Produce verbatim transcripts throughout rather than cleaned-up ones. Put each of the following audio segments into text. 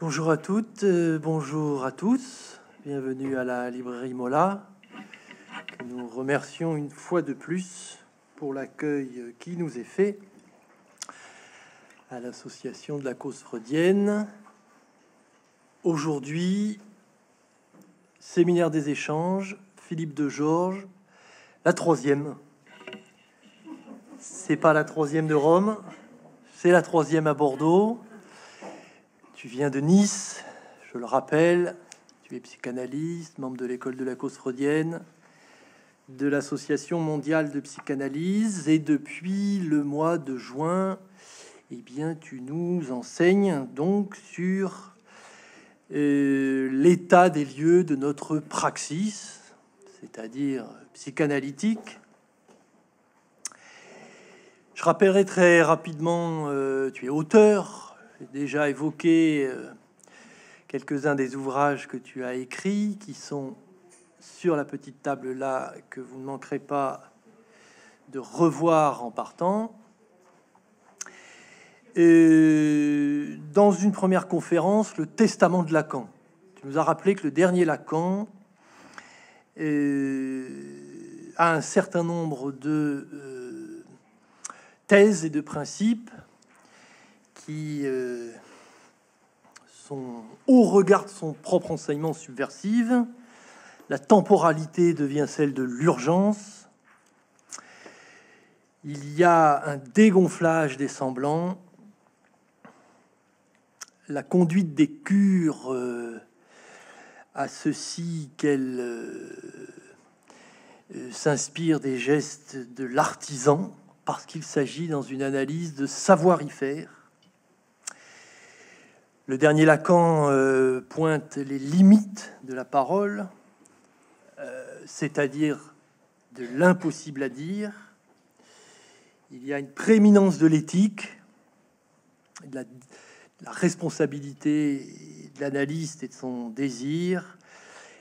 Bonjour à toutes, euh, bonjour à tous. Bienvenue à la librairie Mollat, que nous remercions une fois de plus pour l'accueil qui nous est fait à l'Association de la cause freudienne. Aujourd'hui, séminaire des échanges, Philippe de Georges, la troisième. C'est pas la troisième de Rome, c'est la troisième à Bordeaux. Tu viens de Nice, je le rappelle, tu es psychanalyste, membre de l'école de la cause freudienne, de l'Association mondiale de psychanalyse, et depuis le mois de juin, eh bien, tu nous enseignes donc sur euh, l'état des lieux de notre praxis, c'est-à-dire psychanalytique. Je rappellerai très rapidement, euh, tu es auteur. J'ai déjà évoqué euh, quelques-uns des ouvrages que tu as écrits, qui sont sur la petite table là, que vous ne manquerez pas de revoir en partant. Et dans une première conférence, le testament de Lacan. Tu nous as rappelé que le dernier Lacan euh, a un certain nombre de euh, thèses et de principes qui euh, sont au regard de son propre enseignement subversive. La temporalité devient celle de l'urgence. Il y a un dégonflage des semblants. La conduite des cures euh, à ceci qu'elle euh, euh, s'inspire des gestes de l'artisan, parce qu'il s'agit dans une analyse de savoir y faire. Le dernier Lacan euh, pointe les limites de la parole, euh, c'est-à-dire de l'impossible à dire. Il y a une prééminence de l'éthique, de la, de la responsabilité de l'analyste et de son désir.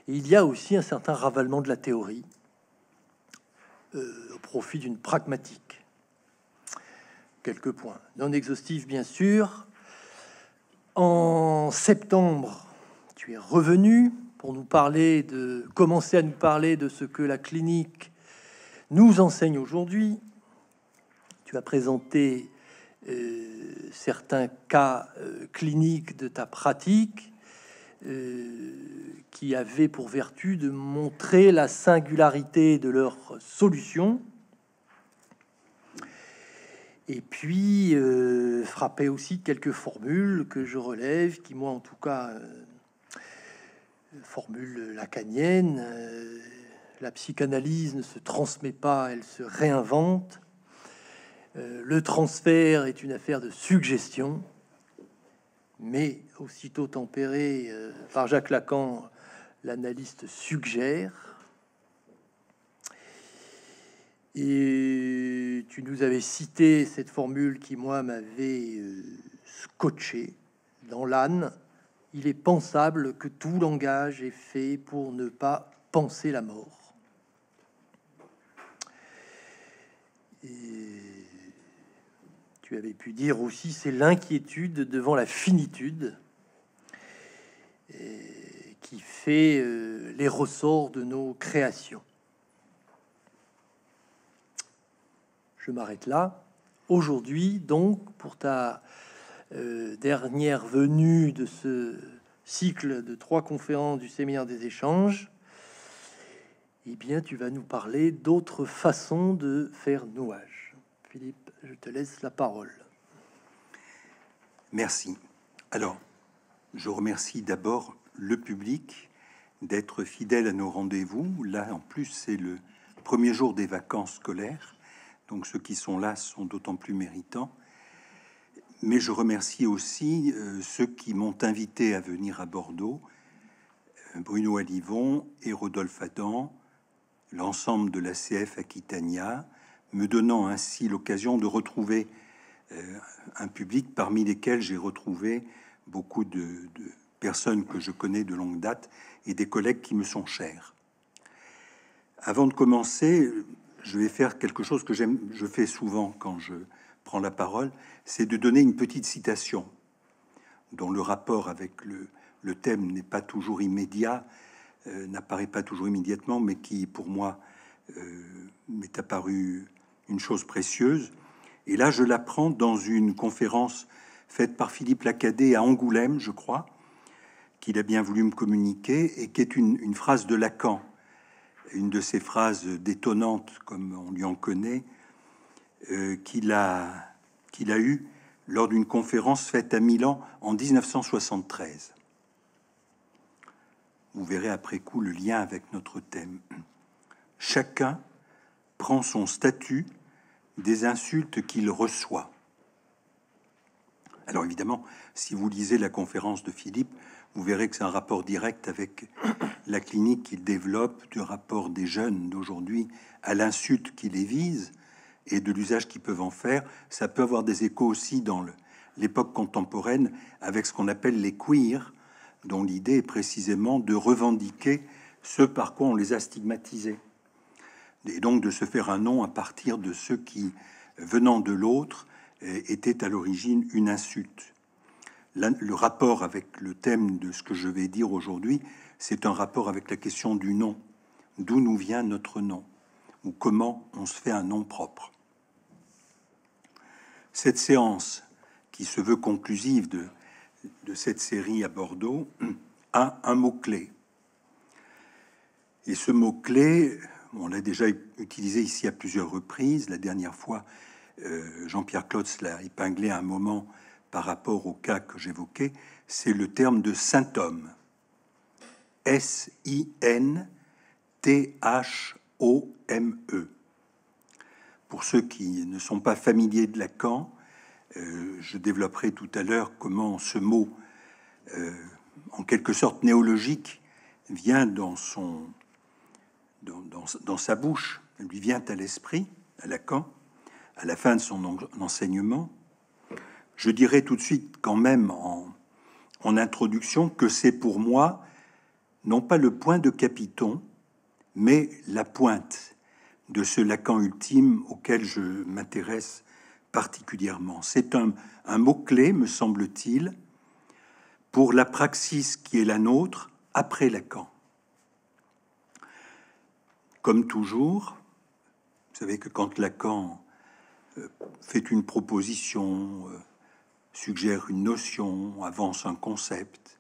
Et il y a aussi un certain ravalement de la théorie euh, au profit d'une pragmatique. Quelques points. Non exhaustifs, bien sûr. En septembre, tu es revenu pour nous parler de commencer à nous parler de ce que la clinique nous enseigne aujourd'hui. Tu as présenté euh, certains cas euh, cliniques de ta pratique euh, qui avaient pour vertu de montrer la singularité de leurs solutions. Et puis, euh, frapper aussi quelques formules que je relève, qui, moi, en tout cas, euh, formule lacanienne. Euh, la psychanalyse ne se transmet pas, elle se réinvente. Euh, le transfert est une affaire de suggestion, mais aussitôt tempérée euh, par Jacques Lacan, l'analyste suggère. Et tu nous avais cité cette formule qui, moi, m'avait euh, scotché dans l'âne. Il est pensable que tout langage est fait pour ne pas penser la mort. Et tu avais pu dire aussi, c'est l'inquiétude devant la finitude et qui fait euh, les ressorts de nos créations. Je m'arrête là. Aujourd'hui, donc, pour ta euh, dernière venue de ce cycle de trois conférences du séminaire des échanges, eh bien, tu vas nous parler d'autres façons de faire nouage. Philippe, je te laisse la parole. Merci. Alors, je remercie d'abord le public d'être fidèle à nos rendez-vous. Là, en plus, c'est le premier jour des vacances scolaires. Donc ceux qui sont là sont d'autant plus méritants. Mais je remercie aussi euh, ceux qui m'ont invité à venir à Bordeaux, euh, Bruno Alivon et Rodolphe Adam, l'ensemble de la C F Aquitania, me donnant ainsi l'occasion de retrouver euh, un public parmi lesquels j'ai retrouvé beaucoup de, de personnes que je connais de longue date et des collègues qui me sont chers. Avant de commencer, je vais faire quelque chose que j'aime, je fais souvent quand je prends la parole, c'est de donner une petite citation. dont le rapport avec le, le thème n'est pas toujours immédiat, euh, n'apparaît pas toujours immédiatement, mais qui, pour moi, euh, m'est apparu une chose précieuse. Et là, je l'apprends dans une conférence faite par Philippe Lacadée à Angoulême, je crois, qu'il a bien voulu me communiquer, et qui est une, une phrase de Lacan, une de ces phrases détonnantes, comme on lui en connaît, euh, qu'il a, qu'il a eue lors d'une conférence faite à Milan en mille neuf cent soixante-treize. Vous verrez après coup le lien avec notre thème. Chacun prend son statut des insultes qu'il reçoit. Alors évidemment, si vous lisez la conférence de Philippe, vous verrez que c'est un rapport direct avec la clinique qu'il développe, du rapport des jeunes d'aujourd'hui à l'insulte qui les vise et de l'usage qu'ils peuvent en faire. Ça peut avoir des échos aussi dans l'époque contemporaine avec ce qu'on appelle les queers, dont l'idée est précisément de revendiquer ce par quoi on les a stigmatisés. Et donc de se faire un nom à partir de ceux qui, venant de l'autre, étaient à l'origine une insulte. Le rapport avec le thème de ce que je vais dire aujourd'hui, c'est un rapport avec la question du nom. D'où nous vient notre nom? Ou comment on se fait un nom propre? Cette séance, qui se veut conclusive de, de cette série à Bordeaux, a un mot-clé. Et ce mot-clé, on l'a déjà utilisé ici à plusieurs reprises. La dernière fois, euh, Jean-Pierre Klotz l'a épinglé à un moment par rapport au cas que j'évoquais, c'est le terme de symptôme. S I N T H O M E. Pour ceux qui ne sont pas familiers de Lacan, euh, je développerai tout à l'heure comment ce mot, euh, en quelque sorte néologique, vient dans, son, dans, dans, dans sa bouche, lui vient à l'esprit, à Lacan, à la fin de son en, enseignement. Je dirais tout de suite quand même en, en introduction que c'est pour moi non pas le point de Capiton, mais la pointe de ce Lacan ultime auquel je m'intéresse particulièrement. C'est un, un mot-clé, me semble-t-il, pour la praxis qui est la nôtre après Lacan. Comme toujours, vous savez que quand Lacan fait une proposition, suggère une notion, avance un concept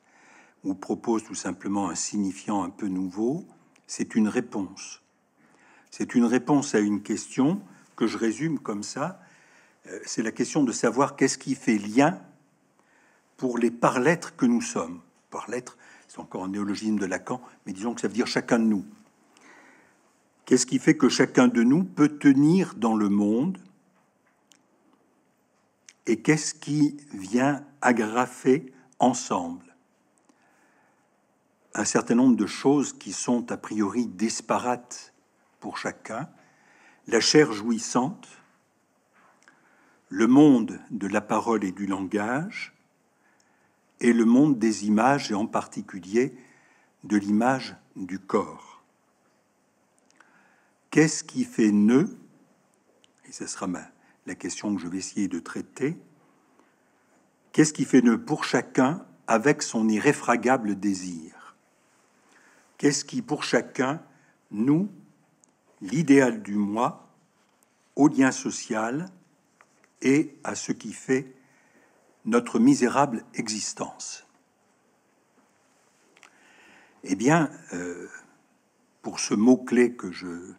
ou propose tout simplement un signifiant un peu nouveau, c'est une réponse. C'est une réponse à une question que je résume comme ça. C'est la question de savoir qu'est-ce qui fait lien pour les par-lettres que nous sommes. Par-lettres, c'est encore un néologisme de Lacan, mais disons que ça veut dire chacun de nous. Qu'est-ce qui fait que chacun de nous peut tenir dans le monde ? Et qu'est-ce qui vient agrafer ensemble un certain nombre de choses qui sont a priori disparates pour chacun? La chair jouissante, le monde de la parole et du langage, et le monde des images, et en particulier de l'image du corps. Qu'est-ce qui fait nœud? Et ce sera ma... la question que je vais essayer de traiter, qu'est-ce qui fait nœud pour chacun avec son irréfragable désir? Qu'est-ce qui, pour chacun, nous, l'idéal du moi, au lien social et à ce qui fait notre misérable existence? Eh bien, euh, pour ce mot-clé que je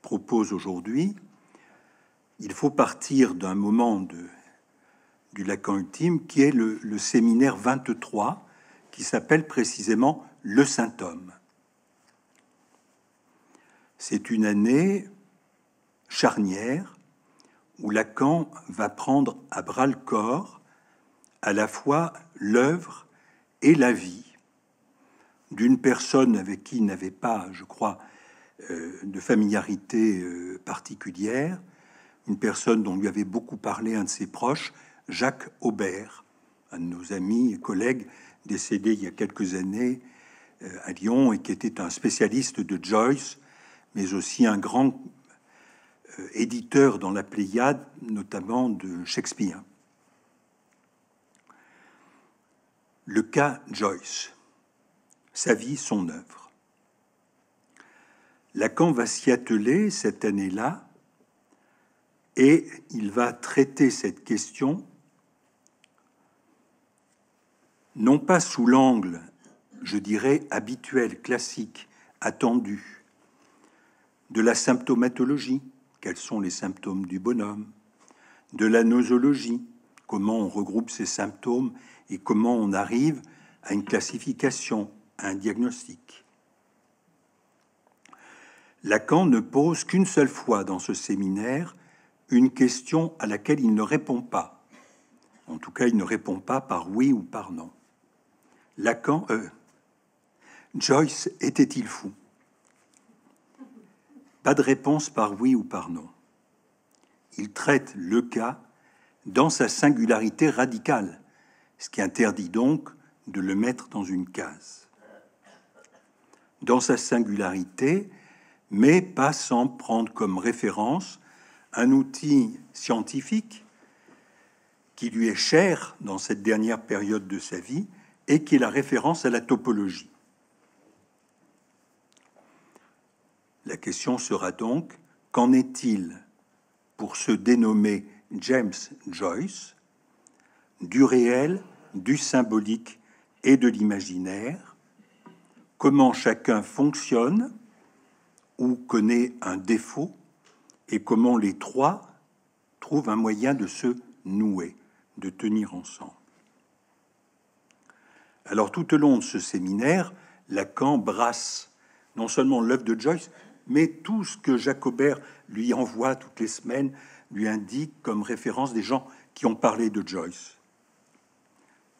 propose aujourd'hui, il faut partir d'un moment de, du Lacan ultime qui est le, le séminaire vingt-trois, qui s'appelle précisément le symptôme. C'est une année charnière où Lacan va prendre à bras le corps à la fois l'œuvre et la vie d'une personne avec qui il n'avait pas, je crois, euh, de familiarité euh, particulière. Une personne dont lui avait beaucoup parlé un de ses proches, Jacques Aubert, un de nos amis et collègues décédé il y a quelques années à Lyon et qui était un spécialiste de Joyce, mais aussi un grand éditeur dans la Pléiade, notamment de Shakespeare. Le cas Joyce, sa vie, son œuvre. Lacan va s'y atteler cette année-là et il va traiter cette question non pas sous l'angle, je dirais, habituel, classique, attendu, de la symptomatologie, quels sont les symptômes du bonhomme, de la nosologie, comment on regroupe ces symptômes et comment on arrive à une classification, à un diagnostic. Lacan ne pose qu'une seule fois dans ce séminaire une question à laquelle il ne répond pas. En tout cas, il ne répond pas par oui ou par non. Lacan, euh, Joyce était-il fou? Pas de réponse par oui ou par non. Il traite le cas dans sa singularité radicale, ce qui interdit donc de le mettre dans une case. Dans sa singularité, mais pas sans prendre comme référence un outil scientifique qui lui est cher dans cette dernière période de sa vie et qui est la référence à la topologie. La question sera donc, qu'en est-il pour se dénommer James Joyce du réel, du symbolique et de l'imaginaire? Comment chacun fonctionne ou connaît un défaut, et comment les trois trouvent un moyen de se nouer, de tenir ensemble. Alors, tout au long de ce séminaire, Lacan brasse non seulement l'œuvre de Joyce, mais tout ce que Jacques Aubert lui envoie toutes les semaines, lui indique comme référence des gens qui ont parlé de Joyce.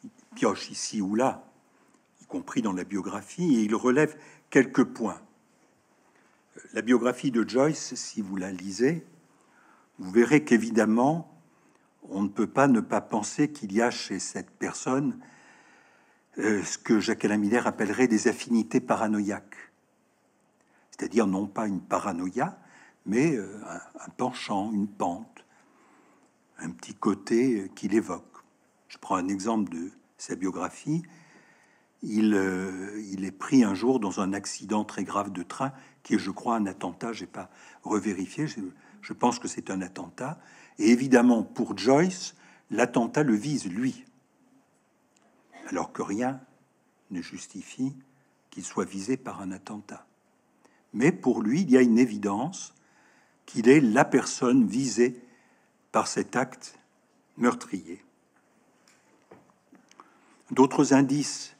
Il pioche ici ou là, y compris dans la biographie, et il relève quelques points. La biographie de Joyce, si vous la lisez, vous verrez qu'évidemment, on ne peut pas ne pas penser qu'il y a chez cette personne euh, ce que Jacques-Alain Miller appellerait des affinités paranoïaques. C'est-à-dire non pas une paranoïa, mais euh, un, un penchant, une pente, un petit côté euh, qu'il évoque. Je prends un exemple de sa biographie. Il, euh, il est pris un jour dans un accident très grave de train qui est, je crois, un attentat. Je n'ai pas revérifié. Je, je pense que c'est un attentat. Et évidemment, pour Joyce, l'attentat le vise, lui. Alors que rien ne justifie qu'il soit visé par un attentat. Mais pour lui, il y a une évidence qu'il est la personne visée par cet acte meurtrier. D'autres indices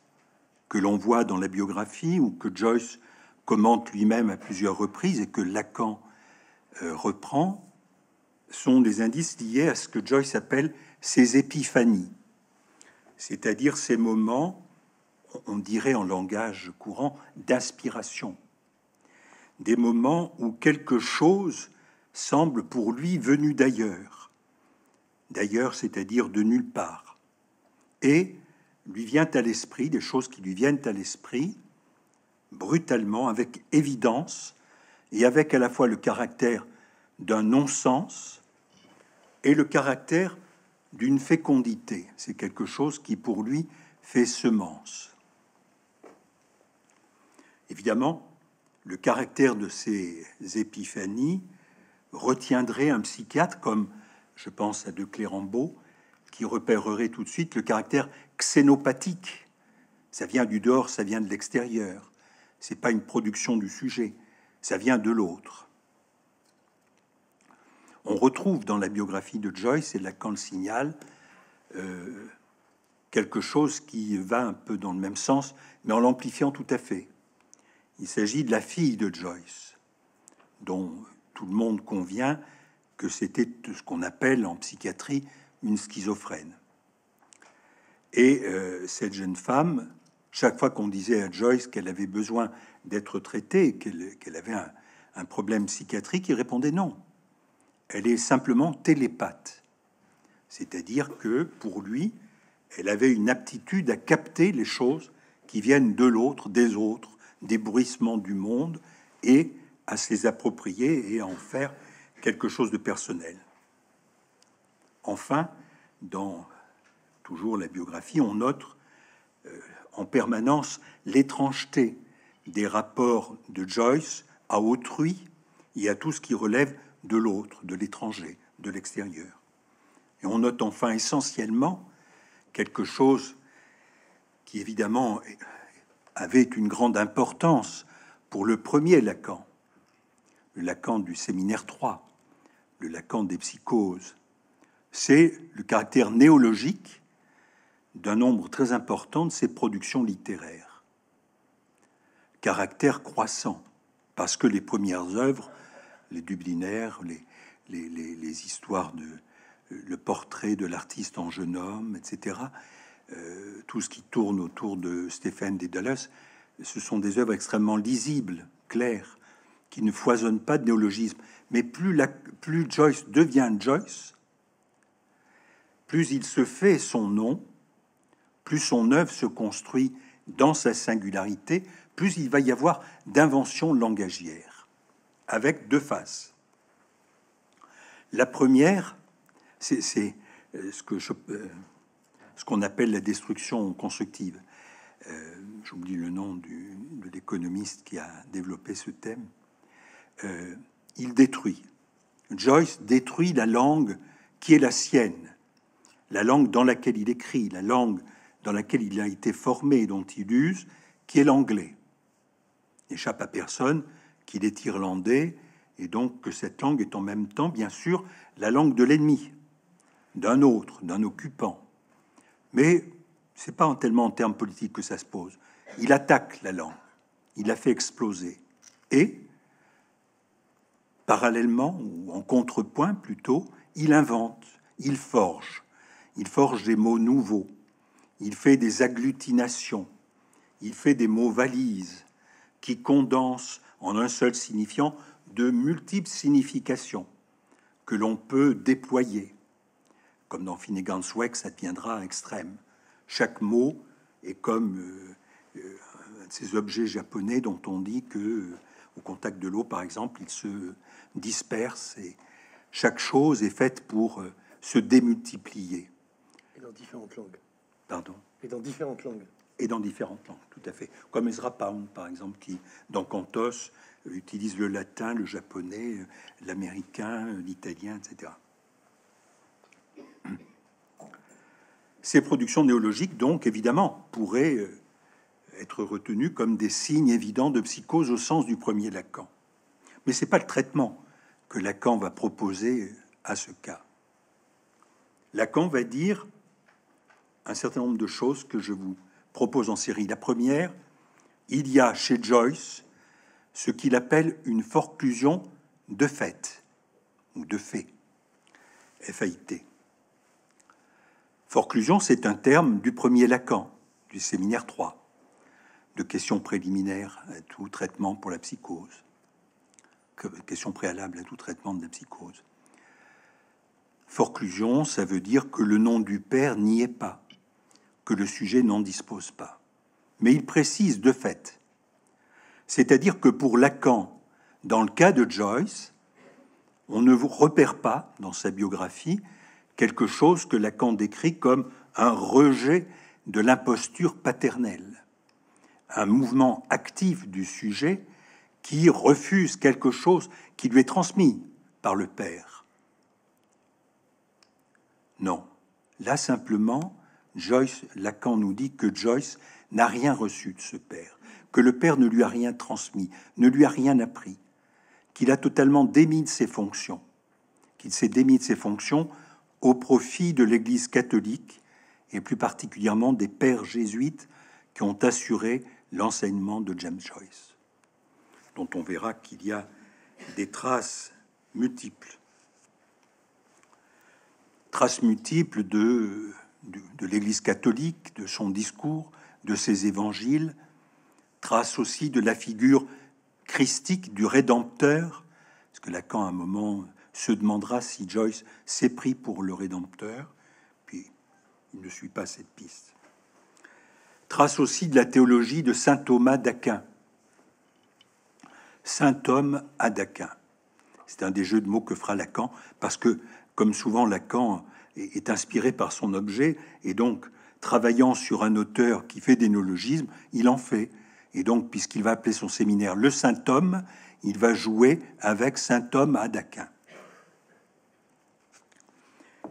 que l'on voit dans la biographie ou que Joyce commente lui-même à plusieurs reprises et que Lacan euh, reprend, sont des indices liés à ce que Joyce appelle ses épiphanies, c'est-à-dire ces moments, on dirait en langage courant, d'inspiration, des moments où quelque chose semble pour lui venu d'ailleurs, d'ailleurs c'est-à-dire de nulle part, et lui vient à l'esprit, des choses qui lui viennent à l'esprit, brutalement, avec évidence, et avec à la fois le caractère d'un non-sens et le caractère d'une fécondité. C'est quelque chose qui, pour lui, fait semence. Évidemment, le caractère de ces épiphanies retiendrait un psychiatre, comme je pense à de Clérambault, qui repérerait tout de suite le caractère xénopathique. Ça vient du dehors, ça vient de l'extérieur. Ce n'est pas une production du sujet, ça vient de l'autre. On retrouve dans la biographie de Joyce, et Lacan le signale, euh, quelque chose qui va un peu dans le même sens, mais en l'amplifiant tout à fait. Il s'agit de la fille de Joyce, dont tout le monde convient que c'était ce qu'on appelle en psychiatrie une schizophrène. Et euh, cette jeune femme, chaque fois qu'on disait à Joyce qu'elle avait besoin d'être traitée, qu'elle qu'elle avait un, un problème psychiatrique, il répondait non. Elle est simplement télépathe. C'est-à-dire que, pour lui, elle avait une aptitude à capter les choses qui viennent de l'autre, des autres, des bruissements du monde, et à se les approprier et à en faire quelque chose de personnel. Enfin, dans toujours la biographie, on note en permanence l'étrangeté des rapports de Joyce à autrui et à tout ce qui relève de l'autre, de l'étranger, de l'extérieur. Et on note enfin essentiellement quelque chose qui évidemment avait une grande importance pour le premier Lacan, le Lacan du séminaire trois, le Lacan des psychoses, c'est le caractère néologique d'un nombre très important de ses productions littéraires. Caractère croissant, parce que les premières œuvres, les Dubliners, les, les, les, les histoires de le portrait de l'artiste en jeune homme, et cetera, euh, tout ce qui tourne autour de Stephen Dedalus, ce sont des œuvres extrêmement lisibles, claires, qui ne foisonnent pas de néologisme. Mais plus, la, plus Joyce devient Joyce, plus il se fait son nom, plus son œuvre se construit dans sa singularité, plus il va y avoir d'inventions langagières, avec deux faces. La première, c'est ce que je, ce qu'on appelle la destruction constructive. Euh, J'oublie le nom du, de l'économiste qui a développé ce thème. Euh, il détruit. Joyce détruit la langue qui est la sienne, la langue dans laquelle il écrit, la langue dans laquelle il a été formé, dont il use, qui est l'anglais. Il n'échappe à personne qu'il est irlandais et donc que cette langue est en même temps, bien sûr, la langue de l'ennemi, d'un autre, d'un occupant. Mais ce n'est pas tellement en termes politiques que ça se pose. Il attaque la langue, il la fait exploser. Et, parallèlement, ou en contrepoint plutôt, il invente, il forge. Il forge des mots nouveaux, il fait des agglutinations, il fait des mots valises qui condensent en un seul signifiant de multiples significations que l'on peut déployer. Comme dans Finnegan's Wake, ça deviendra extrême. Chaque mot est comme euh, euh, ces objets japonais dont on dit que, euh, au contact de l'eau, par exemple, ils se dispersent et chaque chose est faite pour euh, se démultiplier. Et dans différentes langues. Pardon. Et dans différentes langues. Et dans différentes langues, tout à fait. Comme Ezra Pound, par exemple, qui, dans Cantos, utilise le latin, le japonais, l'américain, l'italien, et cetera. Ces productions néologiques, donc, évidemment, pourraient être retenues comme des signes évidents de psychose au sens du premier Lacan. Mais ce n'est pas le traitement que Lacan va proposer à ce cas. Lacan va dire un certain nombre de choses que je vous propose en série. La première, il y a chez Joyce ce qu'il appelle une forclusion de fait, ou de fait, F A I T. Forclusion, c'est un terme du premier Lacan, du séminaire trois, de questions préliminaires à tout traitement pour la psychose, question préalable à tout traitement de la psychose. Forclusion, ça veut dire que le nom du père n'y est pas, que le sujet n'en dispose pas. Mais il précise de fait. C'est-à-dire que pour Lacan, dans le cas de Joyce, on ne repère pas dans sa biographie quelque chose que Lacan décrit comme un rejet de l'imposture paternelle, un mouvement actif du sujet qui refuse quelque chose qui lui est transmis par le père. Non. Là, simplement, Joyce, Lacan nous dit que Joyce n'a rien reçu de ce père, que le père ne lui a rien transmis, ne lui a rien appris, qu'il a totalement démis de ses fonctions, qu'il s'est démis de ses fonctions au profit de l'Église catholique et plus particulièrement des pères jésuites qui ont assuré l'enseignement de James Joyce, dont on verra qu'il y a des traces multiples. Traces multiples de, de, de l'Église catholique, de son discours, de ses évangiles, traces aussi de la figure christique du Rédempteur, parce que Lacan, à un moment, se demandera si Joyce s'est pris pour le Rédempteur, puis il ne suit pas cette piste. Traces aussi de la théologie de saint Thomas d'Aquin, saint homme à d'Aquin. C'est un des jeux de mots que fera Lacan, parce que comme souvent, Lacan est inspiré par son objet et donc travaillant sur un auteur qui fait des néologismes, il en fait. Et donc, puisqu'il va appeler son séminaire le symptôme, il va jouer avec symptôme à Daquin.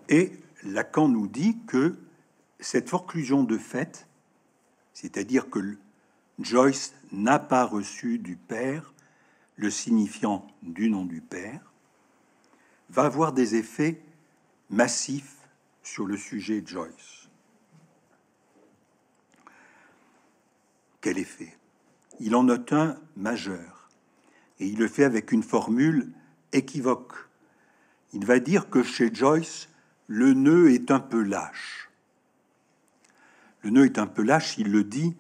Et Lacan nous dit que cette forclusion de fait, c'est-à-dire que Joyce n'a pas reçu du père le signifiant du nom du père, va avoir des effets massifs sur le sujet de Joyce. Quel effet? Il en note un majeur, et il le fait avec une formule équivoque. Il va dire que chez Joyce, le nœud est un peu lâche. Le nœud est un peu lâche, il le dit,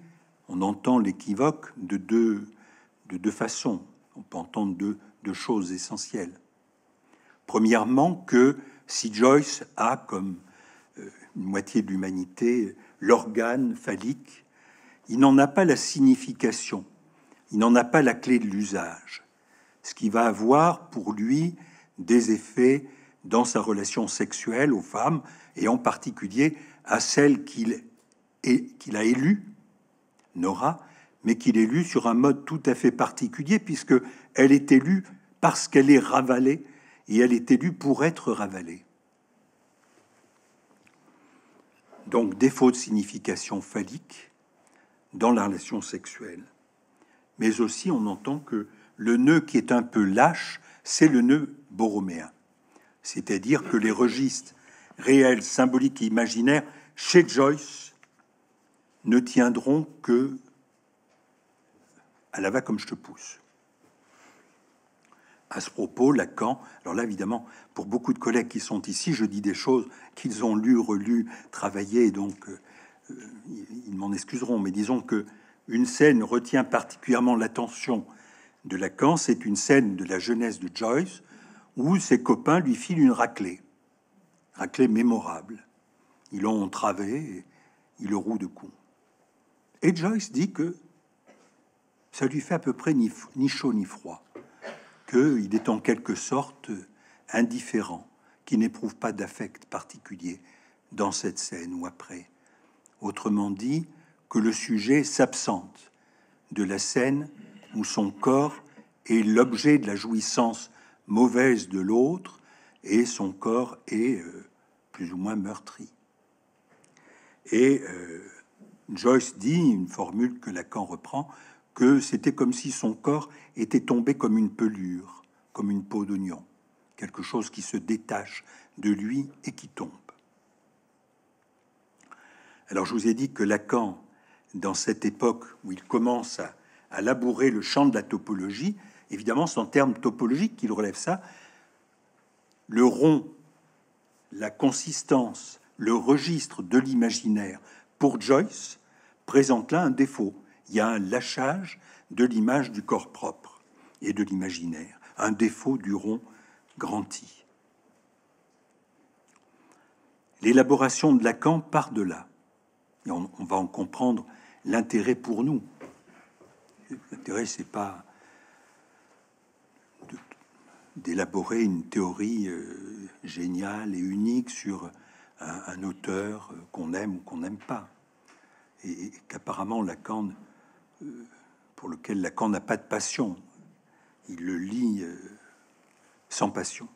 on entend l'équivoque de deux, de deux façons. On peut entendre deux, deux choses essentielles. Premièrement, que si Joyce a, comme euh, une moitié de l'humanité, l'organe phallique, il n'en a pas la signification, il n'en a pas la clé de l'usage, ce qui va avoir pour lui des effets dans sa relation sexuelle aux femmes, et en particulier à celle qu'il qu'il a élue, Nora, mais qu'il élue sur un mode tout à fait particulier, puisque elle est élue parce qu'elle est ravalée, et elle est élue pour être ravalée. Donc, défaut de signification phallique dans la relation sexuelle. Mais aussi, on entend que le nœud qui est un peu lâche, c'est le nœud borroméen. C'est-à-dire que les registres réels, symboliques et imaginaires chez Joyce ne tiendront que à la va comme je te pousse. À ce propos, Lacan, alors là, évidemment, pour beaucoup de collègues qui sont ici, je dis des choses qu'ils ont lues, relues, travaillées, donc euh, ils m'en excuseront, mais disons que une scène retient particulièrement l'attention de Lacan, c'est une scène de la jeunesse de Joyce, où ses copains lui filent une raclée, raclée mémorable. Ils l'ont entravé, et il le roue de coups. Et Joyce dit que ça lui fait à peu près ni, ni chaud ni froid, qu'il est en quelque sorte indifférent, qu'il n'éprouve pas d'affect particulier dans cette scène ou après. Autrement dit, que le sujet s'absente de la scène où son corps est l'objet de la jouissance mauvaise de l'autre et son corps est euh, plus ou moins meurtri. Et euh, Joyce dit, une formule que Lacan reprend, que c'était comme si son corps était tombé comme une pelure, comme une peau d'oignon, quelque chose qui se détache de lui et qui tombe. Alors je vous ai dit que Lacan, dans cette époque où il commence à, à labourer le champ de la topologie, évidemment c'est en termes topologiques qu'il relève ça, le rond, la consistance, le registre de l'imaginaire pour Joyce présente là un défaut. Il y a un lâchage de l'image du corps propre et de l'imaginaire, un défaut du rond grandi. L'élaboration de Lacan part de là. Et on, on va en comprendre l'intérêt pour nous. L'intérêt, c'est pas d'élaborer une théorie euh, géniale et unique sur un, un auteur qu'on aime ou qu'on n'aime pas. Et, et qu'apparemment Lacan... pour lequel Lacan n'a pas de passion. Il le lit sans passion.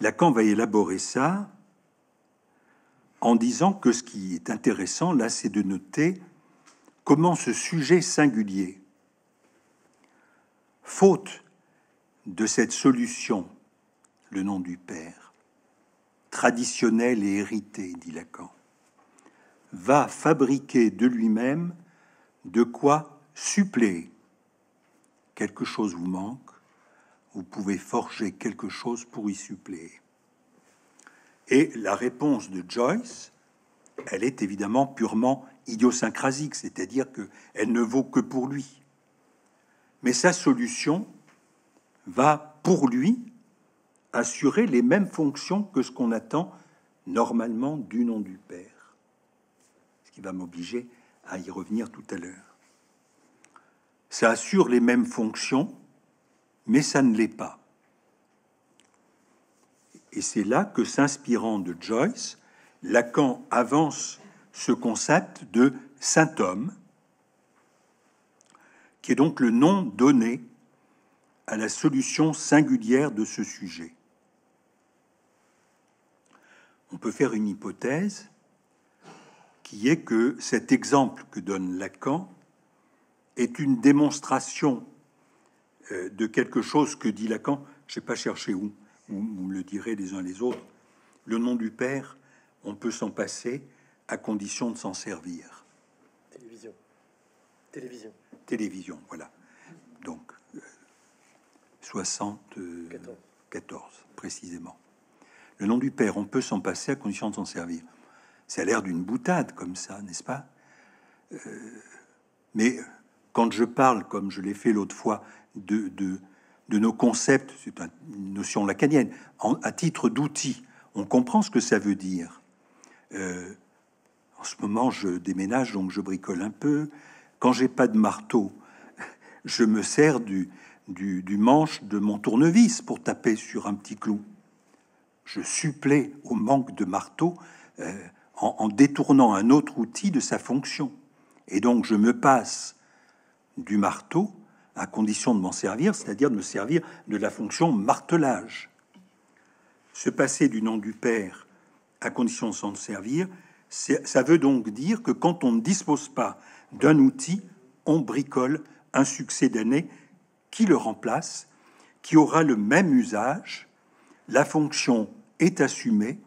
Lacan va élaborer ça en disant que ce qui est intéressant, là, c'est de noter comment ce sujet singulier, faute de cette solution, le nom du père, traditionnel et hérité, dit Lacan, va fabriquer de lui-même de quoi suppléer. Quelque chose vous manque, vous pouvez forger quelque chose pour y suppléer. Et la réponse de Joyce, elle est évidemment purement idiosyncrasique, c'est-à-dire qu'elle ne vaut que pour lui. Mais sa solution va, pour lui, assurer les mêmes fonctions que ce qu'on attend normalement du nom du père. Il va m'obliger à y revenir tout à l'heure. Ça assure les mêmes fonctions, mais ça ne l'est pas. Et c'est là que, s'inspirant de Joyce, Lacan avance ce concept de symptôme, qui est donc le nom donné à la solution singulière de ce sujet. On peut faire une hypothèse qui est que cet exemple que donne Lacan est une démonstration de quelque chose que dit Lacan. Je n'ai pas cherché où, vous le direz les uns les autres. Le nom du Père, on peut s'en passer à condition de s'en servir. Télévision. Télévision. Télévision, voilà. Donc, soixante-quatorze, précisément. Le nom du Père, on peut s'en passer à condition de s'en servir. Ça a l'air d'une boutade comme ça, n'est-ce pas? euh, Mais quand je parle, comme je l'ai fait l'autre fois, de, de, de nos concepts, c'est une notion lacanienne, en, à titre d'outil, on comprend ce que ça veut dire. Euh, en ce moment, je déménage, donc je bricole un peu. Quand j'ai pas de marteau, je me sers du, du, du manche de mon tournevis pour taper sur un petit clou. Je supplée au manque de marteau euh, en, en détournant un autre outil de sa fonction. Et donc, je me passe du marteau à condition de m'en servir, c'est-à-dire de me servir de la fonction martelage. Se passer du nom du Père à condition de s'en servir, ça veut donc dire que quand on ne dispose pas d'un outil, on bricole un succès d'année qui le remplace, qui aura le même usage. La fonction est assumée,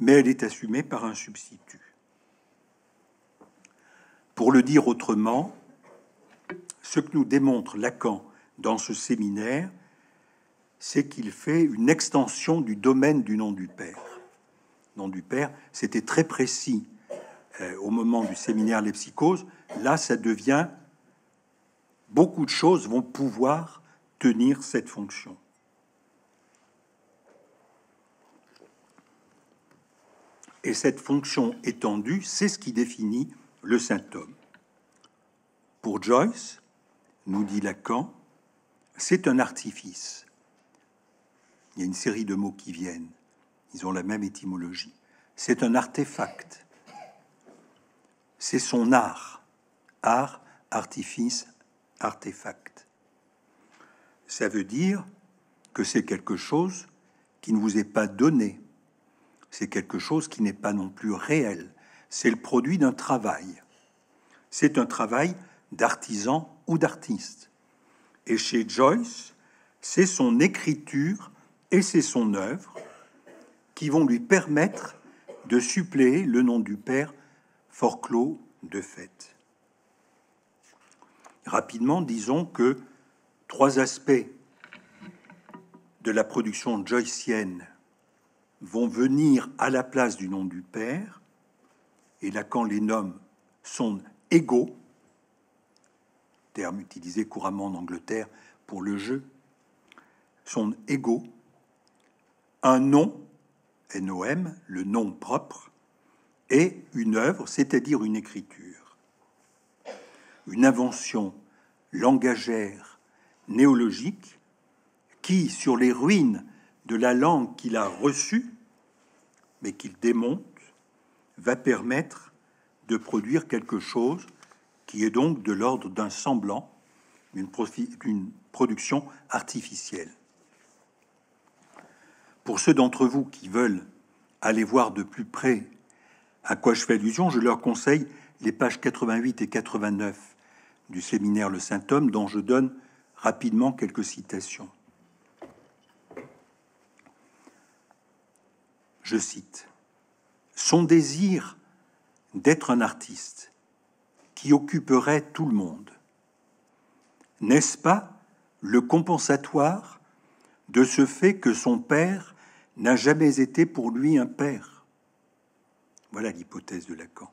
mais elle est assumée par un substitut. Pour le dire autrement, ce que nous démontre Lacan dans ce séminaire, c'est qu'il fait une extension du domaine du nom du Père. Le nom du Père, c'était très précis euh, au moment du séminaire Les Psychoses. Là, ça devient... Beaucoup de choses vont pouvoir tenir cette fonction. Et cette fonction étendue, c'est ce qui définit le symptôme. Pour Joyce, nous dit Lacan, c'est un artifice. Il y a une série de mots qui viennent. Ils ont la même étymologie. C'est un artefact. C'est son art. Art, artifice, artefact. Ça veut dire que c'est quelque chose qui ne vous est pas donné. C'est quelque chose qui n'est pas non plus réel. C'est le produit d'un travail. C'est un travail d'artisan ou d'artiste. Et chez Joyce, c'est son écriture et c'est son œuvre qui vont lui permettre de suppléer le nom du Père forclos de fait. Rapidement, disons que trois aspects de la production joycienne vont venir à la place du nom du Père, et Lacan les nomme son ego, terme utilisé couramment en Angleterre pour le jeu, son ego, un nom, N O M, le nom propre, et une œuvre, c'est-à-dire une écriture, une invention langagère néologique qui, sur les ruines de la langue qu'il a reçue, mais qu'il démonte, va permettre de produire quelque chose qui est donc de l'ordre d'un semblant, d'une production artificielle. Pour ceux d'entre vous qui veulent aller voir de plus près à quoi je fais allusion, je leur conseille les pages quatre-vingt-huit et quatre-vingt-neuf du séminaire Le Symptôme, dont je donne rapidement quelques citations. Je cite : son désir d'être un artiste qui occuperait tout le monde, n'est-ce pas le compensatoire de ce fait que son père n'a jamais été pour lui un père? Voilà l'hypothèse de Lacan.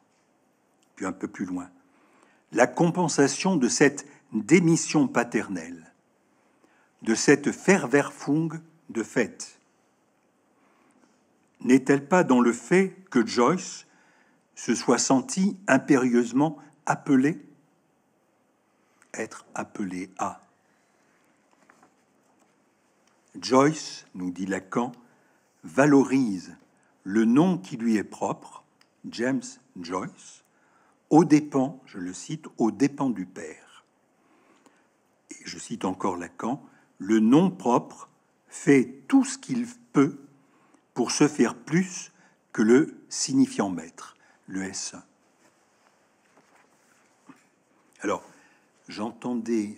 Puis un peu plus loin, la compensation de cette démission paternelle, de cette Verwerfung de fait, n'est-elle pas dans le fait que Joyce se soit sentie impérieusement appelée, être appelée à? Joyce, nous dit Lacan, valorise le nom qui lui est propre, James Joyce, aux dépens, je le cite, aux dépens du père. Et je cite encore Lacan, le nom propre fait tout ce qu'il peut pour se faire plus que le signifiant maître, le S un. Alors, j'entendais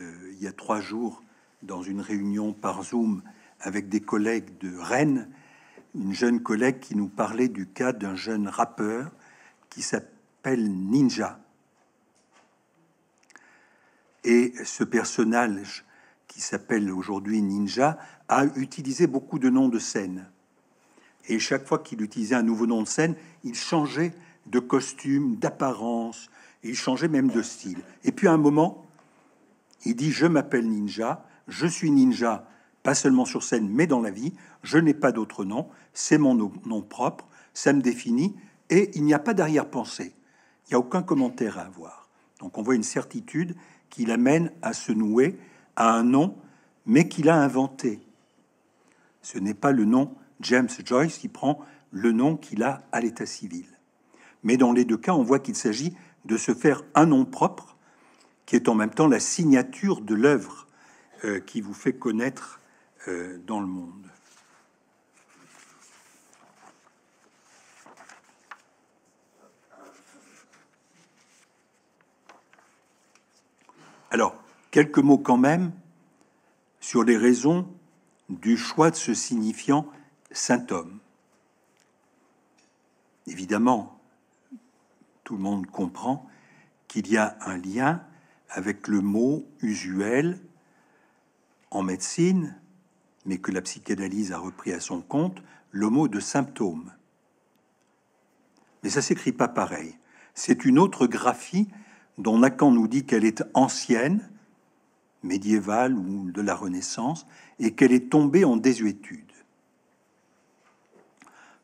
euh, il y a trois jours dans une réunion par Zoom avec des collègues de Rennes, une jeune collègue qui nous parlait du cas d'un jeune rappeur qui s'appelle Ninja. Et ce personnage qui s'appelle aujourd'hui Ninja a utilisé beaucoup de noms de scène. Et chaque fois qu'il utilisait un nouveau nom de scène, il changeait de costume, d'apparence, il changeait même de style. Et puis à un moment, il dit « Je m'appelle Ninja, je suis Ninja ». Pas seulement sur scène, mais dans la vie, je n'ai pas d'autre nom, c'est mon nom propre, ça me définit, et il n'y a pas d'arrière-pensée, il n'y a aucun commentaire à avoir. Donc on voit une certitude qui l'amène à se nouer à un nom, mais qu'il a inventé. Ce n'est pas le nom James Joyce qui prend le nom qu'il a à l'état civil. Mais dans les deux cas, on voit qu'il s'agit de se faire un nom propre, qui est en même temps la signature de l'œuvre euh, qui vous fait connaître dans le monde. Alors, quelques mots quand même sur les raisons du choix de ce signifiant saint homme. Évidemment, tout le monde comprend qu'il y a un lien avec le mot usuel en médecine, mais que la psychanalyse a repris à son compte, le mot de symptôme. Mais ça ne s'écrit pas pareil. C'est une autre graphie dont Lacan nous dit qu'elle est ancienne, médiévale ou de la Renaissance, et qu'elle est tombée en désuétude.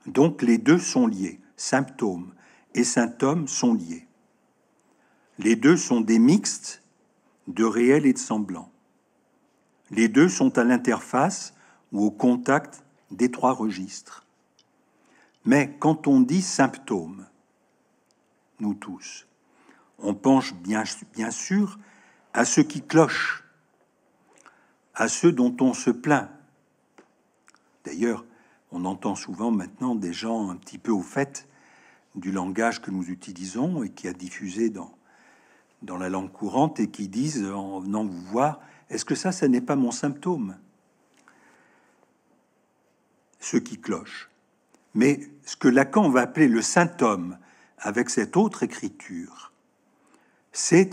Donc les deux sont liés, symptômes et symptômes sont liés. Les deux sont des mixtes de réel et de semblant. Les deux sont à l'interface ou au contact des trois registres. Mais quand on dit symptômes, nous tous, on penche bien, bien sûr à ceux qui clochent, à ceux dont on se plaint. D'ailleurs, on entend souvent maintenant des gens un petit peu au fait du langage que nous utilisons et qui a diffusé dans, dans la langue courante et qui disent en venant vous voir, est-ce que ça, ça n'est pas mon symptôme? Ce qui cloche. Mais ce que Lacan va appeler le symptôme, avec cette autre écriture, c'est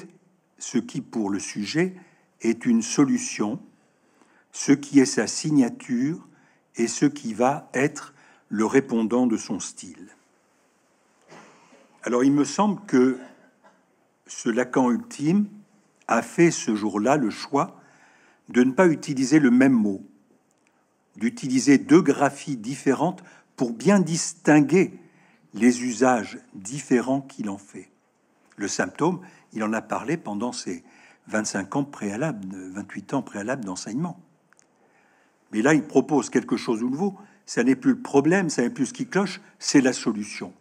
ce qui, pour le sujet, est une solution, ce qui est sa signature et ce qui va être le répondant de son style. Alors, il me semble que ce Lacan ultime a fait ce jour-là le choix de ne pas utiliser le même mot, d'utiliser deux graphies différentes pour bien distinguer les usages différents qu'il en fait. Le symptôme, il en a parlé pendant ses vingt-cinq ans préalables, vingt-huit ans préalables d'enseignement. Mais là, il propose quelque chose de nouveau. Ça n'est plus le problème, ça n'est plus ce qui cloche, c'est la solution.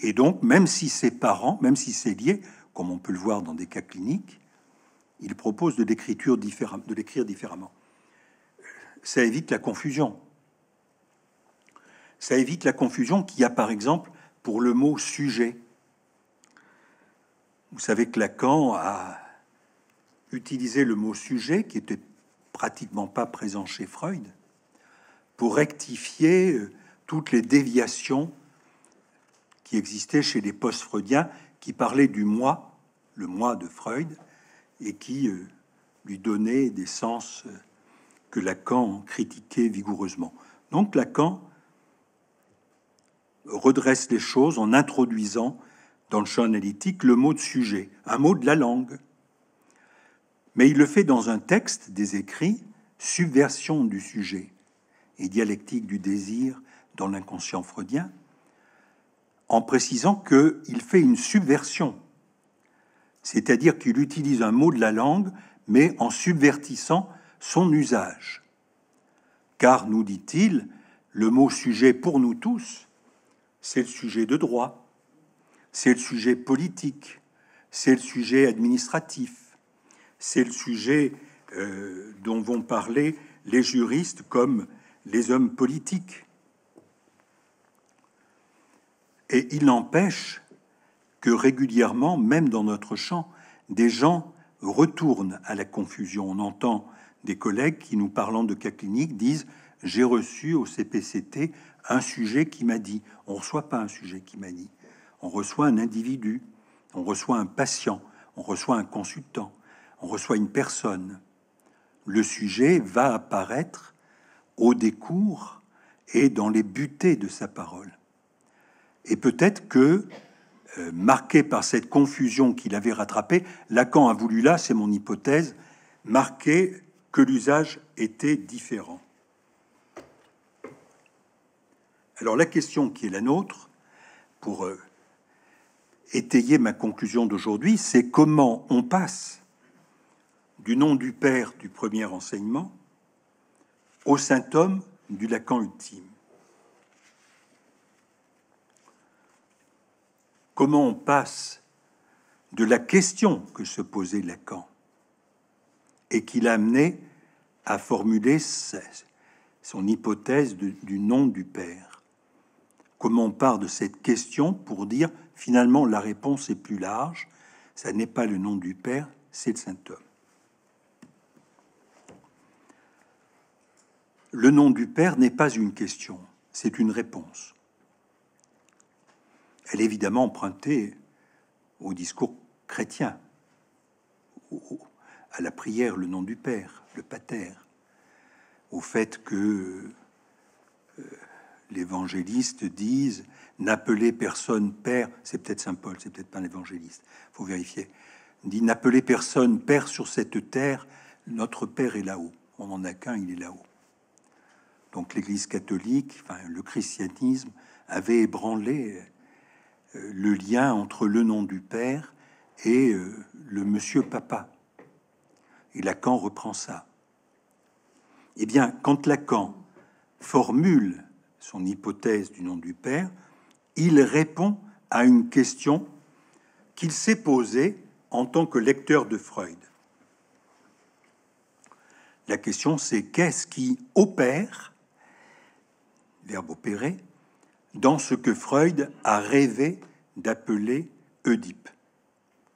Et donc, même si c'est parent, même si c'est lié, comme on peut le voir dans des cas cliniques, il propose de l'écriture différem- de l'écrire différemment. Ça évite la confusion. Ça évite la confusion qu'il y a, par exemple, pour le mot « sujet ». Vous savez que Lacan a utilisé le mot « sujet », qui n'était pratiquement pas présent chez Freud, pour rectifier toutes les déviations qui existaient chez les post-freudiens, qui parlaient du « moi », le « moi » de Freud, et qui euh, lui donnait des sens euh, que Lacan critiquait vigoureusement. Donc Lacan redresse les choses en introduisant dans le champ analytique le mot de sujet, un mot de la langue. Mais il le fait dans un texte des écrits, subversion du sujet et dialectique du désir dans l'inconscient freudien, en précisant qu'il fait une subversion. C'est-à-dire qu'il utilise un mot de la langue, mais en subvertissant son usage. Car, nous dit-il, Le mot sujet pour nous tous, c'est le sujet de droit, c'est le sujet politique, c'est le sujet administratif, c'est le sujet euh, dont vont parler les juristes comme les hommes politiques. Et il n'empêche que régulièrement, même dans notre champ, des gens retournent à la confusion. On entend des collègues qui, nous parlant de cas cliniques, disent « j'ai reçu au C P C T un sujet qui m'a dit ». On ne reçoit pas un sujet qui m'a dit. On reçoit un individu, on reçoit un patient, on reçoit un consultant, on reçoit une personne. Le sujet va apparaître au décours et dans les butées de sa parole. Et peut-être que, euh, marqué par cette confusion qu'il avait rattrapée, Lacan a voulu là, c'est mon hypothèse, marquer que l'usage était différent. Alors la question qui est la nôtre, pour euh, étayer ma conclusion d'aujourd'hui, c'est comment on passe du nom du père du premier enseignement au symptôme du Lacan ultime. Comment on passe de la question que se posait Lacan et qui l'a amené à formuler son hypothèse de, du nom du père. Comment on part de cette question pour dire, finalement, la réponse est plus large, ça n'est pas le nom du père, c'est le symptôme. Le nom du père n'est pas une question, c'est une réponse. Elle est évidemment empruntée au discours chrétien, à la prière, le nom du Père, le Pater, au fait que euh, l'évangéliste dise « n'appelez personne Père », c'est peut-être Saint Paul, c'est peut-être pas un évangéliste, il faut vérifier, dit « n'appelez personne Père sur cette terre, notre Père est là-haut, on n'en a qu'un, il est là-haut ». Donc l'Église catholique, enfin, le christianisme avait ébranlé le lien entre le nom du Père et le Monsieur Papa. Et Lacan reprend ça. Eh bien, quand Lacan formule son hypothèse du nom du Père, il répond à une question qu'il s'est posée en tant que lecteur de Freud. La question, c'est qu'est-ce qui opère, verbe opérer, dans ce que Freud a rêvé d'appeler Oedipe,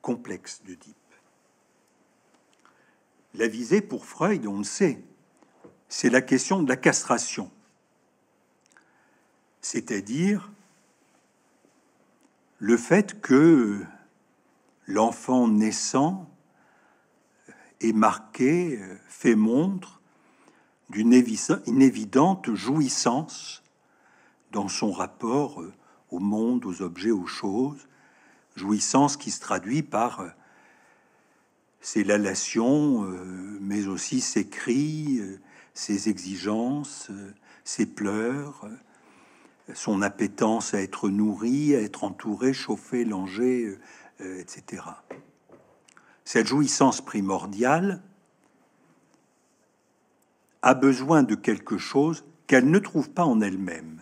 complexe d'Oedipe. La visée pour Freud, on le sait, c'est la question de la castration, c'est-à-dire le fait que l'enfant naissant est marqué, fait montre d'une évidente jouissance dans son rapport au monde, aux objets, aux choses, jouissance qui se traduit par ses lallations, mais aussi ses cris, ses exigences, ses pleurs, son appétence à être nourri, à être entouré, chauffé, langé, et cetera. Cette jouissance primordiale a besoin de quelque chose qu'elle ne trouve pas en elle-même.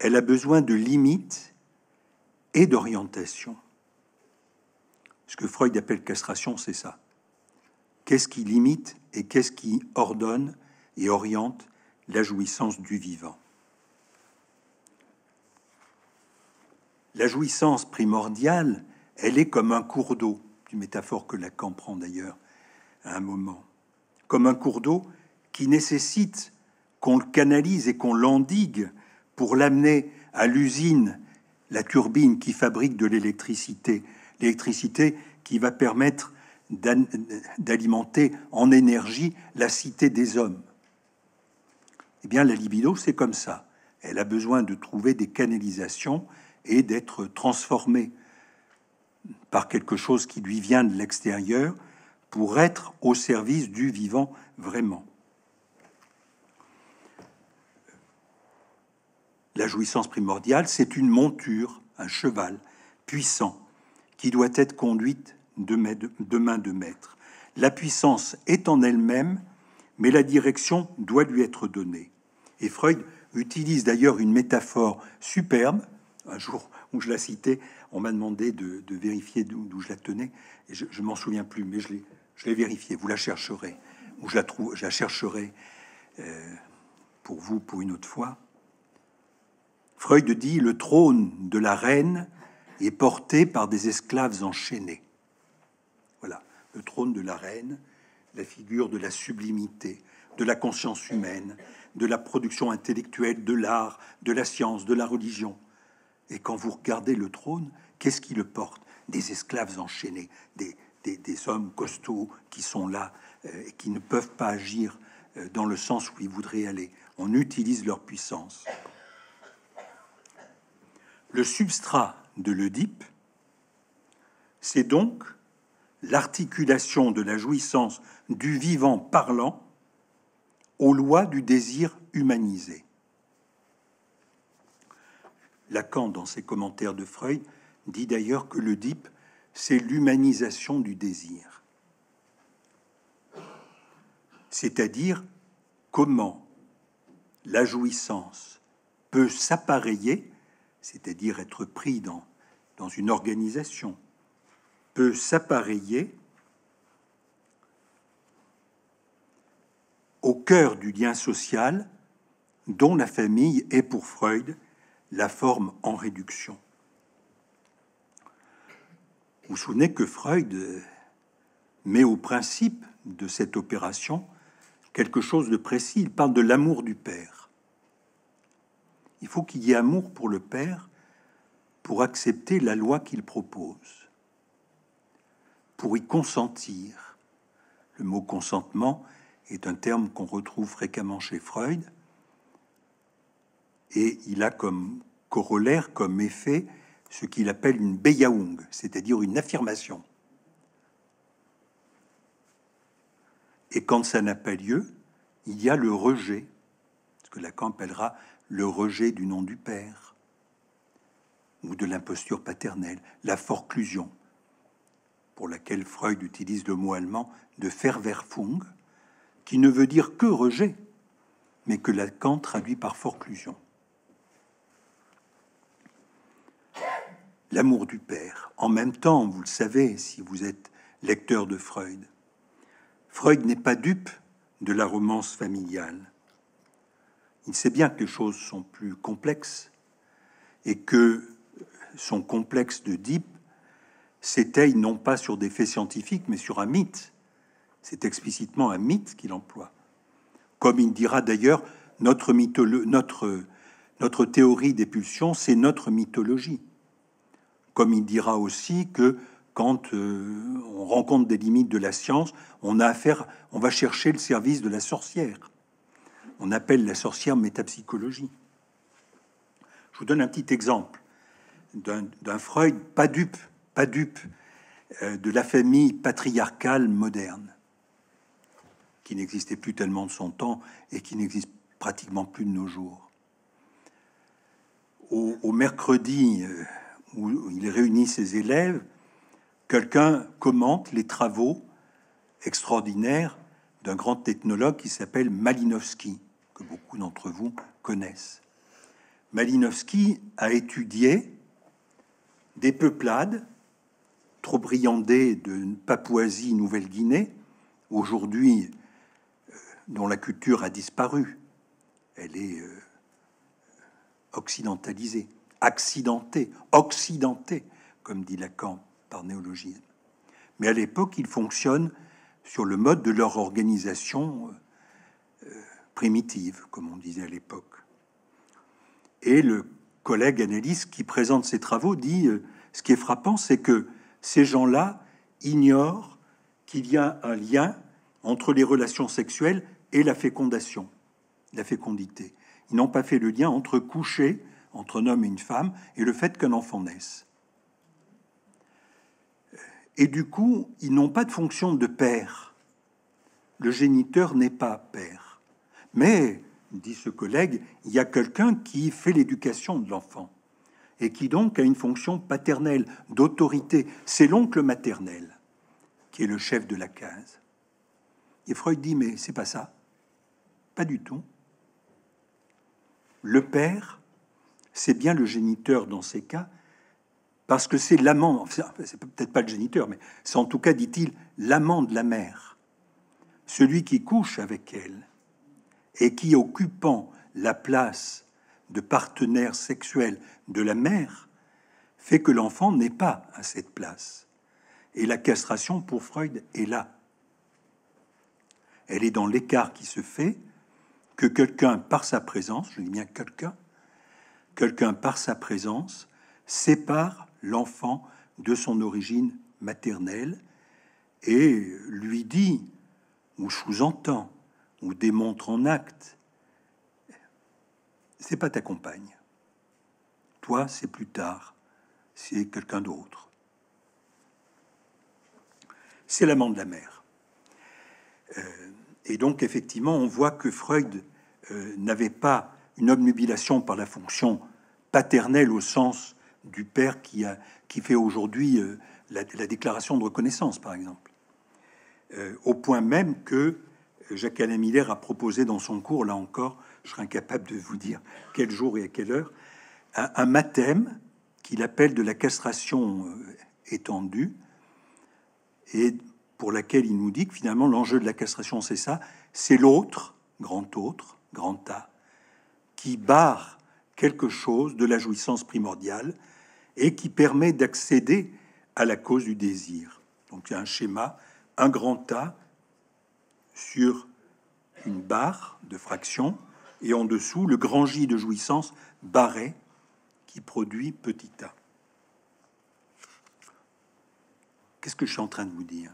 Elle a besoin de limites et d'orientation. Ce que Freud appelle castration, c'est ça. Qu'est-ce qui limite et qu'est-ce qui ordonne et oriente la jouissance du vivant? La jouissance primordiale, elle est comme un cours d'eau, une métaphore que Lacan prend d'ailleurs à un moment, comme un cours d'eau qui nécessite qu'on le canalise et qu'on l'endigue pour l'amener à l'usine, la turbine qui fabrique de l'électricité, l'électricité qui va permettre d'alimenter en énergie la cité des hommes. Eh bien, la libido, c'est comme ça. Elle a besoin de trouver des canalisations et d'être transformée par quelque chose qui lui vient de l'extérieur pour être au service du vivant vraiment. La jouissance primordiale, c'est une monture, un cheval puissant qui doit être conduite de main de maître. La puissance est en elle-même, mais la direction doit lui être donnée. Et Freud utilise d'ailleurs une métaphore superbe. Un jour où je la citais, on m'a demandé de, de vérifier d'où je la tenais. Et je ne m'en souviens plus, mais je l'ai je l'ai vérifiée. Vous la chercherez, ou je la, trouve, je la chercherai euh, pour vous pour une autre fois. Freud dit « Le trône de la reine est porté par des esclaves enchaînés. » Voilà, le trône de la reine, la figure de la sublimité, de la conscience humaine, de la production intellectuelle, de l'art, de la science, de la religion. Et quand vous regardez le trône, qu'est-ce qui le porte? Des esclaves enchaînés, des, des, des hommes costauds qui sont là euh, et qui ne peuvent pas agir euh, dans le sens où ils voudraient aller. On utilise leur puissance. Le substrat de l'Œdipe, c'est donc l'articulation de la jouissance du vivant parlant aux lois du désir humanisé. Lacan, dans ses commentaires de Freud, dit d'ailleurs que l'Œdipe, c'est l'humanisation du désir. C'est-à-dire comment la jouissance peut s'appareiller, c'est-à-dire être pris dans, dans une organisation, peut s'appareiller au cœur du lien social dont la famille est pour Freud la forme en réduction. Vous vous souvenez que Freud met au principe de cette opération quelque chose de précis. Il parle de l'amour du père. Il faut qu'il y ait amour pour le père pour accepter la loi qu'il propose, pour y consentir. Le mot consentement est un terme qu'on retrouve fréquemment chez Freud. Et il a comme corollaire, comme effet, ce qu'il appelle une Bejahung, c'est-à-dire une affirmation. Et quand ça n'a pas lieu, il y a le rejet, ce que Lacan appellera le rejet du nom du père ou de l'imposture paternelle, la forclusion, pour laquelle Freud utilise le mot allemand de Verwerfung, qui ne veut dire que rejet, mais que Lacan traduit par forclusion. L'amour du père. En même temps, vous le savez, si vous êtes lecteur de Freud, Freud n'est pas dupe de la romance familiale. Il sait bien que les choses sont plus complexes et que son complexe d'Œdipe s'étaye non pas sur des faits scientifiques, mais sur un mythe. C'est explicitement un mythe qu'il emploie. Comme il dira d'ailleurs, notre, notre, notre théorie des pulsions, c'est notre mythologie. Comme il dira aussi que quand euh, on rencontre des limites de la science, on a affaire, on va chercher le service de la sorcière. On appelle la sorcière métapsychologie. Je vous donne un petit exemple d'un Freud pas dupe, pas dupe euh, de la famille patriarcale moderne, qui n'existait plus tellement de son temps et qui n'existe pratiquement plus de nos jours. Au, au mercredi euh, où il réunit ses élèves, quelqu'un commente les travaux extraordinaires d'un grand ethnologue qui s'appelle Malinowski, que beaucoup d'entre vous connaissent. Malinowski a étudié des peuplades trop briandées de Papouasie-Nouvelle-Guinée, aujourd'hui dont la culture a disparu. Elle est euh, occidentalisée, accidentée, occidentée, comme dit Lacan par néologisme. Mais à l'époque, ils fonctionnent sur le mode de leur organisation euh, primitive, comme on disait à l'époque. Et le collègue analyste qui présente ses travaux dit euh, ce qui est frappant, c'est que ces gens-là ignorent qu'il y a un lien entre les relations sexuelles et la fécondation, la fécondité. Ils n'ont pas fait le lien entre coucher, entre un homme et une femme, et le fait qu'un enfant naisse. Et du coup, ils n'ont pas de fonction de père. Le géniteur n'est pas père. Mais, dit ce collègue, il y a quelqu'un qui fait l'éducation de l'enfant, et qui donc a une fonction paternelle, d'autorité. C'est l'oncle maternel qui est le chef de la case. Et Freud dit, mais c'est pas ça. Pas du tout. le père, c'est bien le géniteur dans ces cas, parce que c'est l'amant, c'est peut-être pas le géniteur, mais c'est en tout cas, dit-il, l'amant de la mère, celui qui couche avec elle et qui, occupant la place de partenaire sexuel de la mère, fait que l'enfant n'est pas à cette place. Et la castration, pour Freud, est là. Elle est dans l'écart qui se fait que quelqu'un, par sa présence, je dis bien quelqu'un, quelqu'un par sa présence, sépare l'enfant de son origine maternelle et lui dit, ou sous-entend, ou démontre en acte, c'est pas ta compagne. Toi, c'est plus tard, c'est quelqu'un d'autre. C'est l'amant de la mère. Euh, et donc, effectivement, on voit que Freud euh, n'avait pas une obnubilation par la fonction paternelle au sens du père qui, a, qui fait aujourd'hui euh, la, la déclaration de reconnaissance, par exemple. Euh, au point même que Jacques-Alain Miller a proposé dans son cours, là encore, je serais incapable de vous dire quel jour et à quelle heure, un, un mathème qu'il appelle de la castration euh, étendue, et pour laquelle il nous dit que finalement l'enjeu de la castration, c'est ça, c'est l'autre, grand autre, grand A, qui barre quelque chose de la jouissance primordiale et qui permet d'accéder à la cause du désir. Donc il y a un schéma, un grand A sur une barre de fraction, et en dessous, le grand J de jouissance barré qui produit petit a. Qu'est-ce que je suis en train de vous dire?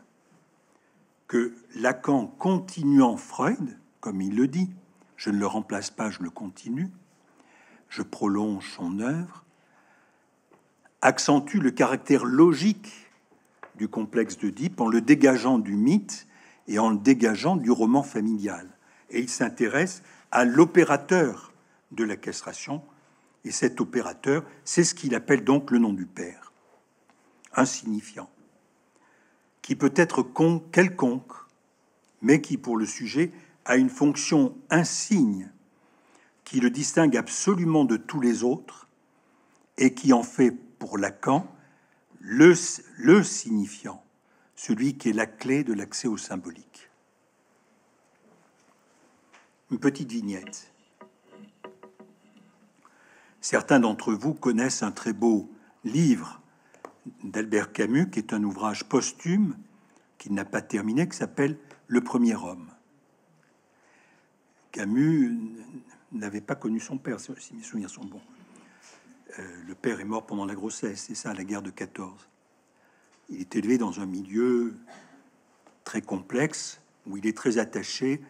Que Lacan, continuant Freud, comme il le dit, je ne le remplace pas, je le continue, je prolonge son œuvre, accentue le caractère logique du complexe d'Œdipe en le dégageant du mythe et en le dégageant du roman familial. Et il s'intéresse à l'opérateur de la castration, et cet opérateur, c'est ce qu'il appelle donc le nom du père, insignifiant, qui peut être con quelconque, mais qui, pour le sujet, a une fonction insigne qui le distingue absolument de tous les autres et qui en fait, pour Lacan, le, le signifiant, celui qui est la clé de l'accès au symbolique. Une petite vignette. Certains d'entre vous connaissent un très beau livre d'Albert Camus, qui est un ouvrage posthume qu'il n'a pas terminé, qui s'appelle Le Premier Homme. Camus n'avait pas connu son père, si mes souvenirs sont bons. Euh, le père est mort pendant la grossesse, c'est ça, la guerre de quatorze. Il est élevé dans un milieu très complexe, où il est très attaché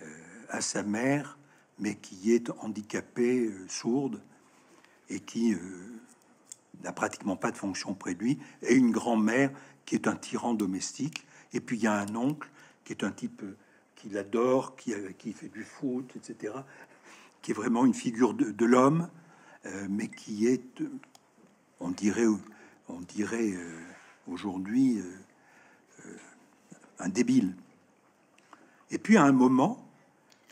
euh, à sa mère, mais qui est handicapée, euh, sourde, et qui... Euh, n'a pratiquement pas de fonction près de lui, et une grand-mère qui est un tyran domestique. Et puis, il y a un oncle qui est un type qu'il adore, qui, qui fait du foot, et cetera, qui est vraiment une figure de, de l'homme, euh, mais qui est, on dirait, on dirait euh, aujourd'hui, euh, euh, un débile. Et puis, à un moment,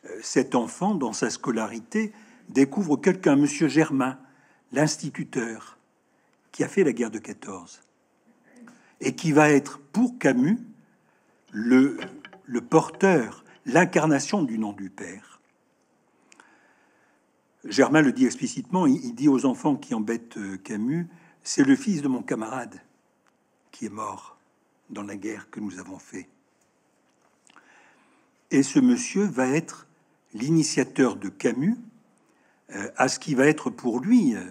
euh, cet enfant, dans sa scolarité, découvre quelqu'un, Monsieur Germain, l'instituteur, qui a fait la guerre de quatorze et qui va être pour Camus le, le porteur, l'incarnation du nom du père. Germain le dit explicitement, il, il dit aux enfants qui embêtent Camus, c'est le fils de mon camarade qui est mort dans la guerre que nous avons fait. Et ce monsieur va être l'initiateur de Camus euh, à ce qui va être pour lui... Euh,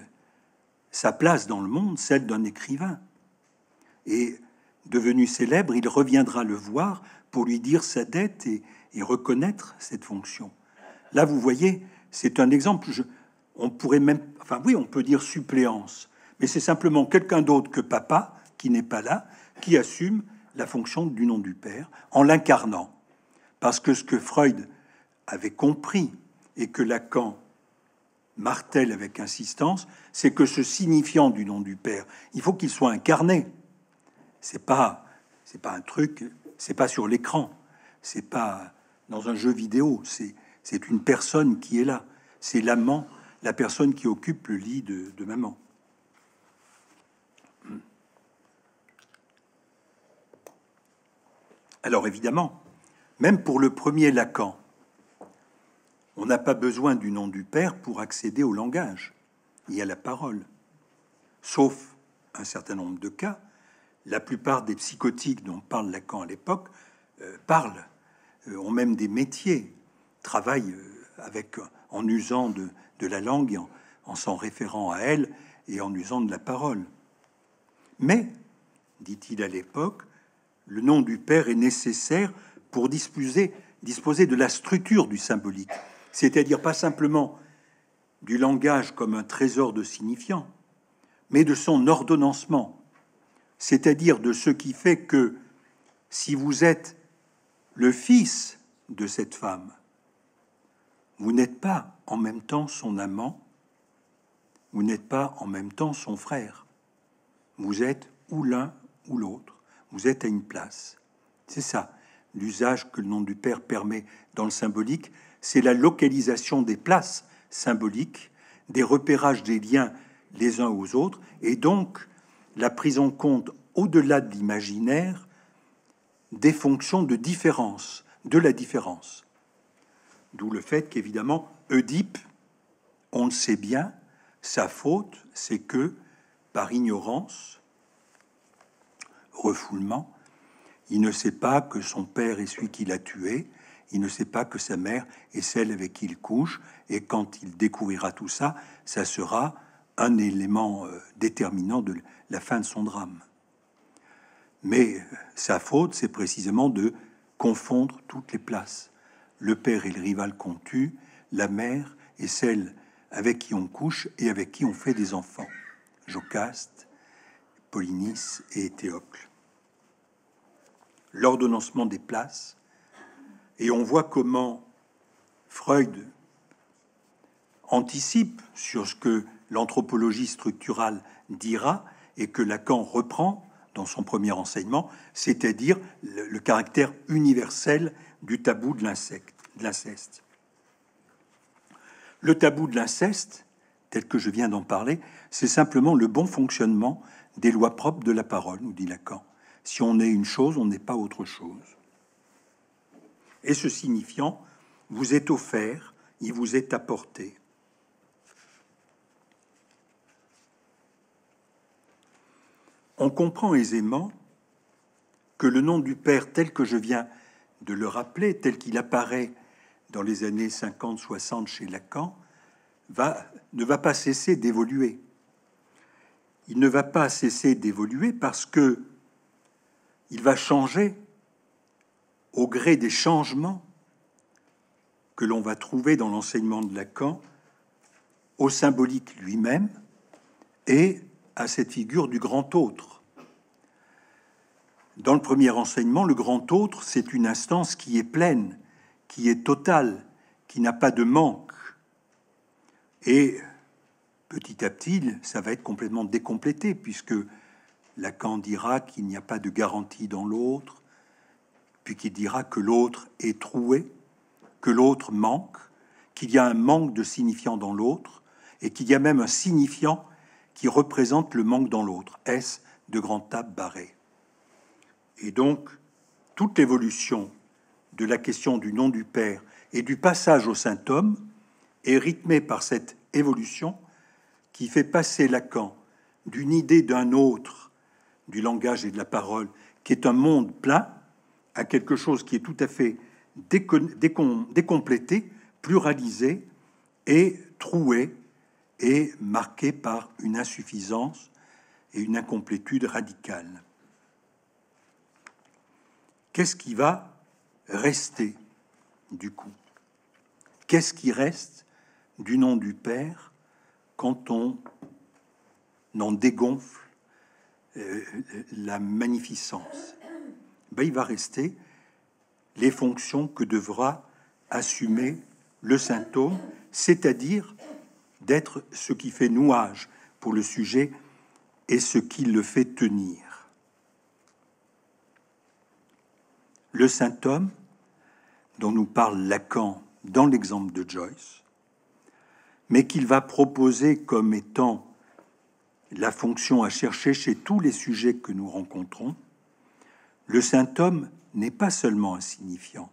sa place dans le monde, celle d'un écrivain. Et devenu célèbre, il reviendra le voir pour lui dire sa dette et, et reconnaître cette fonction. Là, vous voyez, c'est un exemple, je, on pourrait même, enfin oui, on peut dire suppléance, mais c'est simplement quelqu'un d'autre que papa, qui n'est pas là, qui assume la fonction du nom du père, en l'incarnant. Parce que ce que Freud avait compris, et que Lacan martèle avec insistance, c'est que ce signifiant du nom du père, il faut qu'il soit incarné. C'est pas, c'est pas un truc, c'est pas sur l'écran, c'est pas dans un jeu vidéo, c'est, c'est une personne qui est là, c'est l'amant, la personne qui occupe le lit de, de maman. Alors évidemment, même pour le premier Lacan, on n'a pas besoin du nom du père pour accéder au langage et à la parole. Sauf un certain nombre de cas, la plupart des psychotiques dont parle Lacan à l'époque euh, parlent, euh, ont même des métiers, travaillent avec, en usant de, de la langue, et en, en s'en référant à elle et en usant de la parole. Mais, dit-il à l'époque, le nom du père est nécessaire pour disposer, disposer de la structure du symbolique, c'est-à-dire pas simplement du langage comme un trésor de signifiant, mais de son ordonnancement, c'est-à-dire de ce qui fait que si vous êtes le fils de cette femme, vous n'êtes pas en même temps son amant, vous n'êtes pas en même temps son frère. Vous êtes ou l'un ou l'autre, vous êtes à une place. C'est ça, l'usage que le nom du père permet dans le symbolique, c'est la localisation des places symboliques, des repérages des liens les uns aux autres, et donc la prise en compte, au-delà de l'imaginaire, des fonctions de différence, de la différence. D'où le fait qu'évidemment, Oedipe, on le sait bien, sa faute, c'est que, par ignorance, refoulement, il ne sait pas que son père est celui qui l'a tué, il ne sait pas que sa mère est celle avec qui il couche, et quand il découvrira tout ça, ça sera un élément déterminant de la fin de son drame. Mais sa faute, c'est précisément de confondre toutes les places. Le père est le rival qu'on tue, la mère est celle avec qui on couche et avec qui on fait des enfants. Jocaste, Polynice et Théocle. L'ordonnancement des places, et on voit comment Freud anticipe sur ce que l'anthropologie structurale dira et que Lacan reprend dans son premier enseignement, c'est-à-dire le, le caractère universel du tabou de l'inceste. Le tabou de l'inceste, tel que je viens d'en parler, c'est simplement le bon fonctionnement des lois propres de la parole, nous dit Lacan. Si on est une chose, on n'est pas autre chose. Et ce signifiant vous est offert, il vous est apporté. On comprend aisément que le nom du père, tel que je viens de le rappeler, tel qu'il apparaît dans les années cinquante soixante chez Lacan, va, ne va pas cesser d'évoluer. Il ne va pas cesser d'évoluer parce que il va changer au gré des changements que l'on va trouver dans l'enseignement de Lacan, au symbolique lui-même et à cette figure du grand autre. Dans le premier enseignement, le grand autre, c'est une instance qui est pleine, qui est totale, qui n'a pas de manque. Et petit à petit, ça va être complètement décomplété, puisque Lacan dira qu'il n'y a pas de garantie dans l'autre, puis qu'il dira que l'autre est troué, que l'autre manque, qu'il y a un manque de signifiant dans l'autre, et qu'il y a même un signifiant qui représente le manque dans l'autre, S de grande table barrée. Et donc, toute l'évolution de la question du nom du père et du passage au symptôme est rythmée par cette évolution qui fait passer Lacan d'une idée d'un autre, du langage et de la parole, qui est un monde plein, à quelque chose qui est tout à fait décon décom décomplété, pluralisé et troué, et marqué par une insuffisance et une incomplétude radicale. Qu'est-ce qui va rester, du coup? Qu'est-ce qui reste du nom du père quand on en dégonfle euh, la magnificence? Ben, il va rester les fonctions que devra assumer le symptôme, c'est-à-dire d'être ce qui fait nouage pour le sujet et ce qui le fait tenir. Le symptôme dont nous parle Lacan dans l'exemple de Joyce mais qu'il va proposer comme étant la fonction à chercher chez tous les sujets que nous rencontrons, le symptôme n'est pas seulement insignifiant.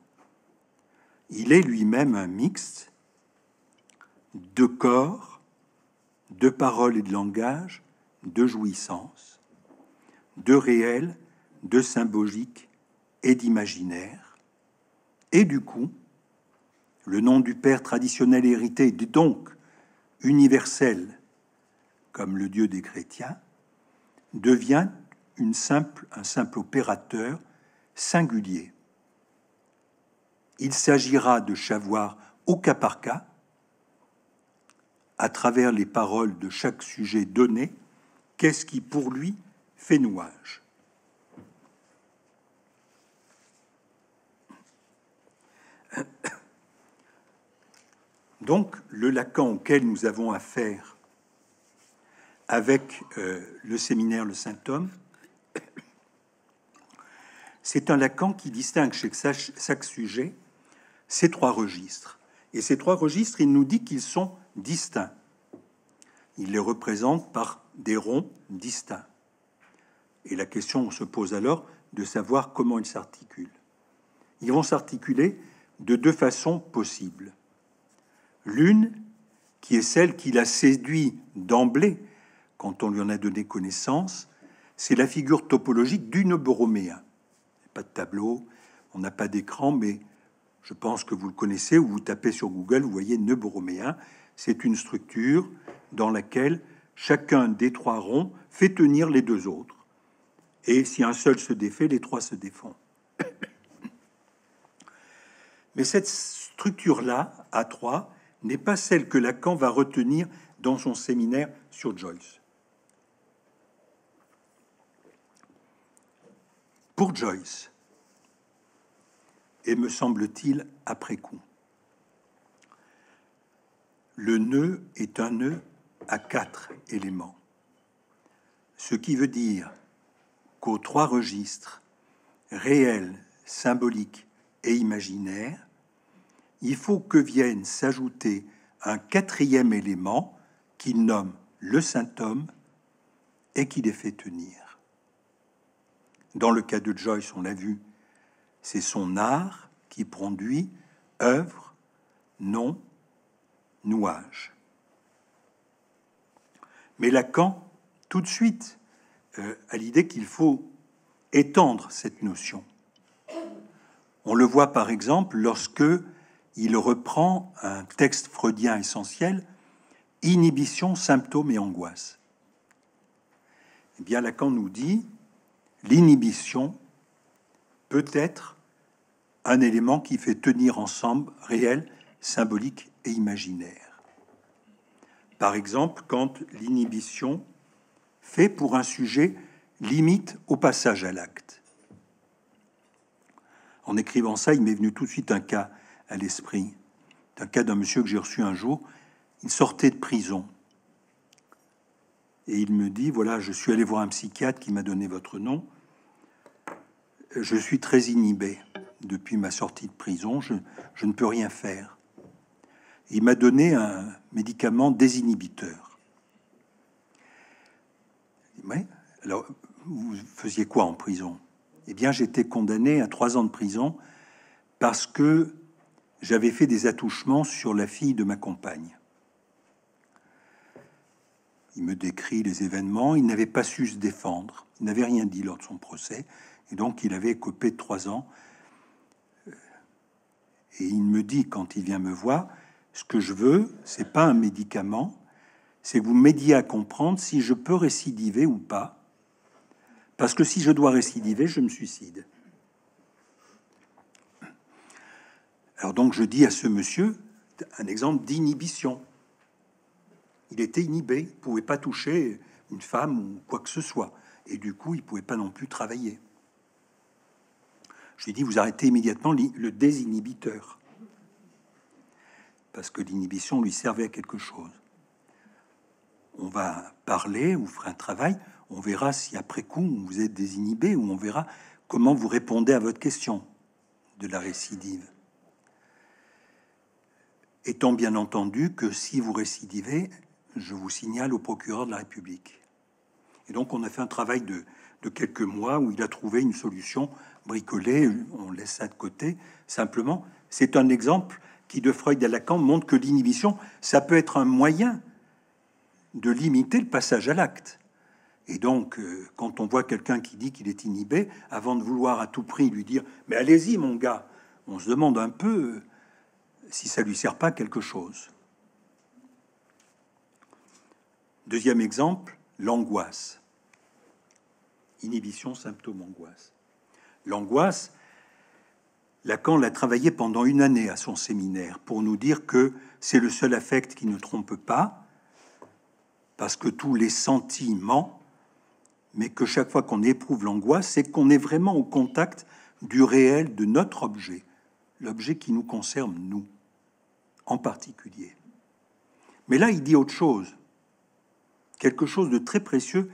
Il est lui-même un mixte de corps, de paroles et de langage, de jouissance, de réel, de symbolique et d'imaginaire. Et du coup, le nom du père traditionnel hérité, donc universel, comme le dieu des chrétiens, devient une simple, un simple opérateur singulier. Il s'agira de savoir au cas par cas, à travers les paroles de chaque sujet donné, qu'est-ce qui pour lui fait nouage. Donc, le Lacan auquel nous avons affaire avec euh, le séminaire Le Saint-Homme, c'est un Lacan qui distingue chez chaque sujet ces trois registres. Et ces trois registres, il nous dit qu'ils sont distincts. Il les représente par des ronds distincts. Et la question se pose alors de savoir comment ils s'articulent. Ils vont s'articuler de deux façons possibles. L'une, qui est celle qui l'a séduit d'emblée, quand on lui en a donné connaissance, c'est la figure topologique du nœud borroméen. Pas de tableau, on n'a pas d'écran, mais je pense que vous le connaissez, ou vous tapez sur Google, vous voyez nœud borroméen. C'est une structure dans laquelle chacun des trois ronds fait tenir les deux autres. Et si un seul se défait, les trois se défont. Mais cette structure-là, à trois, n'est pas celle que Lacan va retenir dans son séminaire sur Joyce. Pour Joyce, et me semble-t-il après coup, le nœud est un nœud à quatre éléments, ce qui veut dire qu'aux trois registres, réel, symbolique et imaginaire, il faut que vienne s'ajouter un quatrième élément qu'il nomme le symptôme et qui les fait tenir. Dans le cas de Joyce, on l'a vu, c'est son art qui produit œuvre, nom, nouage. Mais Lacan, tout de suite, euh, a l'idée qu'il faut étendre cette notion. On le voit par exemple lorsque il reprend un texte freudien essentiel, inhibition, symptômes et angoisse. Eh bien, Lacan nous dit, l'inhibition peut être un élément qui fait tenir ensemble réel, symbolique et imaginaire. Par exemple, quand l'inhibition fait pour un sujet limite au passage à l'acte. En écrivant ça, il m'est venu tout de suite un cas à l'esprit, d'un cas d'un monsieur que j'ai reçu un jour. Il sortait de prison. Et il me dit, voilà, je suis allé voir un psychiatre qui m'a donné votre nom. Je suis très inhibé depuis ma sortie de prison. Je, je ne peux rien faire. Il m'a donné un médicament désinhibiteur. Mais, alors, vous faisiez quoi en prison? Eh bien, j'étais condamné à trois ans de prison parce que j'avais fait des attouchements sur la fille de ma compagne. Il me décrit les événements, il n'avait pas su se défendre, il n'avait rien dit lors de son procès, et donc il avait écopé de trois ans. Et il me dit, quand il vient me voir, ce que je veux, c'est pas un médicament, c'est que vous m'aidiez à comprendre si je peux récidiver ou pas, parce que si je dois récidiver, je me suicide. Alors donc je dis à ce monsieur un exemple d'inhibition. Il était inhibé, il ne pouvait pas toucher une femme ou quoi que ce soit. Et du coup, il ne pouvait pas non plus travailler. Je lui ai dit, vous arrêtez immédiatement le désinhibiteur. Parce que l'inhibition lui servait à quelque chose. On va parler, vous ferez un travail, on verra si après coup, vous êtes désinhibé ou on verra comment vous répondez à votre question de la récidive. étant bien entendu que si vous récidivez, je vous signale au procureur de la République. Et donc on a fait un travail de, de quelques mois où il a trouvé une solution bricolée, on laisse ça de côté. Simplement, c'est un exemple qui, de Freud à Lacan, montre que l'inhibition, ça peut être un moyen de limiter le passage à l'acte. Et donc, quand on voit quelqu'un qui dit qu'il est inhibé, avant de vouloir à tout prix lui dire « mais allez-y mon gars », on se demande un peu si ça lui sert pas quelque chose. Deuxième exemple, l'angoisse. Inhibition, symptôme, angoisse. L'angoisse, Lacan l'a travaillé pendant une année à son séminaire pour nous dire que c'est le seul affect qui ne trompe pas, parce que tous les sentiments, mais que chaque fois qu'on éprouve l'angoisse, c'est qu'on est vraiment au contact du réel, de notre objet, l'objet qui nous concerne, nous, en particulier. Mais là, il dit autre chose, quelque chose de très précieux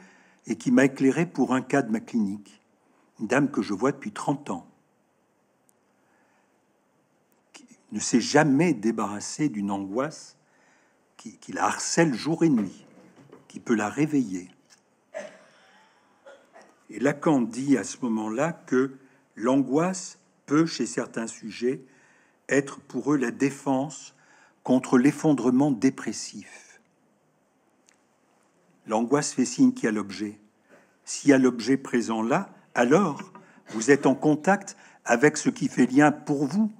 et qui m'a éclairé pour un cas de ma clinique, une dame que je vois depuis trente ans, qui ne s'est jamais débarrassée d'une angoisse qui, qui la harcèle jour et nuit, qui peut la réveiller. Et Lacan dit à ce moment-là que l'angoisse peut, chez certains sujets, être pour eux la défense contre l'effondrement dépressif. L'angoisse fait signe qu'il y a l'objet. S'il y a l'objet présent là, alors vous êtes en contact avec ce qui fait lien pour vous,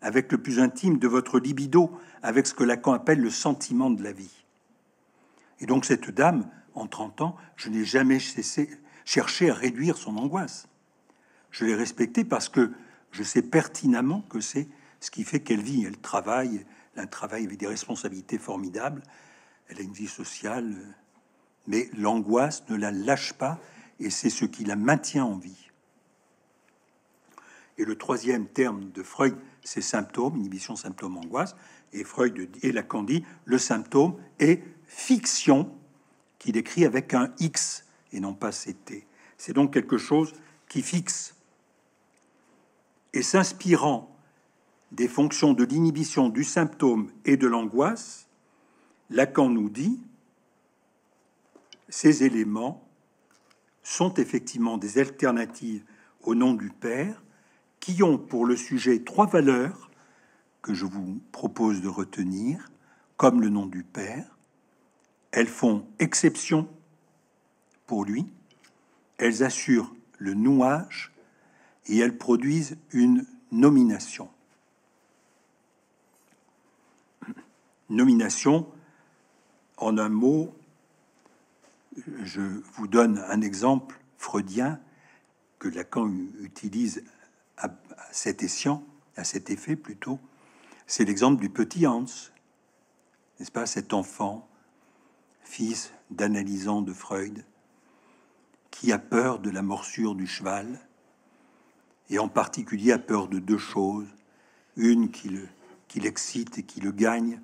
avec le plus intime de votre libido, avec ce que Lacan appelle le sentiment de la vie. Et donc cette dame, en trente ans, je n'ai jamais cessé, cherché à réduire son angoisse. Je l'ai respectée parce que je sais pertinemment que c'est ce qui fait qu'elle vit. Elle travaille, elle travaille avec des responsabilités formidables, elle a une vie sociale, mais l'angoisse ne la lâche pas et c'est ce qui la maintient en vie. Et le troisième terme de Freud, c'est symptôme, inhibition, symptôme, angoisse. Et Freud et Lacan dit le symptôme est fiction, qu'il écrit avec un X et non pas C T. C'est donc quelque chose qui fixe. Et s'inspirant des fonctions de l'inhibition, du symptôme et de l'angoisse, Lacan nous dit ces éléments sont effectivement des alternatives au nom du Père qui ont pour le sujet trois valeurs que je vous propose de retenir comme le nom du Père. Elles font exception pour lui, elles assurent le nouage et elles produisent une nomination. Nomination, en un mot, je vous donne un exemple freudien que Lacan utilise à cet escient, à cet effet plutôt, c'est l'exemple du petit Hans, n'est-ce pas, cet enfant, fils d'analysant de Freud, qui a peur de la morsure du cheval, et en particulier a peur de deux choses, une qui le, qui l'excite et qui le gagne,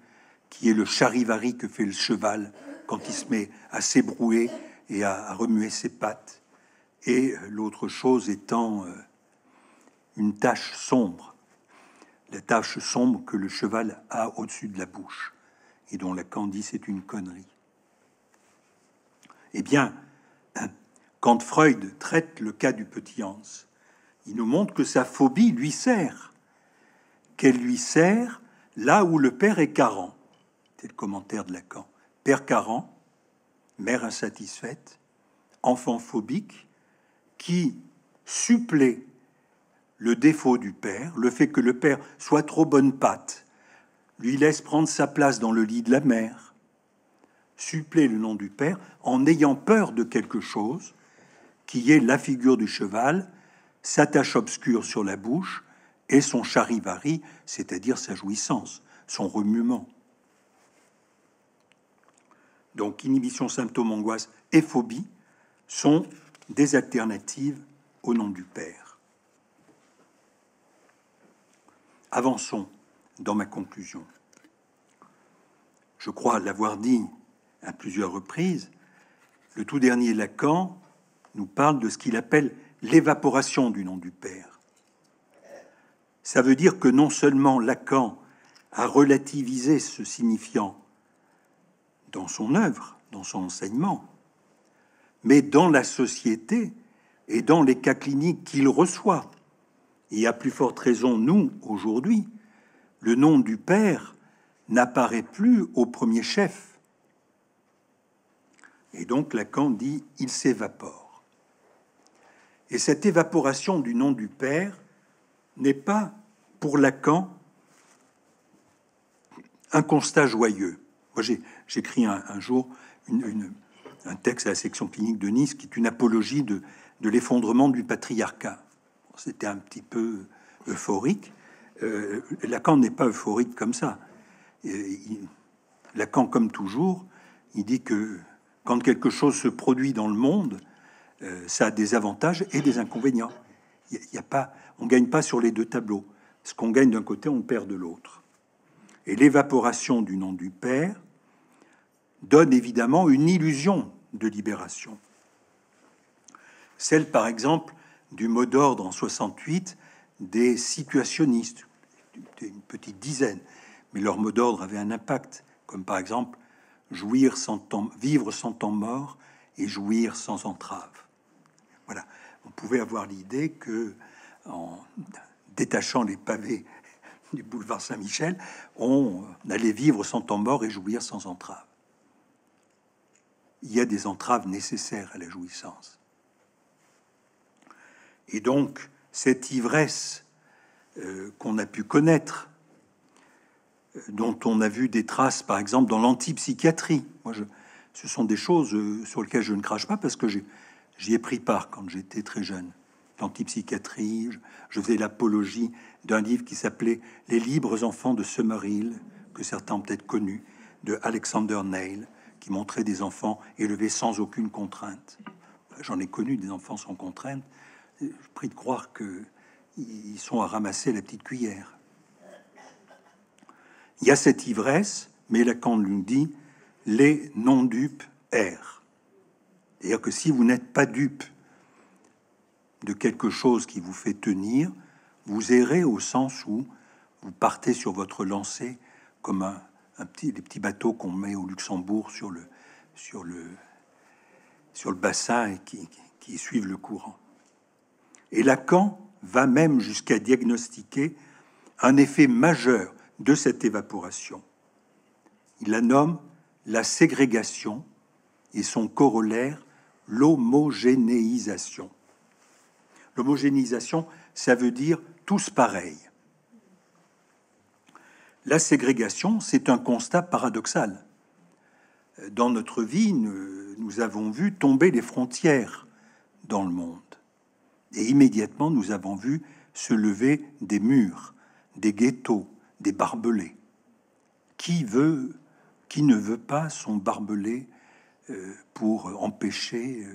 qui est le charivari que fait le cheval quand il se met à s'ébrouer et à, à remuer ses pattes, et l'autre chose étant euh, une tache sombre, la tache sombre que le cheval a au-dessus de la bouche, et dont Lacan dit c'est une connerie. Eh bien, quand Freud traite le cas du petit Hans, il nous montre que sa phobie lui sert, qu'elle lui sert là où le père est carent. C'est le commentaire de Lacan. Père carent, mère insatisfaite, enfant phobique, qui supplée le défaut du père, le fait que le père soit trop bonne patte, lui laisse prendre sa place dans le lit de la mère, supplée le nom du père en ayant peur de quelque chose qui est la figure du cheval, sa tache obscure sur la bouche et son charivari, c'est-à-dire sa jouissance, son remuement. Donc inhibition, symptôme, angoisse et phobie sont des alternatives au nom du père. Avançons dans ma conclusion. Je crois l'avoir dit à plusieurs reprises, le tout dernier Lacan nous parle de ce qu'il appelle l'évaporation du nom du Père. Ça veut dire que non seulement Lacan à relativiser ce signifiant dans son œuvre, dans son enseignement, mais dans la société et dans les cas cliniques qu'il reçoit. Et à plus forte raison, nous, aujourd'hui, le nom du Père n'apparaît plus au premier chef. Et donc Lacan dit « il s'évapore ». Et cette évaporation du nom du Père n'est pas, pour Lacan, un constat joyeux. Moi, j'écris un, un jour une, une, un texte à la section clinique de Nice qui est une apologie de, de l'effondrement du patriarcat. C'était un petit peu euphorique. Euh, Lacan n'est pas euphorique comme ça. Et il, Lacan, comme toujours, il dit que quand quelque chose se produit dans le monde, euh, ça a des avantages et des inconvénients. Il y a pas, on ne gagne pas sur les deux tableaux. Ce qu'on gagne d'un côté, on perd de l'autre. Et l'évaporation du nom du Père donne évidemment une illusion de libération. Celle, par exemple, du mot d'ordre en soixante-huit des situationnistes, une petite dizaine, mais leur mot d'ordre avait un impact, comme par exemple jouir sans temps, vivre sans temps mort et jouir sans entrave. Voilà, on pouvait avoir l'idée que, en détachant les pavés du boulevard Saint-Michel, on allait vivre sans temps mort et jouir sans entrave. Il y a des entraves nécessaires à la jouissance. Et donc, cette ivresse euh, qu'on a pu connaître, euh, dont on a vu des traces, par exemple, dans l'antipsychiatrie. Moi, je, ce sont des choses euh, sur lesquelles je ne crache pas parce que j'y ai pris part quand j'étais très jeune. L'antipsychiatrie, je, je faisais l'apologie d'un livre qui s'appelait « Les libres enfants de Summerhill », que certains ont peut-être connu, de Alexander Neil, qui montrait des enfants élevés sans aucune contrainte. J'en ai connu des enfants sans contrainte. Je prie de croire qu'ils sont à ramasser la petite cuillère. Il y a cette ivresse, mais Lacan nous dit « les non-dupes errent ». C'est-à-dire que si vous n'êtes pas dupe de quelque chose qui vous fait tenir, vous errez au sens où vous partez sur votre lancée comme un, un petit, les petits bateaux qu'on met au Luxembourg sur le, sur le, sur le bassin et qui, qui suivent le courant. Et Lacan va même jusqu'à diagnostiquer un effet majeur de cette évaporation. Il la nomme la ségrégation et son corollaire, l'homogénéisation. L'homogénéisation, ça veut dire tous pareils. La ségrégation, c'est un constat paradoxal. Dans notre vie, nous, nous avons vu tomber les frontières dans le monde. Et immédiatement, nous avons vu se lever des murs, des ghettos, des barbelés. Qui veut, qui ne veut pas son barbelé pour empêcher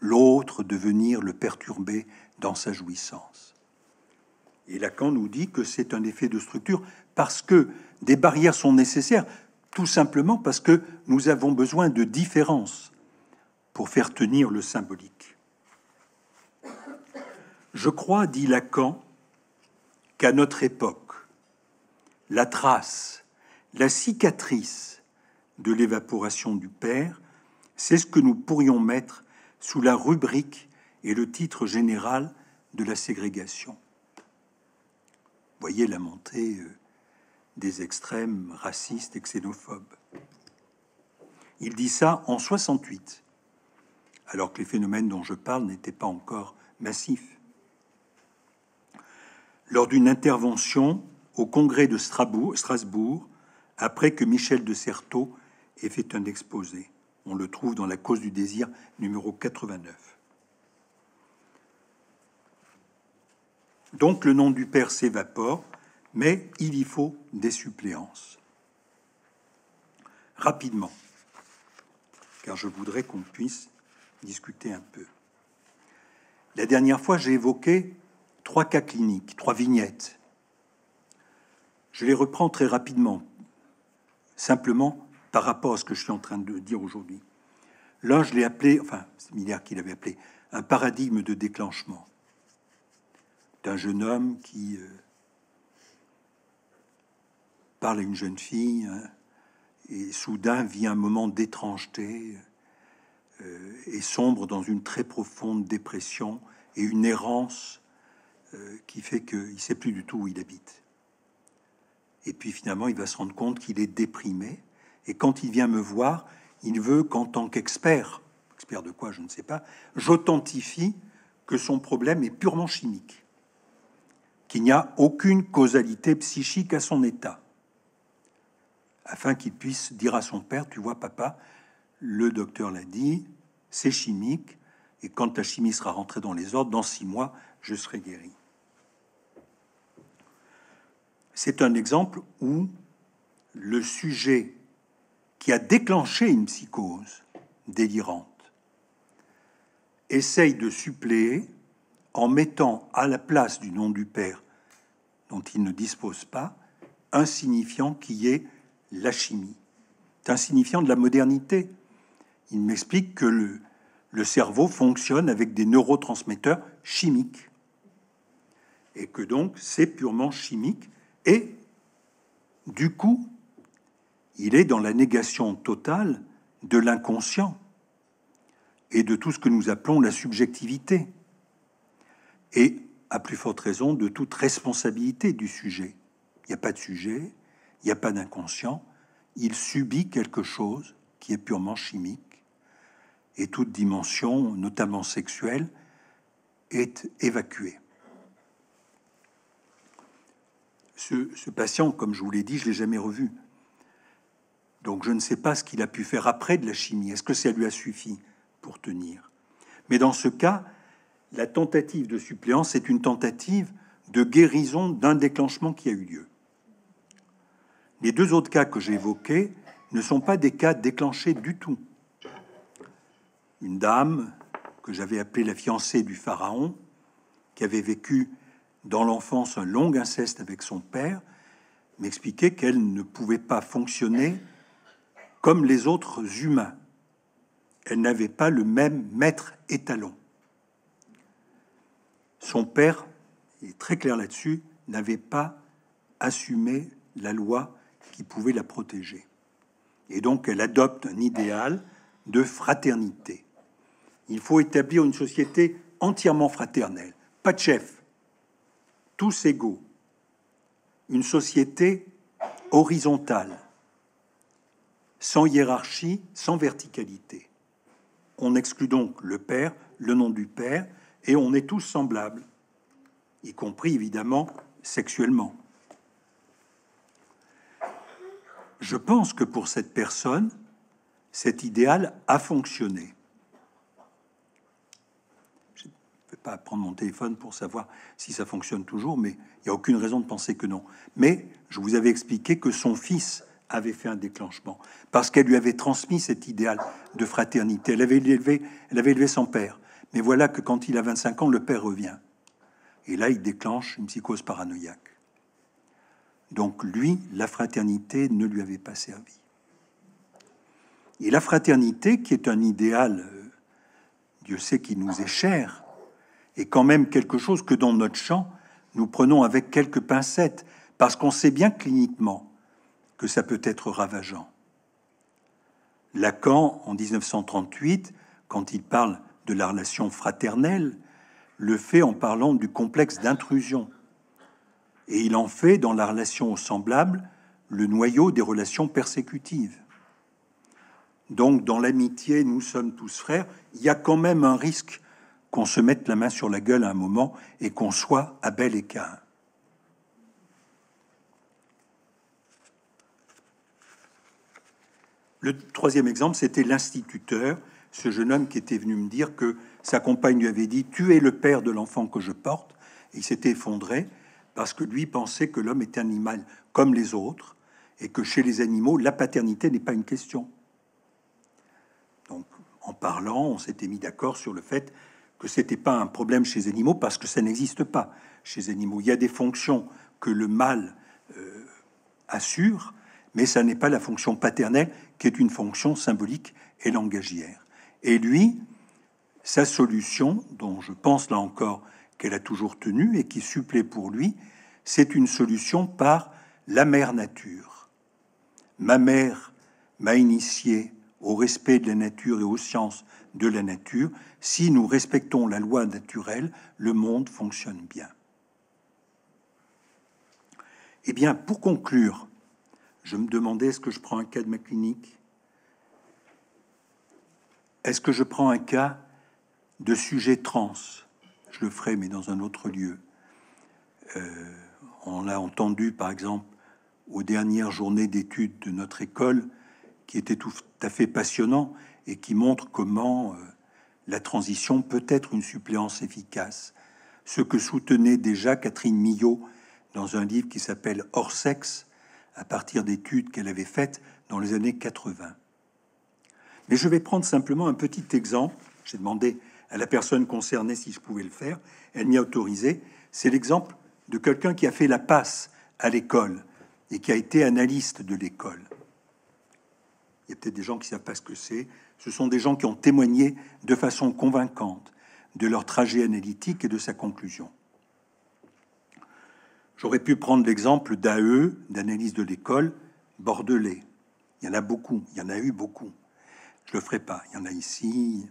l'autre de venir le perturber dans sa jouissance? Et Lacan nous dit que c'est un effet de structure parce que des barrières sont nécessaires, tout simplement parce que nous avons besoin de différences pour faire tenir le symbolique. Je crois, dit Lacan, qu'à notre époque, la trace, la cicatrice de l'évaporation du Père, c'est ce que nous pourrions mettre sous la rubrique et le titre général de la ségrégation. Voyez la montée des extrêmes racistes et xénophobes. Il dit ça en soixante-huit, alors que les phénomènes dont je parle n'étaient pas encore massifs. Lors d'une intervention au congrès de Strasbourg, après que Michel de Certeau ait fait un exposé. On le trouve dans La cause du désir, numéro quatre-vingt-neuf. Donc le nom du Père s'évapore, mais il y faut des suppléances. Rapidement, car je voudrais qu'on puisse discuter un peu. La dernière fois, j'ai évoqué trois cas cliniques, trois vignettes. Je les reprends très rapidement, simplement par rapport à ce que je suis en train de dire aujourd'hui. L'un, je l'ai appelé, enfin, c'est Miller qui l'avait appelé, un paradigme de déclenchement d'un jeune homme qui euh, parle à une jeune fille et soudain vit un moment d'étrangeté euh, et sombre dans une très profonde dépression et une errance euh, qui fait qu'il ne sait plus du tout où il habite. Et puis finalement, il va se rendre compte qu'il est déprimé. Et quand il vient me voir, il veut qu'en tant qu'expert, expert de quoi, je ne sais pas, j'authentifie que son problème est purement chimique, qu'il n'y a aucune causalité psychique à son état, afin qu'il puisse dire à son père, tu vois papa, le docteur l'a dit, c'est chimique, et quand ta chimie sera rentrée dans les ordres, dans six mois, je serai guéri. C'est un exemple où le sujet qui a déclenché une psychose délirante essaye de suppléer en mettant à la place du nom du père, dont il ne dispose pas, un signifiant qui est la chimie. C'est un signifiant de la modernité. Il m'explique que le, le cerveau fonctionne avec des neurotransmetteurs chimiques et que donc c'est purement chimique et du coup, il est dans la négation totale de l'inconscient et de tout ce que nous appelons la subjectivité, et à plus forte raison de toute responsabilité du sujet. Il n'y a pas de sujet, il n'y a pas d'inconscient, il subit quelque chose qui est purement chimique, et toute dimension, notamment sexuelle, est évacuée. Ce, ce patient, comme je vous l'ai dit, je ne l'ai jamais revu. Donc je ne sais pas ce qu'il a pu faire après de la chimie. Est-ce que ça lui a suffi pour tenir? Mais dans ce cas, la tentative de suppléance est une tentative de guérison d'un déclenchement qui a eu lieu. Les deux autres cas que j'ai évoqués ne sont pas des cas déclenchés du tout. Une dame que j'avais appelée la fiancée du pharaon, qui avait vécu dans l'enfance un long inceste avec son père, m'expliquait qu'elle ne pouvait pas fonctionner comme les autres humains. Elle n'avait pas le même maître étalon. Son père, il est très clair là-dessus, n'avait pas assumé la loi qui pouvait la protéger. Et donc, elle adopte un idéal de fraternité. Il faut établir une société entièrement fraternelle, pas de chef, tous égaux, une société horizontale, sans hiérarchie, sans verticalité. On exclut donc le père, le nom du père, et on est tous semblables, y compris évidemment sexuellement. Je pense que pour cette personne, cet idéal a fonctionné. Je ne vais pas prendre mon téléphone pour savoir si ça fonctionne toujours, mais il n'y a aucune raison de penser que non. Mais je vous avais expliqué que son fils avait fait un déclenchement, parce qu'elle lui avait transmis cet idéal de fraternité. Elle avait élevé, elle avait élevé son père. Mais voilà que quand il a vingt-cinq ans, le père revient. Et là, il déclenche une psychose paranoïaque. Donc lui, la fraternité ne lui avait pas servi. Et la fraternité, qui est un idéal, euh, Dieu sait qu'il nous est cher, est quand même quelque chose que dans notre champ, nous prenons avec quelques pincettes, parce qu'on sait bien cliniquement que ça peut être ravageant. Lacan, en mille neuf cent trente-huit, quand il parle de la relation fraternelle, le fait en parlant du complexe d'intrusion. Et il en fait, dans la relation aux semblables, le noyau des relations persécutives. Donc, dans l'amitié, nous sommes tous frères, il y a quand même un risque qu'on se mette la main sur la gueule à un moment et qu'on soit à Abel et Caïn. Le troisième exemple, c'était l'instituteur, ce jeune homme qui était venu me dire que sa compagne lui avait dit « Tu es le père de l'enfant que je porte », et il s'était effondré, parce que lui pensait que l'homme est un animal comme les autres et que chez les animaux, la paternité n'est pas une question. Donc, en parlant, on s'était mis d'accord sur le fait que ce n'était pas un problème chez les animaux parce que ça n'existe pas chez les animaux. Il y a des fonctions que le mâle euh, assure, mais ça n'est pas la fonction paternelle qui est une fonction symbolique et langagière. Et lui, sa solution, dont je pense là encore qu'elle a toujours tenu et qui supplée pour lui, c'est une solution par l'amère nature. Ma mère m'a initié au respect de la nature et aux sciences de la nature. Si nous respectons la loi naturelle, le monde fonctionne bien. Eh bien, pour conclure, je me demandais, est-ce que je prends un cas de ma clinique? Est-ce que je prends un cas de sujet trans? Je le ferai, mais dans un autre lieu. Euh, on l'a entendu, par exemple, aux dernières journées d'études de notre école, qui était tout à fait passionnant et qui montre comment euh, la transition peut être une suppléance efficace. Ce que soutenait déjà Catherine Millot dans un livre qui s'appelle « Hors sexe », à partir d'études qu'elle avait faites dans les années quatre-vingt. Mais je vais prendre simplement un petit exemple. J'ai demandé à la personne concernée si je pouvais le faire. Elle m'y a autorisé. C'est l'exemple de quelqu'un qui a fait la passe à l'école et qui a été analyste de l'école. Il y a peut-être des gens qui ne savent pas ce que c'est. Ce sont des gens qui ont témoigné de façon convaincante de leur trajet analytique et de sa conclusion. J'aurais pu prendre l'exemple d'A E, d'analyse de l'école, bordelais. Il y en a beaucoup, il y en a eu beaucoup. Je ne le ferai pas. Il y en a ici.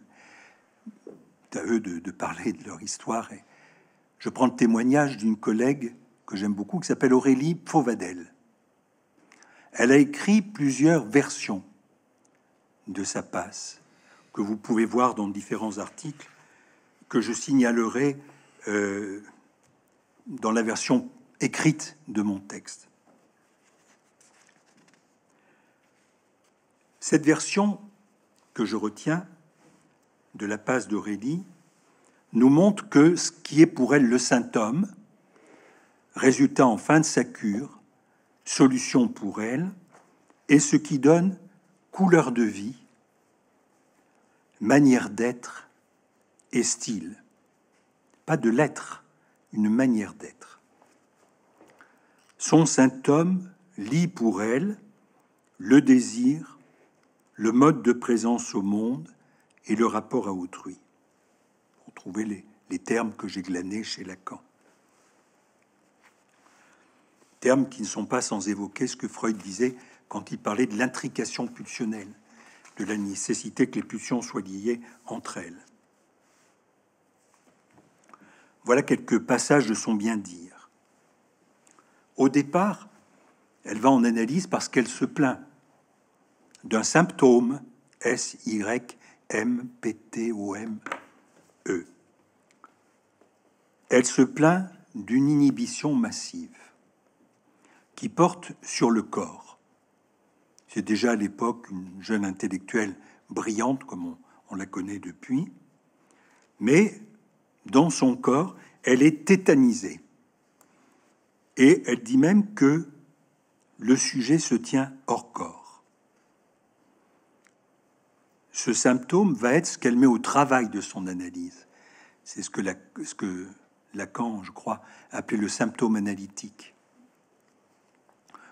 C'est à eux de, de parler de leur histoire. Et je prends le témoignage d'une collègue que j'aime beaucoup, qui s'appelle Aurélie Pfauwadel. Elle a écrit plusieurs versions de sa passe, que vous pouvez voir dans différents articles, que je signalerai euh, dans la version écrite de mon texte. Cette version que je retiens de la passe d'Aurélie nous montre que ce qui est pour elle le symptôme, résultat en fin de sa cure, solution pour elle, est ce qui donne couleur de vie, manière d'être et style. Pas de l'être, une manière d'être. Son symptôme lie pour elle le désir, le mode de présence au monde et le rapport à autrui. Vous trouvez les, les termes que j'ai glanés chez Lacan. Termes qui ne sont pas sans évoquer ce que Freud disait quand il parlait de l'intrication pulsionnelle, de la nécessité que les pulsions soient liées entre elles. Voilà quelques passages de son bien-dire. Au départ, elle va en analyse parce qu'elle se plaint d'un symptôme, S Y M P T O M E. Elle se plaint d'une inhibition massive qui porte sur le corps. C'est déjà à l'époque une jeune intellectuelle brillante, comme on, on la connaît depuis, mais dans son corps, elle est tétanisée. Et elle dit même que le sujet se tient hors corps. Ce symptôme va être ce qu'elle met au travail de son analyse. C'est ce que, la, ce que Lacan, je crois, appelait le symptôme analytique.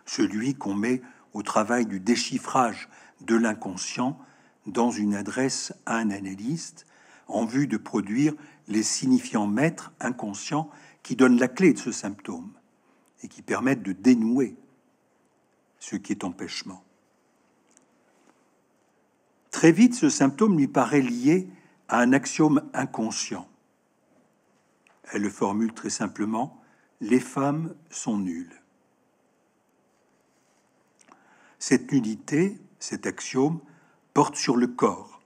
Celui qu'on met au travail du déchiffrage de l'inconscient dans une adresse à un analyste en vue de produire les signifiants maîtres inconscients qui donnent la clé de ce symptôme et qui permettent de dénouer ce qui est empêchement. Très vite, ce symptôme lui paraît lié à un axiome inconscient. Elle le formule très simplement, « Les femmes sont nulles ». Cette nullité, cet axiome, porte sur le corps.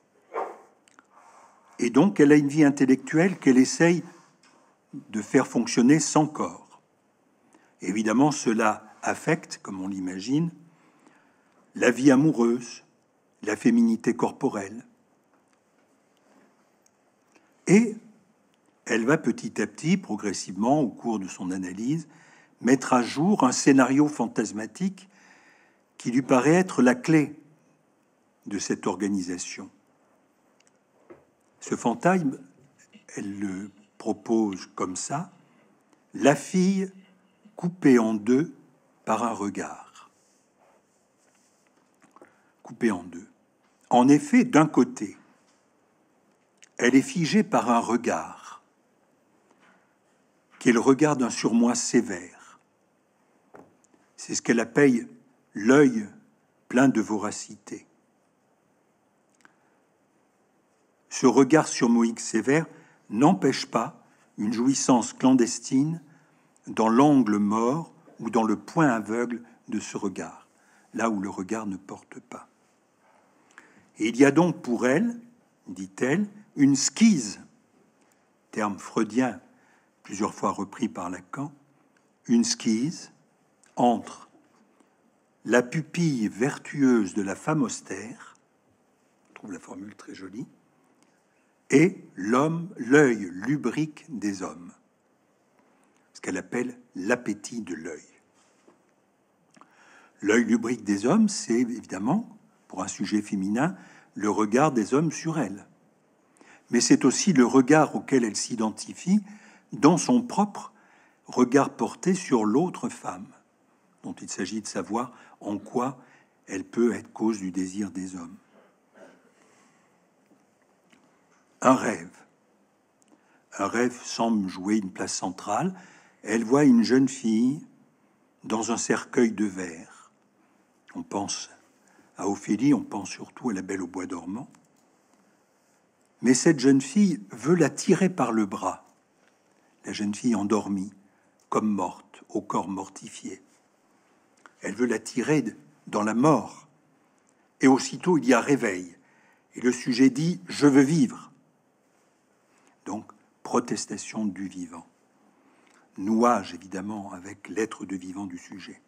Et donc, elle a une vie intellectuelle qu'elle essaye de faire fonctionner sans corps. Évidemment, cela affecte, comme on l'imagine, la vie amoureuse, la féminité corporelle. Et elle va petit à petit, progressivement, au cours de son analyse, mettre à jour un scénario fantasmatique qui lui paraît être la clé de cette organisation. Ce fantasme, elle le propose comme ça, la fille coupée en deux par un regard. Coupée en deux. En effet, d'un côté, elle est figée par un regard, qui est le regard d'un surmoi sévère. C'est ce qu'elle appelle l'œil plein de voracité. Ce regard surmoïque sévère n'empêche pas une jouissance clandestine dans l'angle mort ou dans le point aveugle de ce regard, là où le regard ne porte pas. Et il y a donc pour elle, dit-elle, une schise, terme freudien plusieurs fois repris par Lacan, une schise entre la pupille vertueuse de la femme austère, on trouve la formule très jolie, et l'homme, l'œil lubrique des hommes, ce qu'elle appelle l'appétit de l'œil. L'œil lubrique des hommes, c'est évidemment, pour un sujet féminin, le regard des hommes sur elle. Mais c'est aussi le regard auquel elle s'identifie dans son propre regard porté sur l'autre femme, dont il s'agit de savoir en quoi elle peut être cause du désir des hommes. Un rêve. Un rêve semble jouer une place centrale. Elle voit une jeune fille dans un cercueil de verre. On pense à Ophélie, on pense surtout à la Belle au bois dormant. Mais cette jeune fille veut la tirer par le bras. La jeune fille endormie, comme morte, au corps mortifié. Elle veut la tirer dans la mort. Et aussitôt, il y a réveil. Et le sujet dit « Je veux vivre ». Donc, protestation du vivant. Nouage, évidemment, avec l'être de vivant du sujet.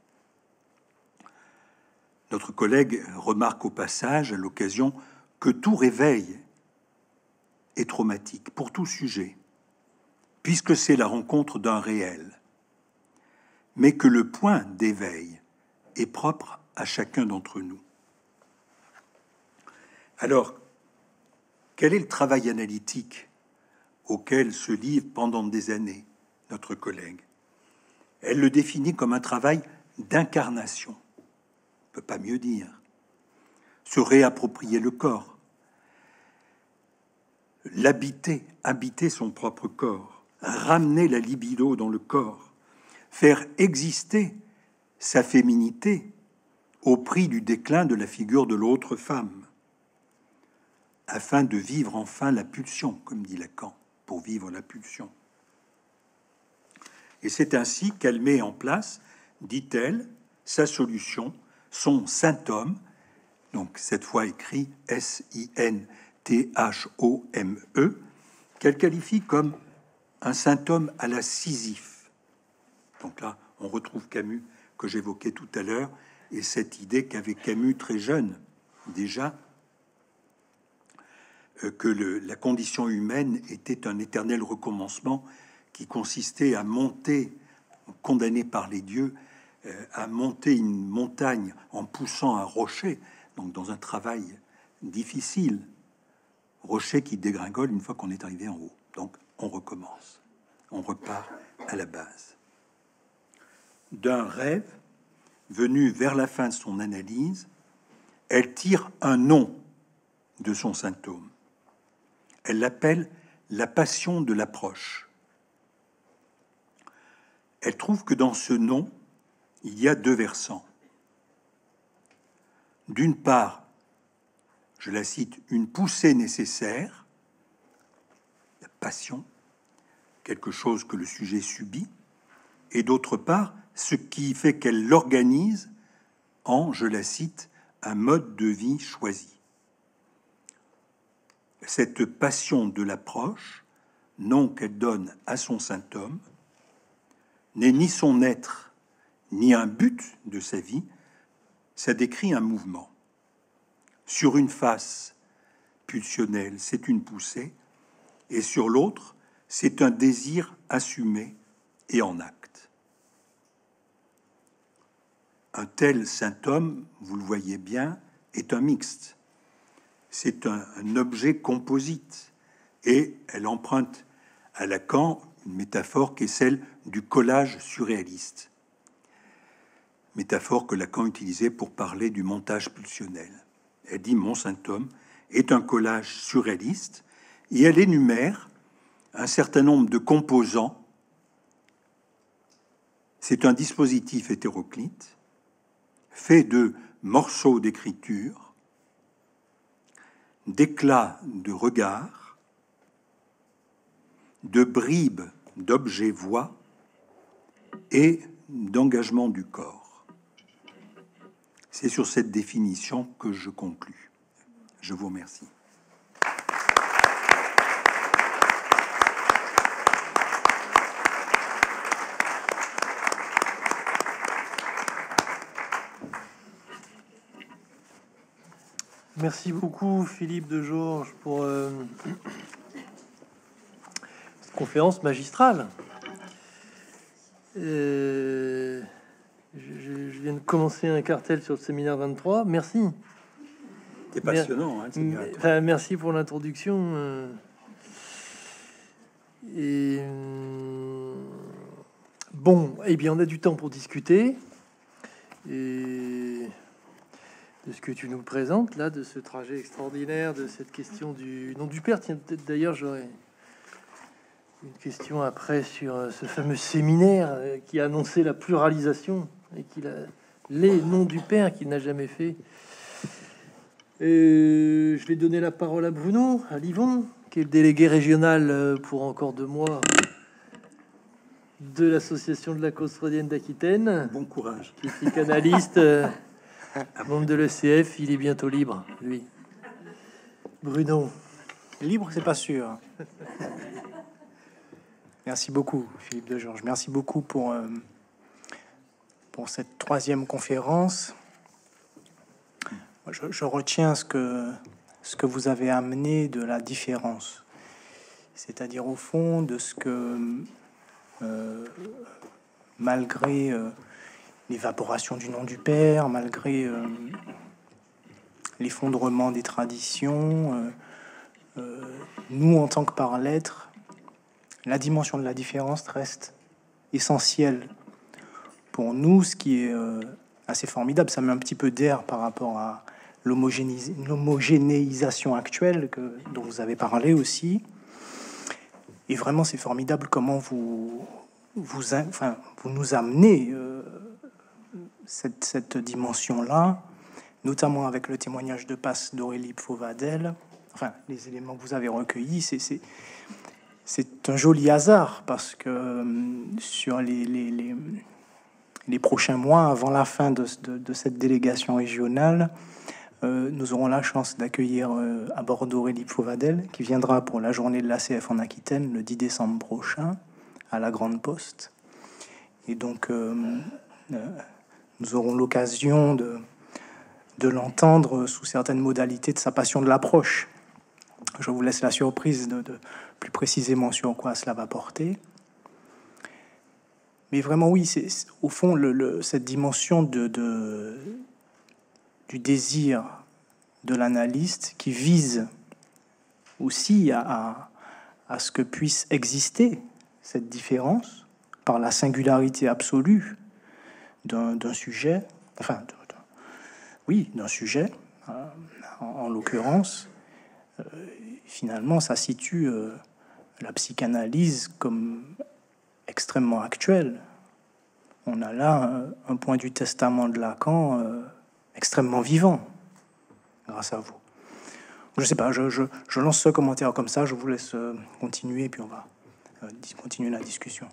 Notre collègue remarque au passage, à l'occasion, que tout réveil est traumatique pour tout sujet, puisque c'est la rencontre d'un réel, mais que le point d'éveil est propre à chacun d'entre nous. Alors, quel est le travail analytique auquel se livre pendant des années notre collègue? Elle le définit comme un travail d'incarnation. On ne peut pas mieux dire. Se réapproprier le corps, l'habiter, habiter son propre corps, ramener la libido dans le corps, faire exister sa féminité au prix du déclin de la figure de l'autre femme, afin de vivre enfin la pulsion, comme dit Lacan, pour vivre la pulsion. Et c'est ainsi qu'elle met en place, dit-elle, sa solution, son symptôme, donc cette fois écrit S I N T H O M E, qu'elle qualifie comme un symptôme à la Sisyphe. Donc là, on retrouve Camus, que j'évoquais tout à l'heure, et cette idée qu'avait Camus très jeune, déjà, que le, la condition humaine était un éternel recommencement qui consistait à monter, condamné par les dieux, à monter une montagne en poussant un rocher, donc dans un travail difficile, rocher qui dégringole une fois qu'on est arrivé en haut. Donc, on recommence, on repart à la base. D'un rêve, venu vers la fin de son analyse, elle tire un nom de son symptôme. Elle l'appelle la passion de l'approche. Elle trouve que dans ce nom, il y a deux versants. D'une part, je la cite, une poussée nécessaire, passion, quelque chose que le sujet subit, et d'autre part, ce qui fait qu'elle l'organise en, je la cite, un mode de vie choisi. Cette passion de l'approche, nom qu'elle donne à son symptôme, n'est ni son être, ni un but de sa vie, ça décrit un mouvement. Sur une face pulsionnelle, c'est une poussée, et sur l'autre, c'est un désir assumé et en acte. Un tel symptôme, vous le voyez bien, est un mixte. C'est un, un objet composite. Et elle emprunte à Lacan une métaphore qui est celle du collage surréaliste. Métaphore que Lacan utilisait pour parler du montage pulsionnel. Elle dit « Mon symptôme est un collage surréaliste » et elle énumère un certain nombre de composants. C'est un dispositif hétéroclite fait de morceaux d'écriture, d'éclats de regard, de bribes d'objets-voix et d'engagement du corps. C'est sur cette définition que je conclus. Je vous remercie. Merci beaucoup, Philippe de Georges, pour euh, cette conférence magistrale. Euh, je, je viens de commencer un cartel sur le séminaire vingt-trois. Merci. C'est passionnant. Mer hein, le enfin, merci pour l'introduction. Euh, et euh, bon, eh bien, on a du temps pour discuter. Et de ce que tu nous présentes là, de ce trajet extraordinaire, de cette question du nom du père. Tiens, peut-être d'ailleurs, j'aurais une question après sur ce fameux séminaire qui a annoncé la pluralisation et qu'il a les noms du père qu'il n'a jamais fait. Et je vais donner la parole à Bruno Alivon, qui est le délégué régional pour encore deux mois de l'association de la cause freudienne d'Aquitaine. Bon courage, qui est psychanalyste. Membre de l'E C F, il est bientôt libre, lui. Bruno. Libre, c'est pas sûr. Merci beaucoup, Philippe de Georges. Merci beaucoup pour, euh, pour cette troisième conférence. Je, je retiens ce que, ce que vous avez amené de la différence. C'est-à-dire, au fond, de ce que, euh, malgré Euh, l'évaporation du nom du père, malgré euh, l'effondrement des traditions, euh, euh, nous, en tant que par-lettres, la dimension de la différence reste essentielle. Pour nous, ce qui est euh, assez formidable, ça met un petit peu d'air par rapport à l'homogénéisation actuelle que, dont vous avez parlé aussi. Et vraiment, c'est formidable comment vous, vous, enfin, vous nous amenez euh, Cette, cette dimension-là, notamment avec le témoignage de passe d'Aurélie Pfauwadel, enfin, les éléments que vous avez recueillis, c'est un joli hasard, parce que euh, sur les, les, les, les prochains mois, avant la fin de, de, de cette délégation régionale, euh, nous aurons la chance d'accueillir euh, à Bordeaux Aurélie Pfauwadel, qui viendra pour la journée de l'A C F en Aquitaine, le dix décembre prochain, à la Grande Poste. Et donc, euh, euh, nous aurons l'occasion de, de l'entendre sous certaines modalités de sa passion de l'approche. Je vous laisse la surprise de, de plus précisément sur quoi cela va porter. Mais vraiment, oui, c'est au fond le, le, cette dimension de, de, du désir de l'analyste qui vise aussi à, à, à ce que puisse exister cette différence par la singularité absolue d'un sujet, enfin, de, de, oui, d'un sujet, euh, en, en l'occurrence, euh, finalement, ça situe euh, la psychanalyse comme extrêmement actuelle. On a là euh, un point du testament de Lacan euh, extrêmement vivant, grâce à vous. Je sais pas, je, je, je lance ce commentaire comme ça, je vous laisse euh, continuer, puis on va euh, continuer la discussion.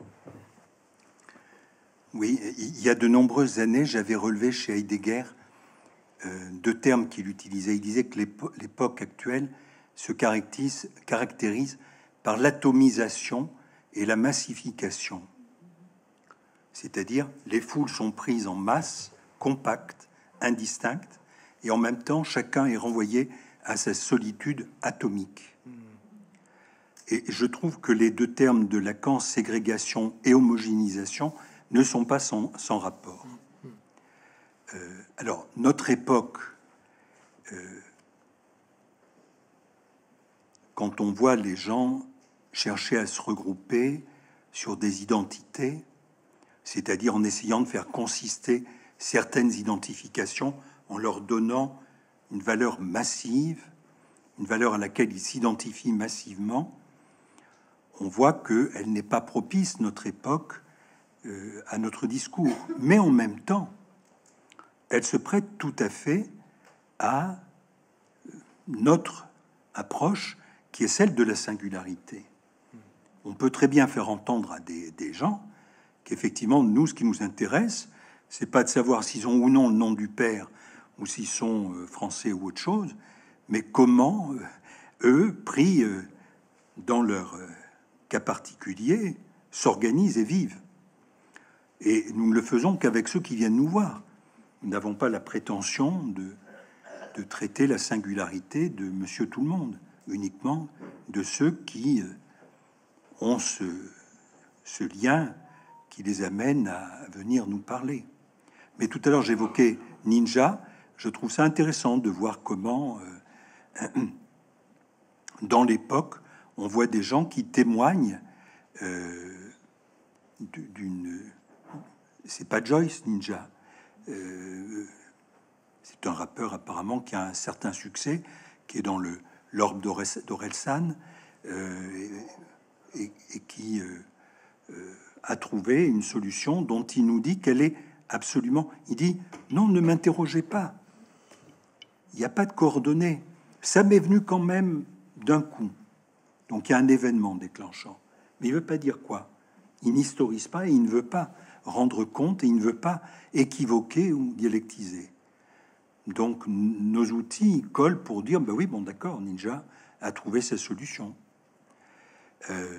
Oui, il y a de nombreuses années, j'avais relevé chez Heidegger euh, deux termes qu'il utilisait. Il disait que l'époque actuelle se caractérise, caractérise par l'atomisation et la massification. C'est-à-dire, les foules sont prises en masse, compactes, indistinctes, et en même temps, chacun est renvoyé à sa solitude atomique. Et je trouve que les deux termes de Lacan, ségrégation et homogénéisation, ne sont pas sans, sans rapport. Euh, alors, notre époque, euh, quand on voit les gens chercher à se regrouper sur des identités, c'est-à-dire en essayant de faire consister certaines identifications, en leur donnant une valeur massive, une valeur à laquelle ils s'identifient massivement, on voit qu'elle n'est pas propice, notre époque, Euh, à notre discours, mais en même temps, elle se prête tout à fait à notre approche qui est celle de la singularité. On peut très bien faire entendre à des, des gens qu'effectivement, nous, ce qui nous intéresse, c'est pas de savoir s'ils ont ou non le nom du père ou s'ils sont euh, français ou autre chose, mais comment euh, eux, pris euh, dans leur euh, cas particulier, s'organisent et vivent. Et nous ne le faisons qu'avec ceux qui viennent nous voir. Nous n'avons pas la prétention de, de traiter la singularité de monsieur tout le monde, uniquement de ceux qui euh, ont ce, ce lien qui les amène à venir nous parler. Mais tout à l'heure, j'évoquais Ninja. Je trouve ça intéressant de voir comment, euh, dans l'époque, on voit des gens qui témoignent euh, d'une... C'est pas Joyce, Ninja. Euh, C'est un rappeur, apparemment, qui a un certain succès, qui est dans le l'orbe d'Orelsan, euh, et, et, et qui... Euh, euh, a trouvé une solution dont il nous dit qu'elle est absolument... Il dit, non, ne m'interrogez pas. Il n'y a pas de coordonnées. Ça m'est venu quand même d'un coup. Donc, il y a un événement déclenchant. Mais il ne veut pas dire quoi. Il n'historise pas et il ne veut pas rendre compte et il ne veut pas équivoquer ou dialectiser. Donc, nos outils collent pour dire, ben oui, bon, d'accord, Ninja a trouvé sa solution. Euh...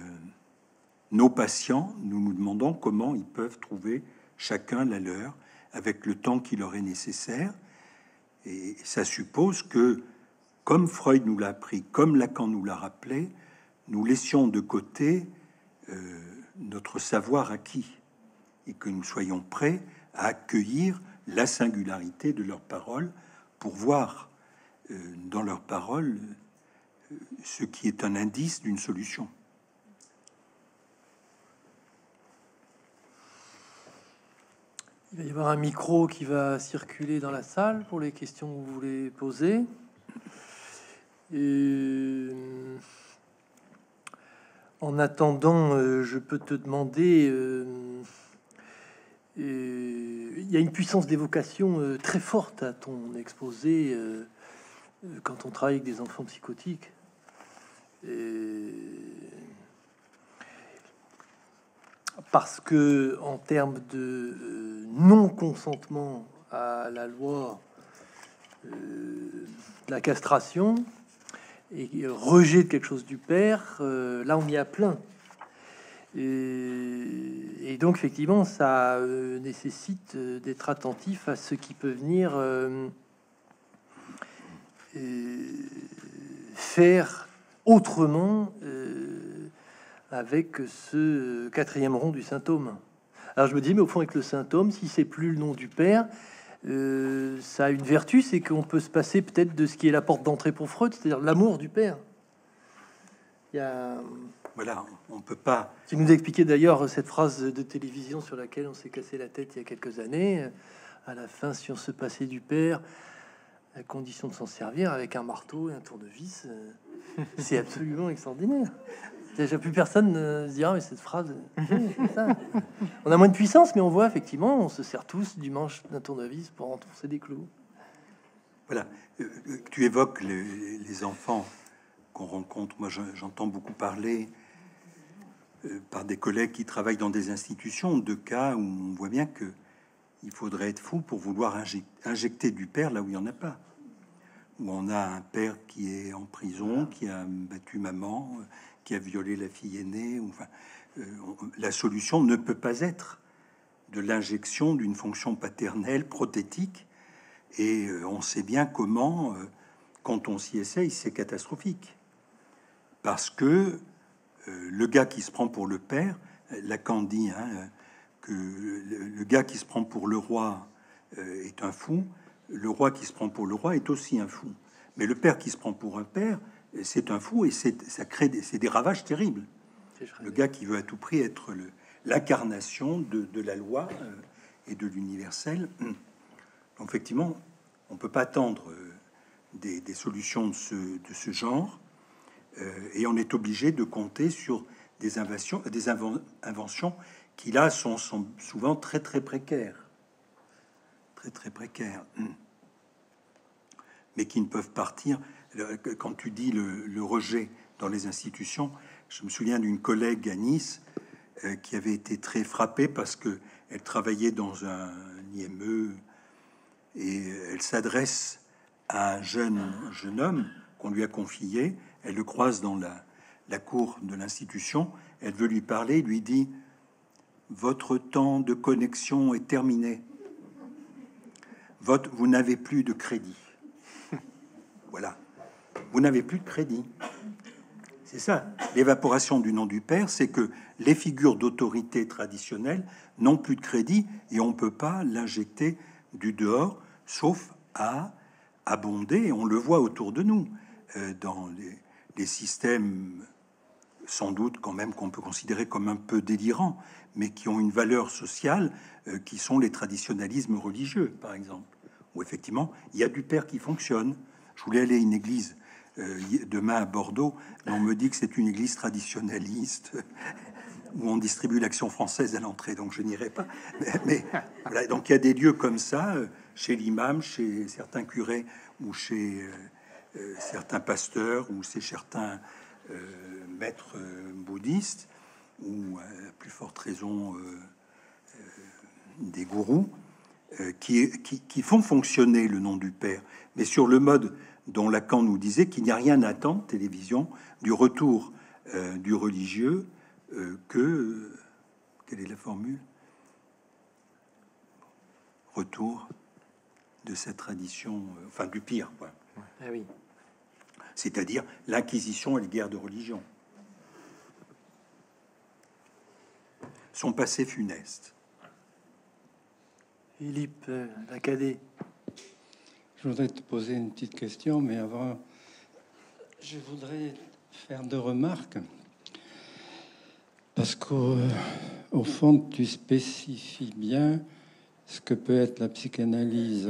Nos patients, nous nous demandons comment ils peuvent trouver chacun la leur avec le temps qui leur est nécessaire. Et ça suppose que, comme Freud nous l'a appris, comme Lacan nous l'a rappelé, nous laissions de côté euh, notre savoir acquis et que nous soyons prêts à accueillir la singularité de leurs paroles pour voir euh, dans leurs paroles euh, ce qui est un indice d'une solution. Il va y avoir un micro qui va circuler dans la salle pour les questions que vous voulez poser. Et en attendant, je peux te demander... Il y a une puissance d'évocation très forte à ton exposé quand on travaille avec des enfants psychotiques. Et parce que, en termes de euh, non-consentement à la loi euh, de la castration et euh, rejet de quelque chose du père, euh, là on y a plein. Et, et donc, effectivement, ça euh, nécessite euh, d'être attentif à ce qui peut venir euh, euh, faire autrement. Euh, avec ce quatrième rond du symptôme. Alors je me dis, mais au fond, avec le symptôme, si c'est plus le nom du père, euh, ça a une vertu, c'est qu'on peut se passer peut-être de ce qui est la porte d'entrée pour Freud, c'est-à-dire l'amour du père. Il y a... Voilà, on peut pas... Tu nous expliquais d'ailleurs cette phrase de télévision sur laquelle on s'est cassé la tête il y a quelques années, à la fin, sur se passer du père, à condition de s'en servir avec un marteau et un tournevis, c'est absolument extraordinaire. Déjà plus personne ne se dira, ah, mais cette phrase, c'est ça. On a moins de puissance, mais on voit effectivement, on se sert tous du manche d'un tournevis pour enfoncer des clous. Voilà, euh, tu évoques les, les enfants qu'on rencontre. Moi, j'entends beaucoup parler euh, par des collègues qui travaillent dans des institutions de cas où on voit bien que il faudrait être fou pour vouloir injecter, injecter du père là où il n'y en a pas. Où on a un père qui est en prison, qui a battu maman, qui a violé la fille aînée. Enfin, euh, la solution ne peut pas être de l'injection d'une fonction paternelle prothétique. Et euh, on sait bien comment, euh, quand on s'y essaye, c'est catastrophique. Parce que euh, le gars qui se prend pour le père, Lacan dit hein, que le, le gars qui se prend pour le roi euh, est un fou. Le roi qui se prend pour le roi est aussi un fou. Mais le père qui se prend pour un père, c'est un fou et ça crée des, des ravages terribles. Le gars qui veut à tout prix être l'incarnation de, de la loi euh, et de l'universel. Donc effectivement, on ne peut pas attendre euh, des, des solutions de ce, de ce genre euh, et on est obligé de compter sur des, invasions, des inven, inventions qui là sont, sont souvent très très précaires. très très précaires, mais qui ne peuvent partir. Quand tu dis le, le rejet dans les institutions, je me souviens d'une collègue à Nice euh, qui avait été très frappée parce que elle travaillait dans un I M E et elle s'adresse à un jeune, un jeune homme qu'on lui a confié. Elle le croise dans la, la cour de l'institution. Elle veut lui parler, lui dit « Votre temps de connexion est terminé. Votre, vous n'avez plus de crédit. » Voilà. Vous n'avez plus de crédit. C'est ça. L'évaporation du nom du père, c'est que les figures d'autorité traditionnelles n'ont plus de crédit et on ne peut pas l'injecter du dehors, sauf à abonder. On le voit autour de nous, euh, dans les, les systèmes sans doute quand même qu'on peut considérer comme un peu délirants, mais qui ont une valeur sociale, euh, qui sont les traditionnalismes religieux, par exemple, où effectivement, il y a du père qui fonctionne. Je voulais aller à une église euh, demain à Bordeaux, et on me dit que c'est une église traditionnaliste où on distribue l'Action française à l'entrée, donc je n'irai pas. Mais, mais voilà, donc il y a des lieux comme ça, euh, chez l'imam, chez certains curés, ou chez euh, euh, certains pasteurs, ou chez certains euh, maîtres euh, bouddhistes, ou euh, à plus forte raison euh, euh, des gourous. Qui, qui, qui font fonctionner le nom du père, mais sur le mode dont Lacan nous disait qu'il n'y a rien à attendre, télévision, du retour euh, du religieux euh, que... Euh, quelle est la formule? Retour de cette tradition, euh, enfin du pire. Ouais. Ah oui. C'est-à-dire l'inquisition et les guerres de religion. Son passé funeste. Philippe Lacadée. Je voudrais te poser une petite question, mais avant, je voudrais faire deux remarques. Parce qu'au au fond, tu spécifies bien ce que peut être la psychanalyse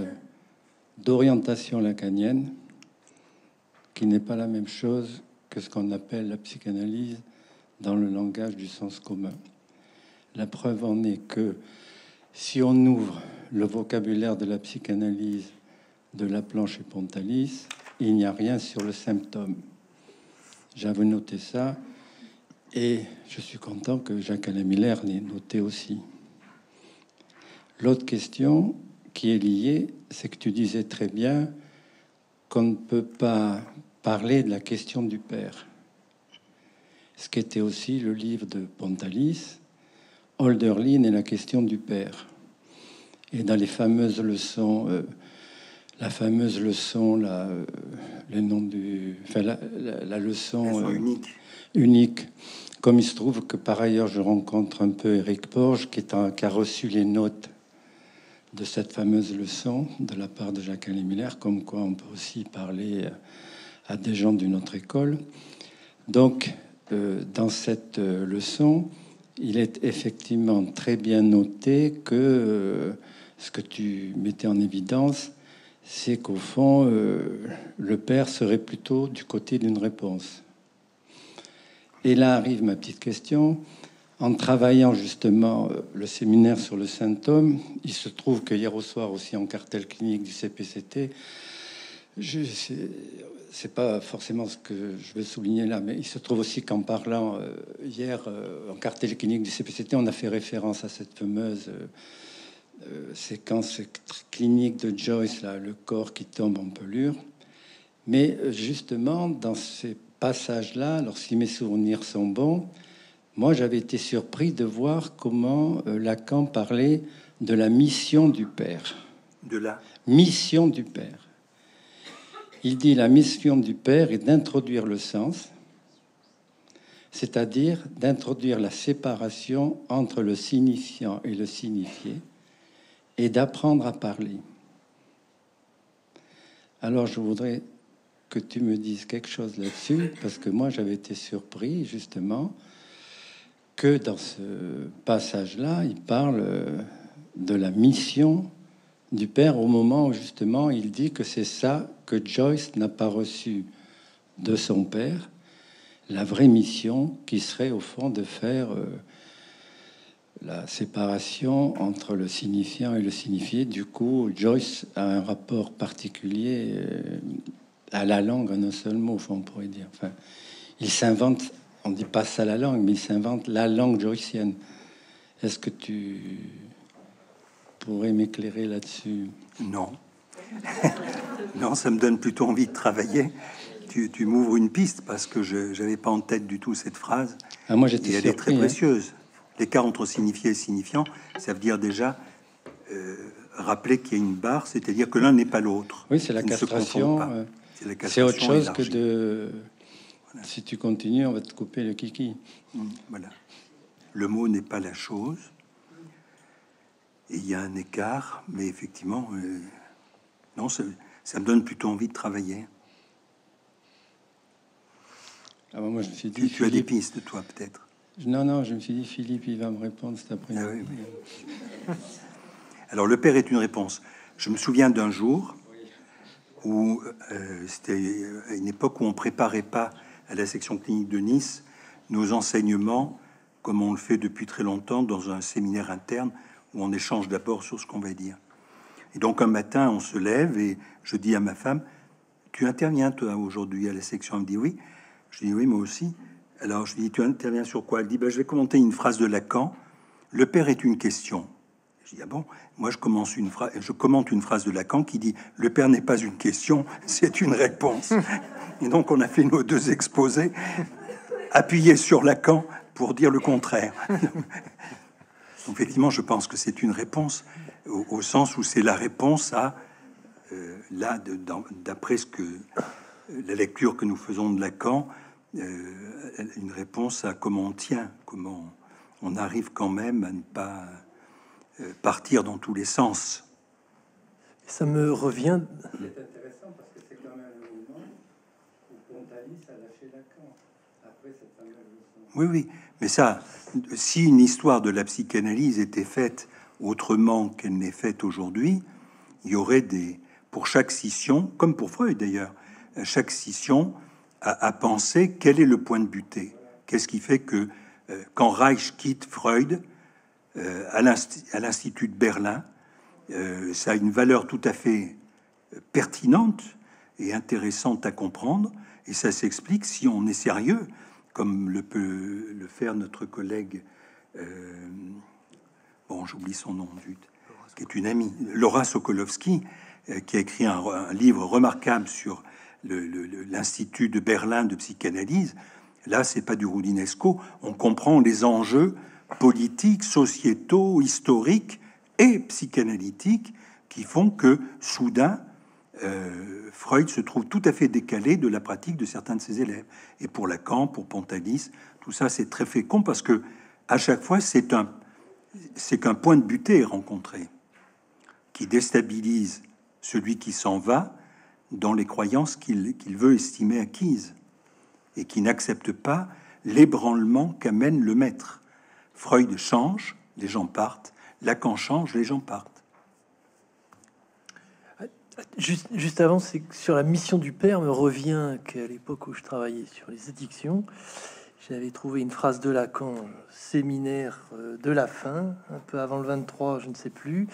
d'orientation lacanienne, qui n'est pas la même chose que ce qu'on appelle la psychanalyse dans le langage du sens commun. La preuve en est que si on ouvre le vocabulaire de la psychanalyse de Laplan chez Pontalis, il n'y a rien sur le symptôme. J'avais noté ça et je suis content que Jacques-Alain Miller l'ait noté aussi. L'autre question qui est liée, c'est que tu disais très bien qu'on ne peut pas parler de la question du père. Ce qui était aussi le livre de Pontalis, Hölderlin et la question du père. Et dans les fameuses leçons, euh, la fameuse leçon, la, euh, le nom du, enfin, la, la, la leçon euh, unique. unique. Comme il se trouve que par ailleurs, je rencontre un peu Éric Porges, qui, est un, qui a reçu les notes de cette fameuse leçon de la part de Jacques-Alain Miller, comme quoi on peut aussi parler à des gens d'une autre école. Donc, euh, dans cette euh, leçon, il est effectivement très bien noté que euh, ce que tu mettais en évidence, c'est qu'au fond, euh, le père serait plutôt du côté d'une réponse. Et là arrive ma petite question. En travaillant justement euh, le séminaire sur le symptôme, il se trouve que hier au soir aussi en cartel clinique du C P C T, je sais... c'est pas forcément ce que je veux souligner là, mais il se trouve aussi qu'en parlant euh, hier euh, en cartel clinique du C P C T, on a fait référence à cette fameuse euh, euh, séquence clinique de Joyce, là, le corps qui tombe en pelure. Mais euh, justement, dans ces passages-là, alors si mes souvenirs sont bons, moi j'avais été surpris de voir comment euh, Lacan parlait de la mission du père. De la mission du père. Il dit la mission du père est d'introduire le sens, c'est-à-dire d'introduire la séparation entre le signifiant et le signifié, et d'apprendre à parler. Alors je voudrais que tu me dises quelque chose là-dessus, parce que moi j'avais été surpris justement que dans ce passage-là, il parle de la mission du père au moment où justement il dit que c'est ça que Joyce n'a pas reçu de son père, la vraie mission qui serait au fond de faire euh, la séparation entre le signifiant et le signifié. Du coup, Joyce a un rapport particulier à la langue en un seul mot, on pourrait dire. Enfin, il s'invente, on ne dit pas ça la langue, mais il s'invente la langue joycienne. Est-ce que tu pourrais m'éclairer là-dessus? Non. Non, ça me donne plutôt envie de travailler. Tu, tu m'ouvres une piste parce que je n'avais pas en tête du tout cette phrase. Ah, moi, j'étais surpris, elle est très précieuse. Hein. L'écart entre signifié et signifiant, ça veut dire déjà euh, rappeler qu'il y a une barre, c'est-à-dire que l'un n'est pas l'autre. Oui, c'est la, la castration. C'est autre chose élargie. Que de... Voilà. Si tu continues, on va te couper le kiki. Voilà. Le mot n'est pas la chose. Et il y a un écart, mais effectivement... Euh, non, ça, ça me donne plutôt envie de travailler. Ah ben moi, je me suis dit, tu, tu Philippe... as des pistes, toi, peut-être? Non, non, je me suis dit, Philippe, il va me répondre cet après-midi. Ah, oui, oui. Alors, le père est une réponse. Je me souviens d'un jour où euh, c'était à une époque où on ne préparait pas à la section clinique de Nice nos enseignements, comme on le fait depuis très longtemps, dans un séminaire interne où on échange d'abord sur ce qu'on va dire. Et donc, un matin, on se lève et je dis à ma femme, tu interviens, toi, aujourd'hui à la section? Elle me dit oui. Je dis oui, moi aussi. Alors, je lui dis, tu interviens sur quoi? Elle dit, ben, je vais commenter une phrase de Lacan. Le père est une question. Je dis, ah bon? Moi, je, commence une phrase, je commente une phrase de Lacan qui dit, le père n'est pas une question, c'est une réponse. Et donc, on a fait nos deux exposés, appuyés sur Lacan pour dire le contraire. Donc, effectivement, je pense que c'est une réponse au, au sens où c'est la réponse à, euh, là, d'après ce que la lecture que nous faisons de Lacan, euh, une réponse à comment on tient, comment on arrive quand même à ne pas euh, partir dans tous les sens. Ça me revient. C'est intéressant parce que c'est quand même le moment où Pontalis a lâché Lacan après cette fameuse leçon. Oui, oui, mais ça, si une histoire de la psychanalyse était faite autrement qu'elle n'est faite aujourd'hui, il y aurait des, pour chaque scission, comme pour Freud d'ailleurs, chaque scission à, à penser quel est le point de butée. Qu'est-ce qui fait que euh, quand Reich quitte Freud euh, à l'Institut de Berlin, euh, ça a une valeur tout à fait pertinente et intéressante à comprendre. Et ça s'explique si on est sérieux, comme le peut le faire notre collègue... Euh, bon, j'oublie son nom, zut, qui est une amie, Laura Sokolowski, euh, qui a écrit un, un livre remarquable sur... l'Institut de Berlin de psychanalyse. Là, c'est pas du Roudinesco. On comprend les enjeux politiques, sociétaux, historiques et psychanalytiques qui font que, soudain, euh, Freud se trouve tout à fait décalé de la pratique de certains de ses élèves. Et pour Lacan, pour Pontalis, tout ça, c'est très fécond parce que, à chaque fois, c'est un, c'est qu'un point de butée rencontré qui déstabilise celui qui s'en va dans les croyances qu'il qu'il veut estimer acquises et qui n'accepte pas l'ébranlement qu'amène le maître. Freud change, les gens partent. Lacan change, les gens partent. Juste, juste avant, c'est que sur la mission du père me revient qu'à l'époque où je travaillais sur les addictions, j'avais trouvé une phrase de Lacan, séminaire de la fin, un peu avant le vingt-trois, je ne sais plus.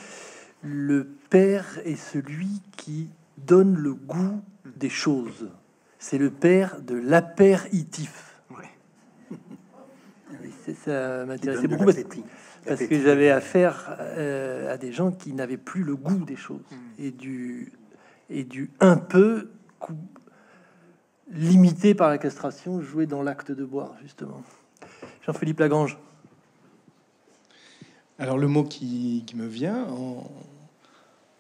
Le père est celui qui donne le goût des choses. C'est le père de l'apéritif. Ouais. Oui, ça m'intéressait beaucoup parce, parce que j'avais affaire euh, à des gens qui n'avaient plus le goût des choses mm. et du et du un peu coup, limité par la castration joué dans l'acte de boire justement. Jean-Philippe Lagrange. Alors le mot qui, qui me vient en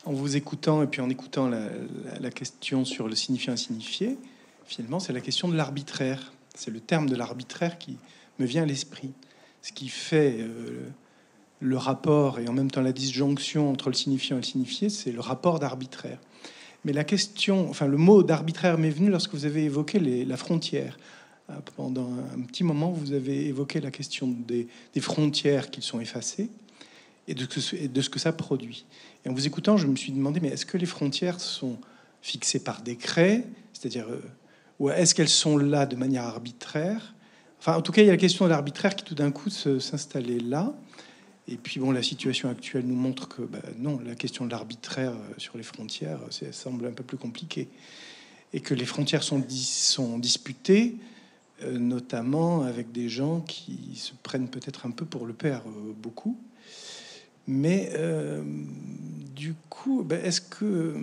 En vous écoutant et puis en écoutant la, la, la question sur le signifiant insignifié, finalement, c'est la question de l'arbitraire. C'est le terme de l'arbitraire qui me vient à l'esprit. Ce qui fait euh, le rapport et en même temps la disjonction entre le signifiant et le signifié, c'est le rapport d'arbitraire. Mais la question, enfin, le mot d'arbitraire m'est venu lorsque vous avez évoqué les, la frontière. Pendant un petit moment, vous avez évoqué la question des, des frontières qui sont effacées et de, et de ce que ça produit. Et en vous écoutant, je me suis demandé, mais est-ce que les frontières sont fixées par décret? C'est-à-dire, euh, ou est-ce qu'elles sont là de manière arbitraire? Enfin, en tout cas, il y a la question de l'arbitraire qui, tout d'un coup, s'installait là. Et puis bon, la situation actuelle nous montre que ben, non, la question de l'arbitraire sur les frontières, ça semble un peu plus compliqué. Et que les frontières sont, dis, sont disputées, euh, notamment avec des gens qui se prennent peut-être un peu pour le père, euh, beaucoup. Mais euh, du coup, ben, est-ce que...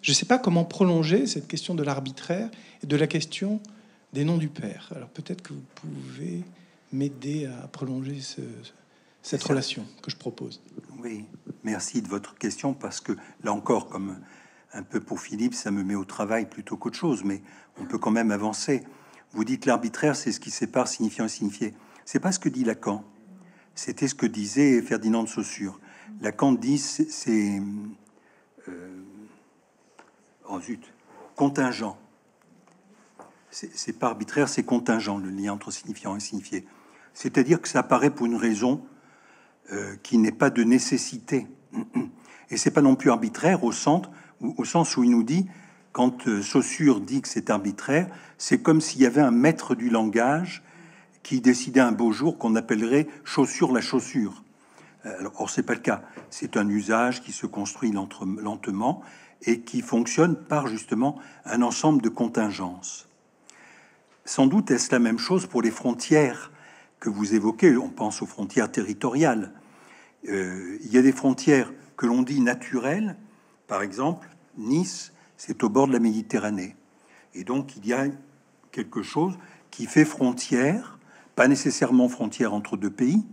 Je ne sais pas comment prolonger cette question de l'arbitraire et de la question des noms du père. Alors peut-être que vous pouvez m'aider à prolonger ce, cette relation que je propose. Oui, merci de votre question, parce que là encore, comme... un peu pour Philippe, ça me met au travail plutôt qu'autre chose, mais on peut quand même avancer. Vous dites l'arbitraire, c'est ce qui sépare signifiant et signifié. C'est pas ce que dit Lacan. C'était ce que disait Ferdinand de Saussure. Lacan dit c'est euh, oh zut, contingent. C'est pas arbitraire, c'est contingent le lien entre signifiant et signifié. C'est-à-dire que ça apparaît pour une raison euh, qui n'est pas de nécessité. Et c'est pas non plus arbitraire au centre. Au sens où il nous dit, quand Saussure dit que c'est arbitraire, c'est comme s'il y avait un maître du langage qui décidait un beau jour qu'on appellerait chaussure la chaussure. Alors, or, c'est pas le cas. C'est un usage qui se construit lentement et qui fonctionne par justement un ensemble de contingences. Sans doute est-ce la même chose pour les frontières que vous évoquez. On pense aux frontières territoriales. Euh, il y a des frontières que l'on dit naturelles. Par exemple, Nice, c'est au bord de la Méditerranée. Et donc, il y a quelque chose qui fait frontière, pas nécessairement frontière entre deux pays,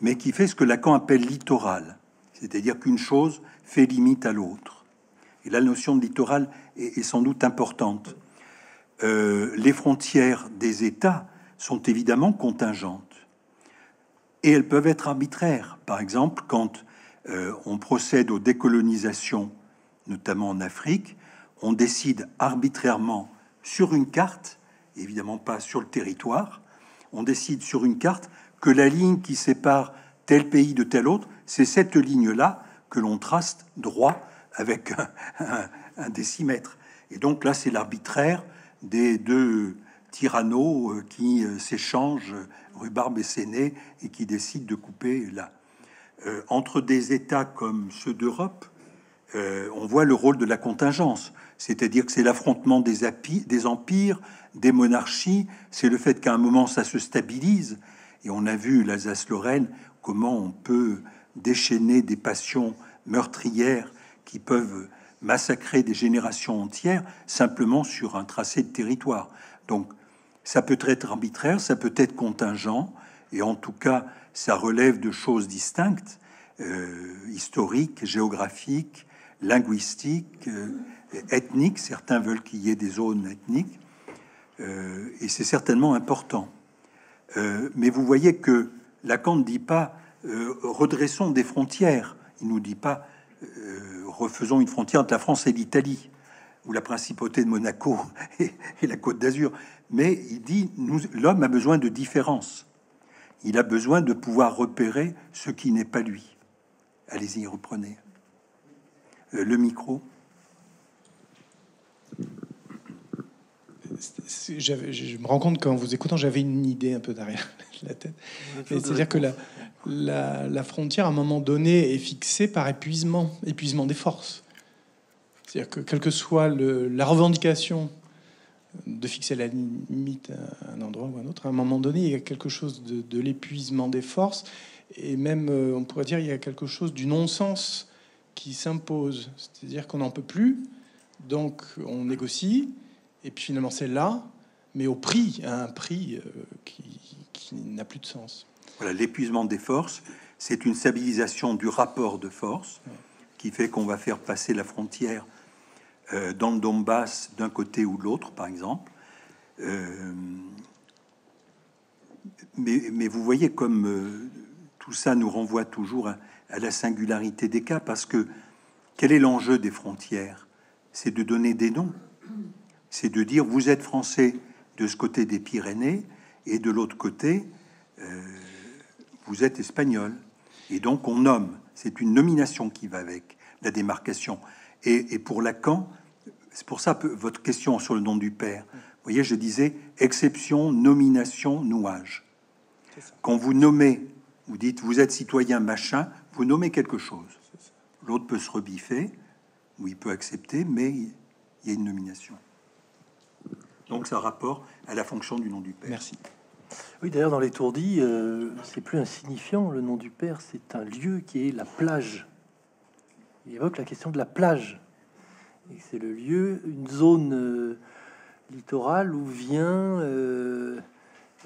mais qui fait ce que Lacan appelle littoral. C'est-à-dire qu'une chose fait limite à l'autre. Et la notion de littoral est, est sans doute importante. Euh, les frontières des États sont évidemment contingentes. Et elles peuvent être arbitraires. Par exemple, quand... Euh, on procède aux décolonisations, notamment en Afrique, on décide arbitrairement sur une carte, évidemment pas sur le territoire, on décide sur une carte que la ligne qui sépare tel pays de tel autre, c'est cette ligne-là que l'on trace droit avec un, un, un décimètre. Et donc là, c'est l'arbitraire des deux tyrannos qui s'échangent rhubarbe et séné et qui décident de couper là. Euh, entre des États comme ceux d'Europe, euh, on voit le rôle de la contingence, c'est-à-dire que c'est l'affrontement des, des empires, des monarchies, c'est le fait qu'à un moment ça se stabilise, et on a vu l'Alsace-Lorraine, comment on peut déchaîner des passions meurtrières qui peuvent massacrer des générations entières simplement sur un tracé de territoire. Donc ça peut être arbitraire, ça peut être contingent, et en tout cas, ça relève de choses distinctes, euh, historiques, géographiques, linguistiques, euh, ethniques. Certains veulent qu'il y ait des zones ethniques, euh, et c'est certainement important. Euh, mais vous voyez que Lacan ne dit pas euh, « redressons des frontières », il ne nous dit pas euh, « refaisons une frontière entre la France et l'Italie » ou la principauté de Monaco et, et la Côte d'Azur. Mais il dit « l'homme a besoin de différences ». Il a besoin de pouvoir repérer ce qui n'est pas lui. Allez-y, reprenez. Euh, le micro. Je me rends compte qu'en vous écoutant, j'avais une idée un peu derrière la tête. C'est-à-dire que la, la, la frontière, à un moment donné, est fixée par épuisement, épuisement des forces. C'est-à-dire que, quelle que soit le, la revendication de fixer la limite à un endroit ou à un autre, à un moment donné, il y a quelque chose de, de l'épuisement des forces, et même, on pourrait dire, il y a quelque chose du non-sens qui s'impose. C'est-à-dire qu'on n'en peut plus, donc on négocie, et puis finalement c'est là, mais au prix, à un prix qui, qui n'a plus de sens. Voilà, l'épuisement des forces, c'est une stabilisation du rapport de force, ouais, qui fait qu'on va faire passer la frontière dans le Donbass, d'un côté ou de l'autre, par exemple. Euh, mais, mais vous voyez comme euh, tout ça nous renvoie toujours à, à la singularité des cas, parce que quel est l'enjeu des frontières? C'est de donner des noms. C'est de dire, vous êtes français de ce côté des Pyrénées, et de l'autre côté, euh, vous êtes espagnol. Et donc on nomme. C'est une nomination qui va avec la démarcation. Et, et pour Lacan... C'est pour ça que votre question sur le nom du père. Vous voyez, je disais exception, nomination, nouage. Quand vous nommez Vous dites, vous êtes citoyen machin, vous nommez quelque chose. L'autre peut se rebiffer, ou il peut accepter, mais il y a une nomination. Donc ça rapporte à la fonction du nom du père. Merci. Oui, d'ailleurs, dans l'étourdie, euh, c'est plus insignifiant. Le nom du père, c'est un lieu qui est la plage. Il évoque la question de la plage. Et c'est le lieu, une zone euh, littorale où vient, euh,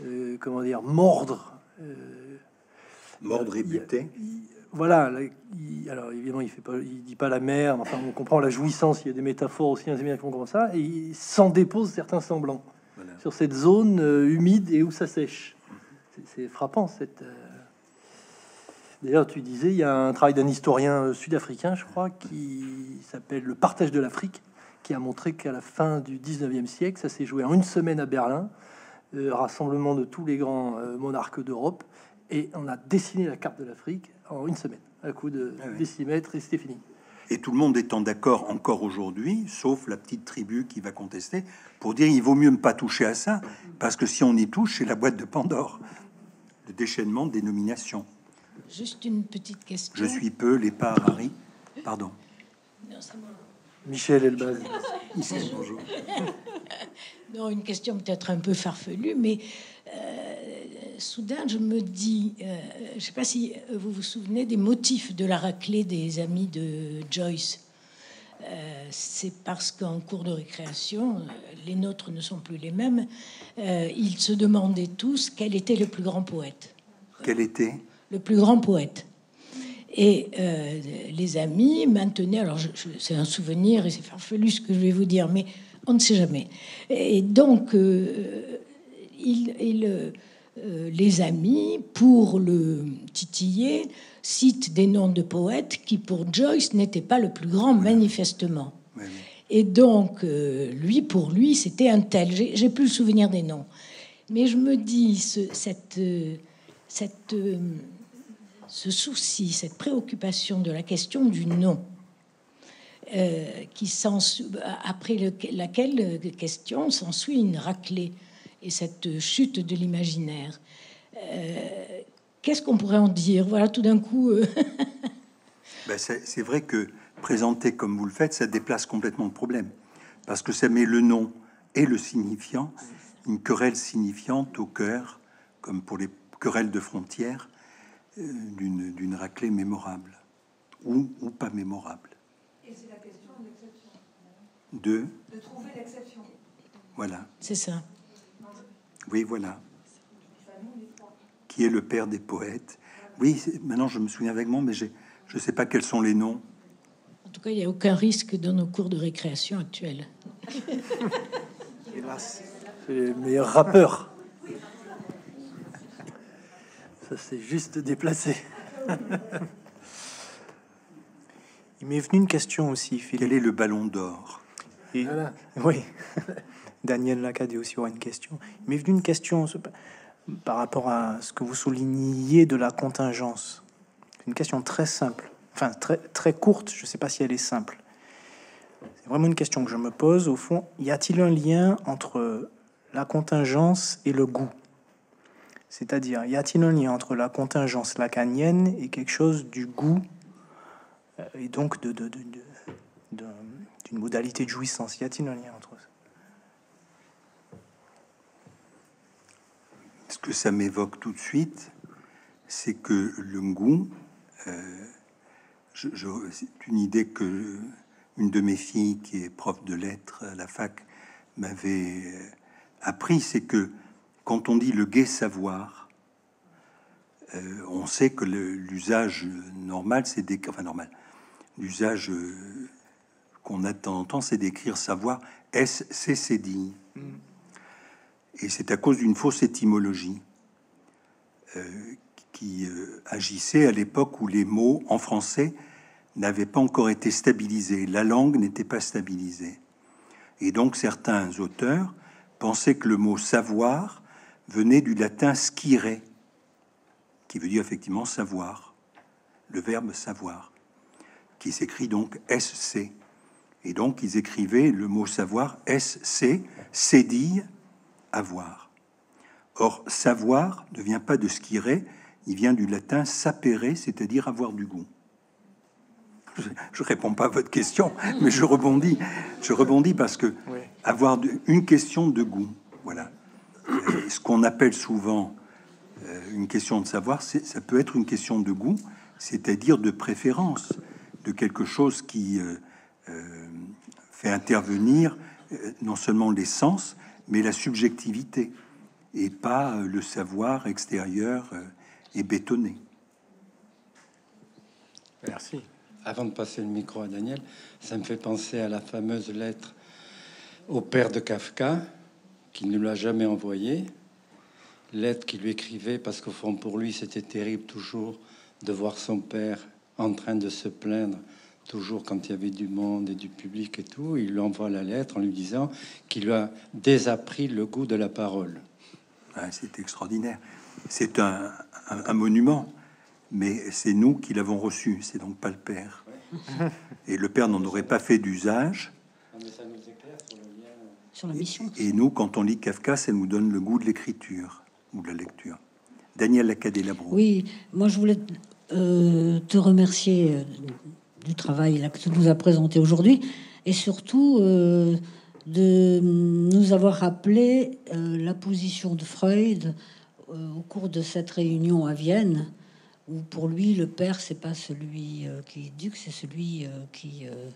euh, comment dire, mordre. Euh, mordre et buter. Voilà. Là, il, alors évidemment, il fait pas, il dit pas la mer. Enfin, on comprend la jouissance. Il y a des métaphores aussi, des comme ça. Et il s'en dépose certains semblants. Voilà. Sur cette zone euh, humide et où ça sèche. C'est frappant. Cette euh... D'ailleurs, tu disais, il y a un travail d'un historien euh, sud-africain, je crois, qui s'appelle Le partage de l'Afrique, qui a montré qu'à la fin du dix-neuvième siècle, ça s'est joué en une semaine à Berlin, euh, rassemblement de tous les grands euh, monarques d'Europe, et on a dessiné la carte de l'Afrique en une semaine, à coup de ah oui. décimètres, et c'était fini. Et tout le monde étant d'accord encore aujourd'hui, sauf la petite tribu qui va contester, pour dire il vaut mieux ne pas toucher à ça, parce que si on y touche, c'est la boîte de Pandore. Le déchaînement des nominations. Juste une petite question. Je suis peu, les pas à Paris. Pardon. Non, c'est moi. Michel Elbaz. Michel, bonjour. Non, une question peut-être un peu farfelue, mais euh, soudain, je me dis, euh, je ne sais pas si vous vous souvenez des motifs de la raclée des amis de Joyce. Euh, c'est parce qu'en cours de récréation, les nôtres ne sont plus les mêmes, euh, ils se demandaient tous quel était le plus grand poète. Quel était ? Le plus grand poète. Et euh, les amis maintenaient, alors c'est un souvenir et c'est farfelu ce que je vais vous dire, mais on ne sait jamais. Et donc, euh, il, il, euh, les amis, pour le titiller, citent des noms de poètes qui, pour Joyce, n'étaient pas le plus grand, manifestement. Oui, oui. Et donc, euh, lui, pour lui, c'était un tel. J'ai plus le souvenir des noms. Mais je me dis, ce, cette, cette, ce souci, cette préoccupation de la question du nom, Euh, qui après le, laquelle question s'ensuit une raclée et cette chute de l'imaginaire. Euh, Qu'est-ce qu'on pourrait en dire? Voilà, tout d'un coup. Euh... ben c'est vrai que présenter comme vous le faites, ça déplace complètement le problème, parce que ça met le nom et le signifiant, une querelle signifiante au cœur, comme pour les querelles de frontières, euh, d'une raclée mémorable ou, ou pas mémorable. Et c'est la question de l'exception. De, de trouver l'exception. Voilà. C'est ça. Oui, voilà. Qui est le père des poètes. Oui, maintenant je me souviens vaguement, mais je ne sais pas quels sont les noms. En tout cas, il n'y a aucun risque dans nos cours de récréation actuels. Hélas, c'est les meilleurs rappeurs. Ça, c'est juste déplacé. Il m'est venu une question aussi, Philippe. Quel est le ballon d'or? Voilà. Oui, Daniel Lacadée aussi aura une question. Il m'est venu une question par rapport à ce que vous souligniez de la contingence. Une question très simple, enfin très, très courte, je ne sais pas si elle est simple. C'est vraiment une question que je me pose, au fond. Y a-t-il un lien entre la contingence et le goût? C'est-à-dire, y a-t-il un lien entre la contingence lacanienne et quelque chose du goût? Et donc, de, de, de, de, d'une modalité de jouissance. Y a-t-il un lien entre eux? Ce que ça m'évoque tout de suite, c'est que le goût, euh, je, je, c'est une idée que une de mes filles, qui est prof de lettres à la fac, m'avait appris, c'est que quand on dit le gai savoir, Euh, on sait que l'usage normal, c'est d'écrire, enfin normal, l'usage euh, qu'on a de temps en temps, c'est d'écrire savoir S C C D. Mm. Et c'est à cause d'une fausse étymologie euh, qui euh, agissait à l'époque où les mots en français n'avaient pas encore été stabilisés, la langue n'était pas stabilisée. Et donc certains auteurs pensaient que le mot savoir venait du latin scire, qui veut dire effectivement savoir, le verbe savoir, qui s'écrit donc S C. Et donc, ils écrivaient le mot savoir S C, cédille, avoir. Or, savoir ne vient pas de skiré, Il vient du latin sapere, c'est-à-dire avoir du goût. Je ne réponds pas à votre question, mais je rebondis. Je rebondis parce que oui. avoir de, une question de goût, voilà. Euh, ce qu'on appelle souvent euh, une question de savoir, ça peut être une question de goût, c'est-à-dire de préférence, de quelque chose qui euh, euh, fait intervenir euh, non seulement les sens, mais la subjectivité, et pas euh, le savoir extérieur euh, et bétonné. Merci. Avant de passer le micro à Daniel, ça me fait penser à la fameuse lettre au père de Kafka, qui ne l'a jamais envoyée, lettre qu'il lui écrivait parce qu'au fond, pour lui, c'était terrible toujours de voir son père en train de se plaindre, toujours quand il y avait du monde et du public et tout. Il lui envoie la lettre en lui disant qu'il lui a désappris le goût de la parole. Ouais, c'est extraordinaire. C'est un, un, un monument. Mais c'est nous qui l'avons reçu, c'est donc pas le père. Ouais. Et le père n'en aurait pas fait d'usage. Sur la mission. Et, et nous, quand on lit Kafka, ça nous donne le goût de l'écriture ou de la lecture. Daniel Lacadée. Oui, moi je voulais euh, te remercier du travail là, que tu nous as présenté aujourd'hui, et surtout euh, de nous avoir rappelé euh, la position de Freud euh, au cours de cette réunion à Vienne, où pour lui, le père, c'est pas celui euh, qui éduque, c'est celui euh, qui, euh,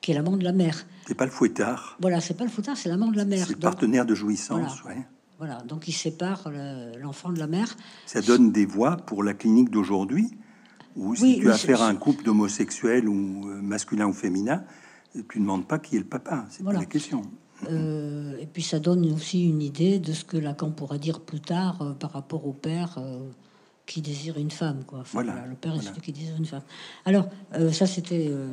qui est l'amant de la mère. C'est pas le fouettard. Voilà, c'est pas le fouettard, c'est l'amant de la mère. C'est le partenaire de jouissance, voilà. Ouais. Voilà, donc il sépare l'enfant le, de la mère. Ça donne des voies pour la clinique d'aujourd'hui, où si oui, tu as affaire à un couple d'homosexuels, ou euh, masculin ou féminin, tu ne demandes pas qui est le papa, c'est voilà. pas la question. Euh, et puis ça donne aussi une idée de ce que Lacan pourra dire plus tard euh, par rapport au père... Euh, qui désire une femme, quoi. Enfin, voilà, voilà, le père est voilà. celui qui désire une femme. Alors, euh, ça, c'était... Euh,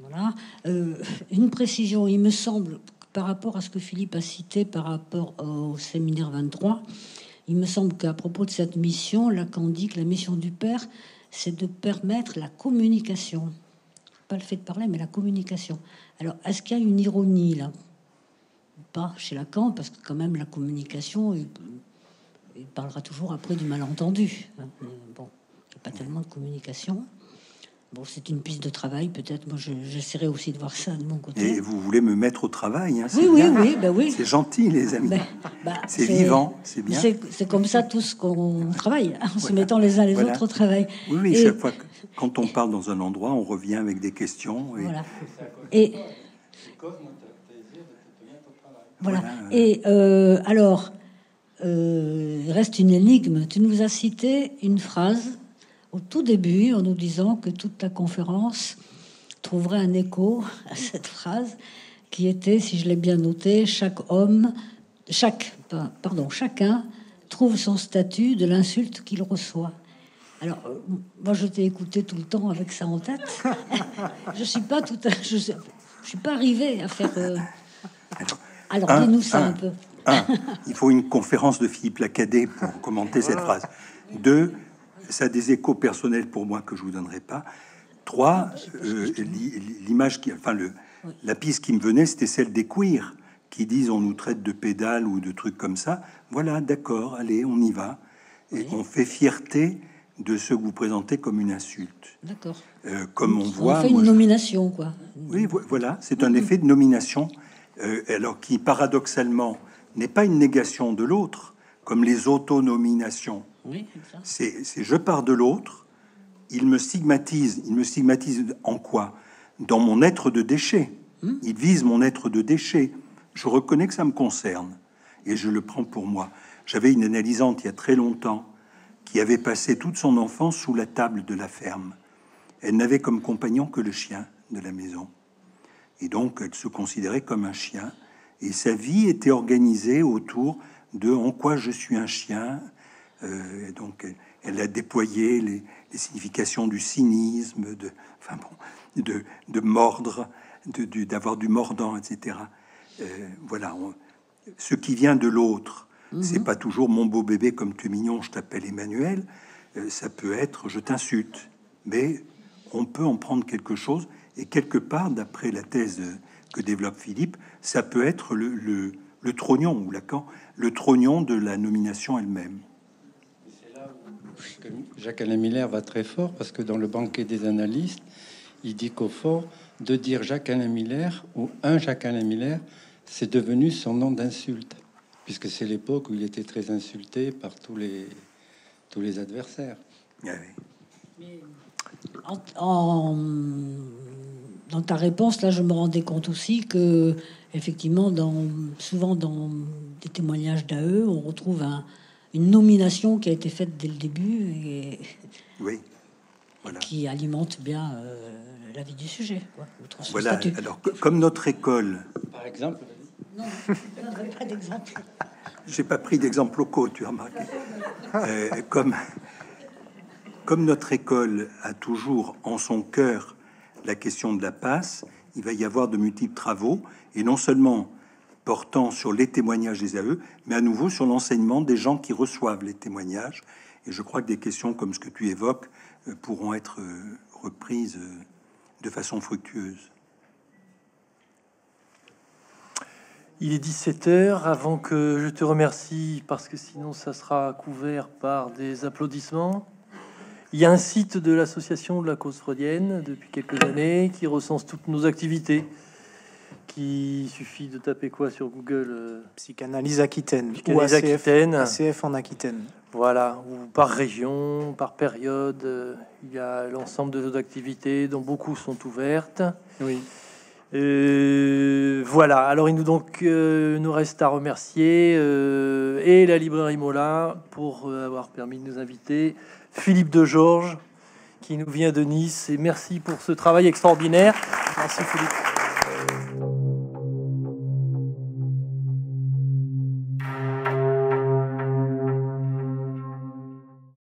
voilà. Euh, une précision, il me semble, par rapport à ce que Philippe a cité, par rapport au séminaire vingt-trois, il me semble qu'à propos de cette mission, Lacan dit que la mission du père, c'est de permettre la communication. Pas le fait de parler, mais la communication. Alors, est-ce qu'il y a une ironie, là? Pas chez Lacan, parce que quand même, la communication... Est, il parlera toujours après du malentendu. Bon, il n'y a pas tellement de communication. Bon, c'est une piste de travail, peut-être. Moi, j'essaierai aussi de voir ça de mon côté. Et vous voulez me mettre au travail, hein, oui, oui, oui, bah oui. C'est gentil, les amis. Bah, bah, c'est vivant, c'est bien. C'est comme ça tous qu'on travaille, en voilà. se mettant les uns les voilà. autres au travail. Oui, oui. Et... chaque fois que, quand on parle dans un endroit, on revient avec des questions. Et... Voilà. Et voilà. Et euh, alors. Euh, il reste une énigme. Tu nous as cité une phrase au tout début en nous disant que toute la conférence trouverait un écho à cette phrase qui était, si je l'ai bien noté, chaque homme, chaque, pardon, chacun trouve son statut de l'insulte qu'il reçoit. Alors, euh, moi, je t'ai écouté tout le temps avec ça en tête. Je suis pas tout, à, je, suis, je suis pas arrivée à faire. Euh... Alors, un, dis-nous ça un, un peu. Un, il faut une conférence de Philippe Lacadée pour commenter cette phrase. Deux, ça a des échos personnels pour moi que je vous donnerai pas. Trois, euh, l'image qui, enfin, le, la piste qui me venait, c'était celle des queers qui disent on nous traite de pédales ou de trucs comme ça. Voilà, d'accord, allez, on y va. Et oui. on fait fierté de ce que vous présentez comme une insulte. D'accord. Euh, comme on, on voit. Fait moi, une nomination, quoi. Oui, voilà, c'est un mmh. effet de nomination, euh, alors qui paradoxalement. N'est pas une négation de l'autre, comme les autonominations. Oui, c'est je pars de l'autre, il me stigmatise. Il me stigmatise en quoi? Dans mon être de déchet. Hum. Il vise mon être de déchet. Je reconnais que ça me concerne et je le prends pour moi. J'avais une analysante il y a très longtemps qui avait passé toute son enfance sous la table de la ferme. Elle n'avait comme compagnon que le chien de la maison. Et donc, elle se considérait comme un chien. Et sa vie était organisée autour de « en quoi je suis un chien euh, ». Donc, elle, elle a déployé les, les significations du cynisme, de, enfin bon, de, de mordre, d'avoir de, de, du mordant, et cetera. Euh, voilà. On, ce qui vient de l'autre, mm-hmm. c'est pas toujours « mon beau bébé, comme tu es mignon, je t'appelle Emmanuel euh, ». Ça peut être « je t'insulte ». Mais on peut en prendre quelque chose. Et quelque part, d'après la thèse... de, que développe Philippe, ça peut être le, le, le trognon, ou Lacan, le trognon de la nomination elle-même. Jacques-Alain Miller va très fort parce que dans le banquet des analystes, il dit qu'au fort, de dire Jacques-Alain Miller ou un Jacques-Alain Miller, c'est devenu son nom d'insulte, puisque c'est l'époque où il était très insulté par tous les, tous les adversaires. Oui. Mais en, en, dans ta réponse, là, je me rendais compte aussi que, effectivement, dans, souvent dans des témoignages d'A E, on retrouve un, une nomination qui a été faite dès le début et, oui, voilà, et qui alimente bien euh, la vie du sujet, quoi, voilà. Statut. Alors, que, comme notre école, par exemple, non, je n'aurais pas d'exemple. J'ai pas pris d'exemple locaux, tu as remarqué. euh, comme. Comme notre école a toujours en son cœur la question de la passe, il va y avoir de multiples travaux, et non seulement portant sur les témoignages des A E, mais à nouveau sur l'enseignement des gens qui reçoivent les témoignages. Et je crois que des questions comme ce que tu évoques pourront être reprises de façon fructueuse. Il est dix-sept heures, avant que je te remercie, parce que sinon ça sera couvert par des applaudissements. Il y a un site de l'Association de la cause freudienne depuis quelques années qui recense toutes nos activités. Qui suffit de taper quoi sur Google? Psychanalyse Aquitaine, Psychanalyse ou A C F, Aquitaine, A C F en Aquitaine. Voilà, ou par région, par période. Euh, il y a l'ensemble de nos activités dont beaucoup sont ouvertes. Oui. Euh, voilà. Alors il nous donc euh, nous reste à remercier euh, et la librairie Mollat pour euh, avoir permis de nous inviter. Philippe de Georges, qui nous vient de Nice. Et merci pour ce travail extraordinaire. Merci Philippe.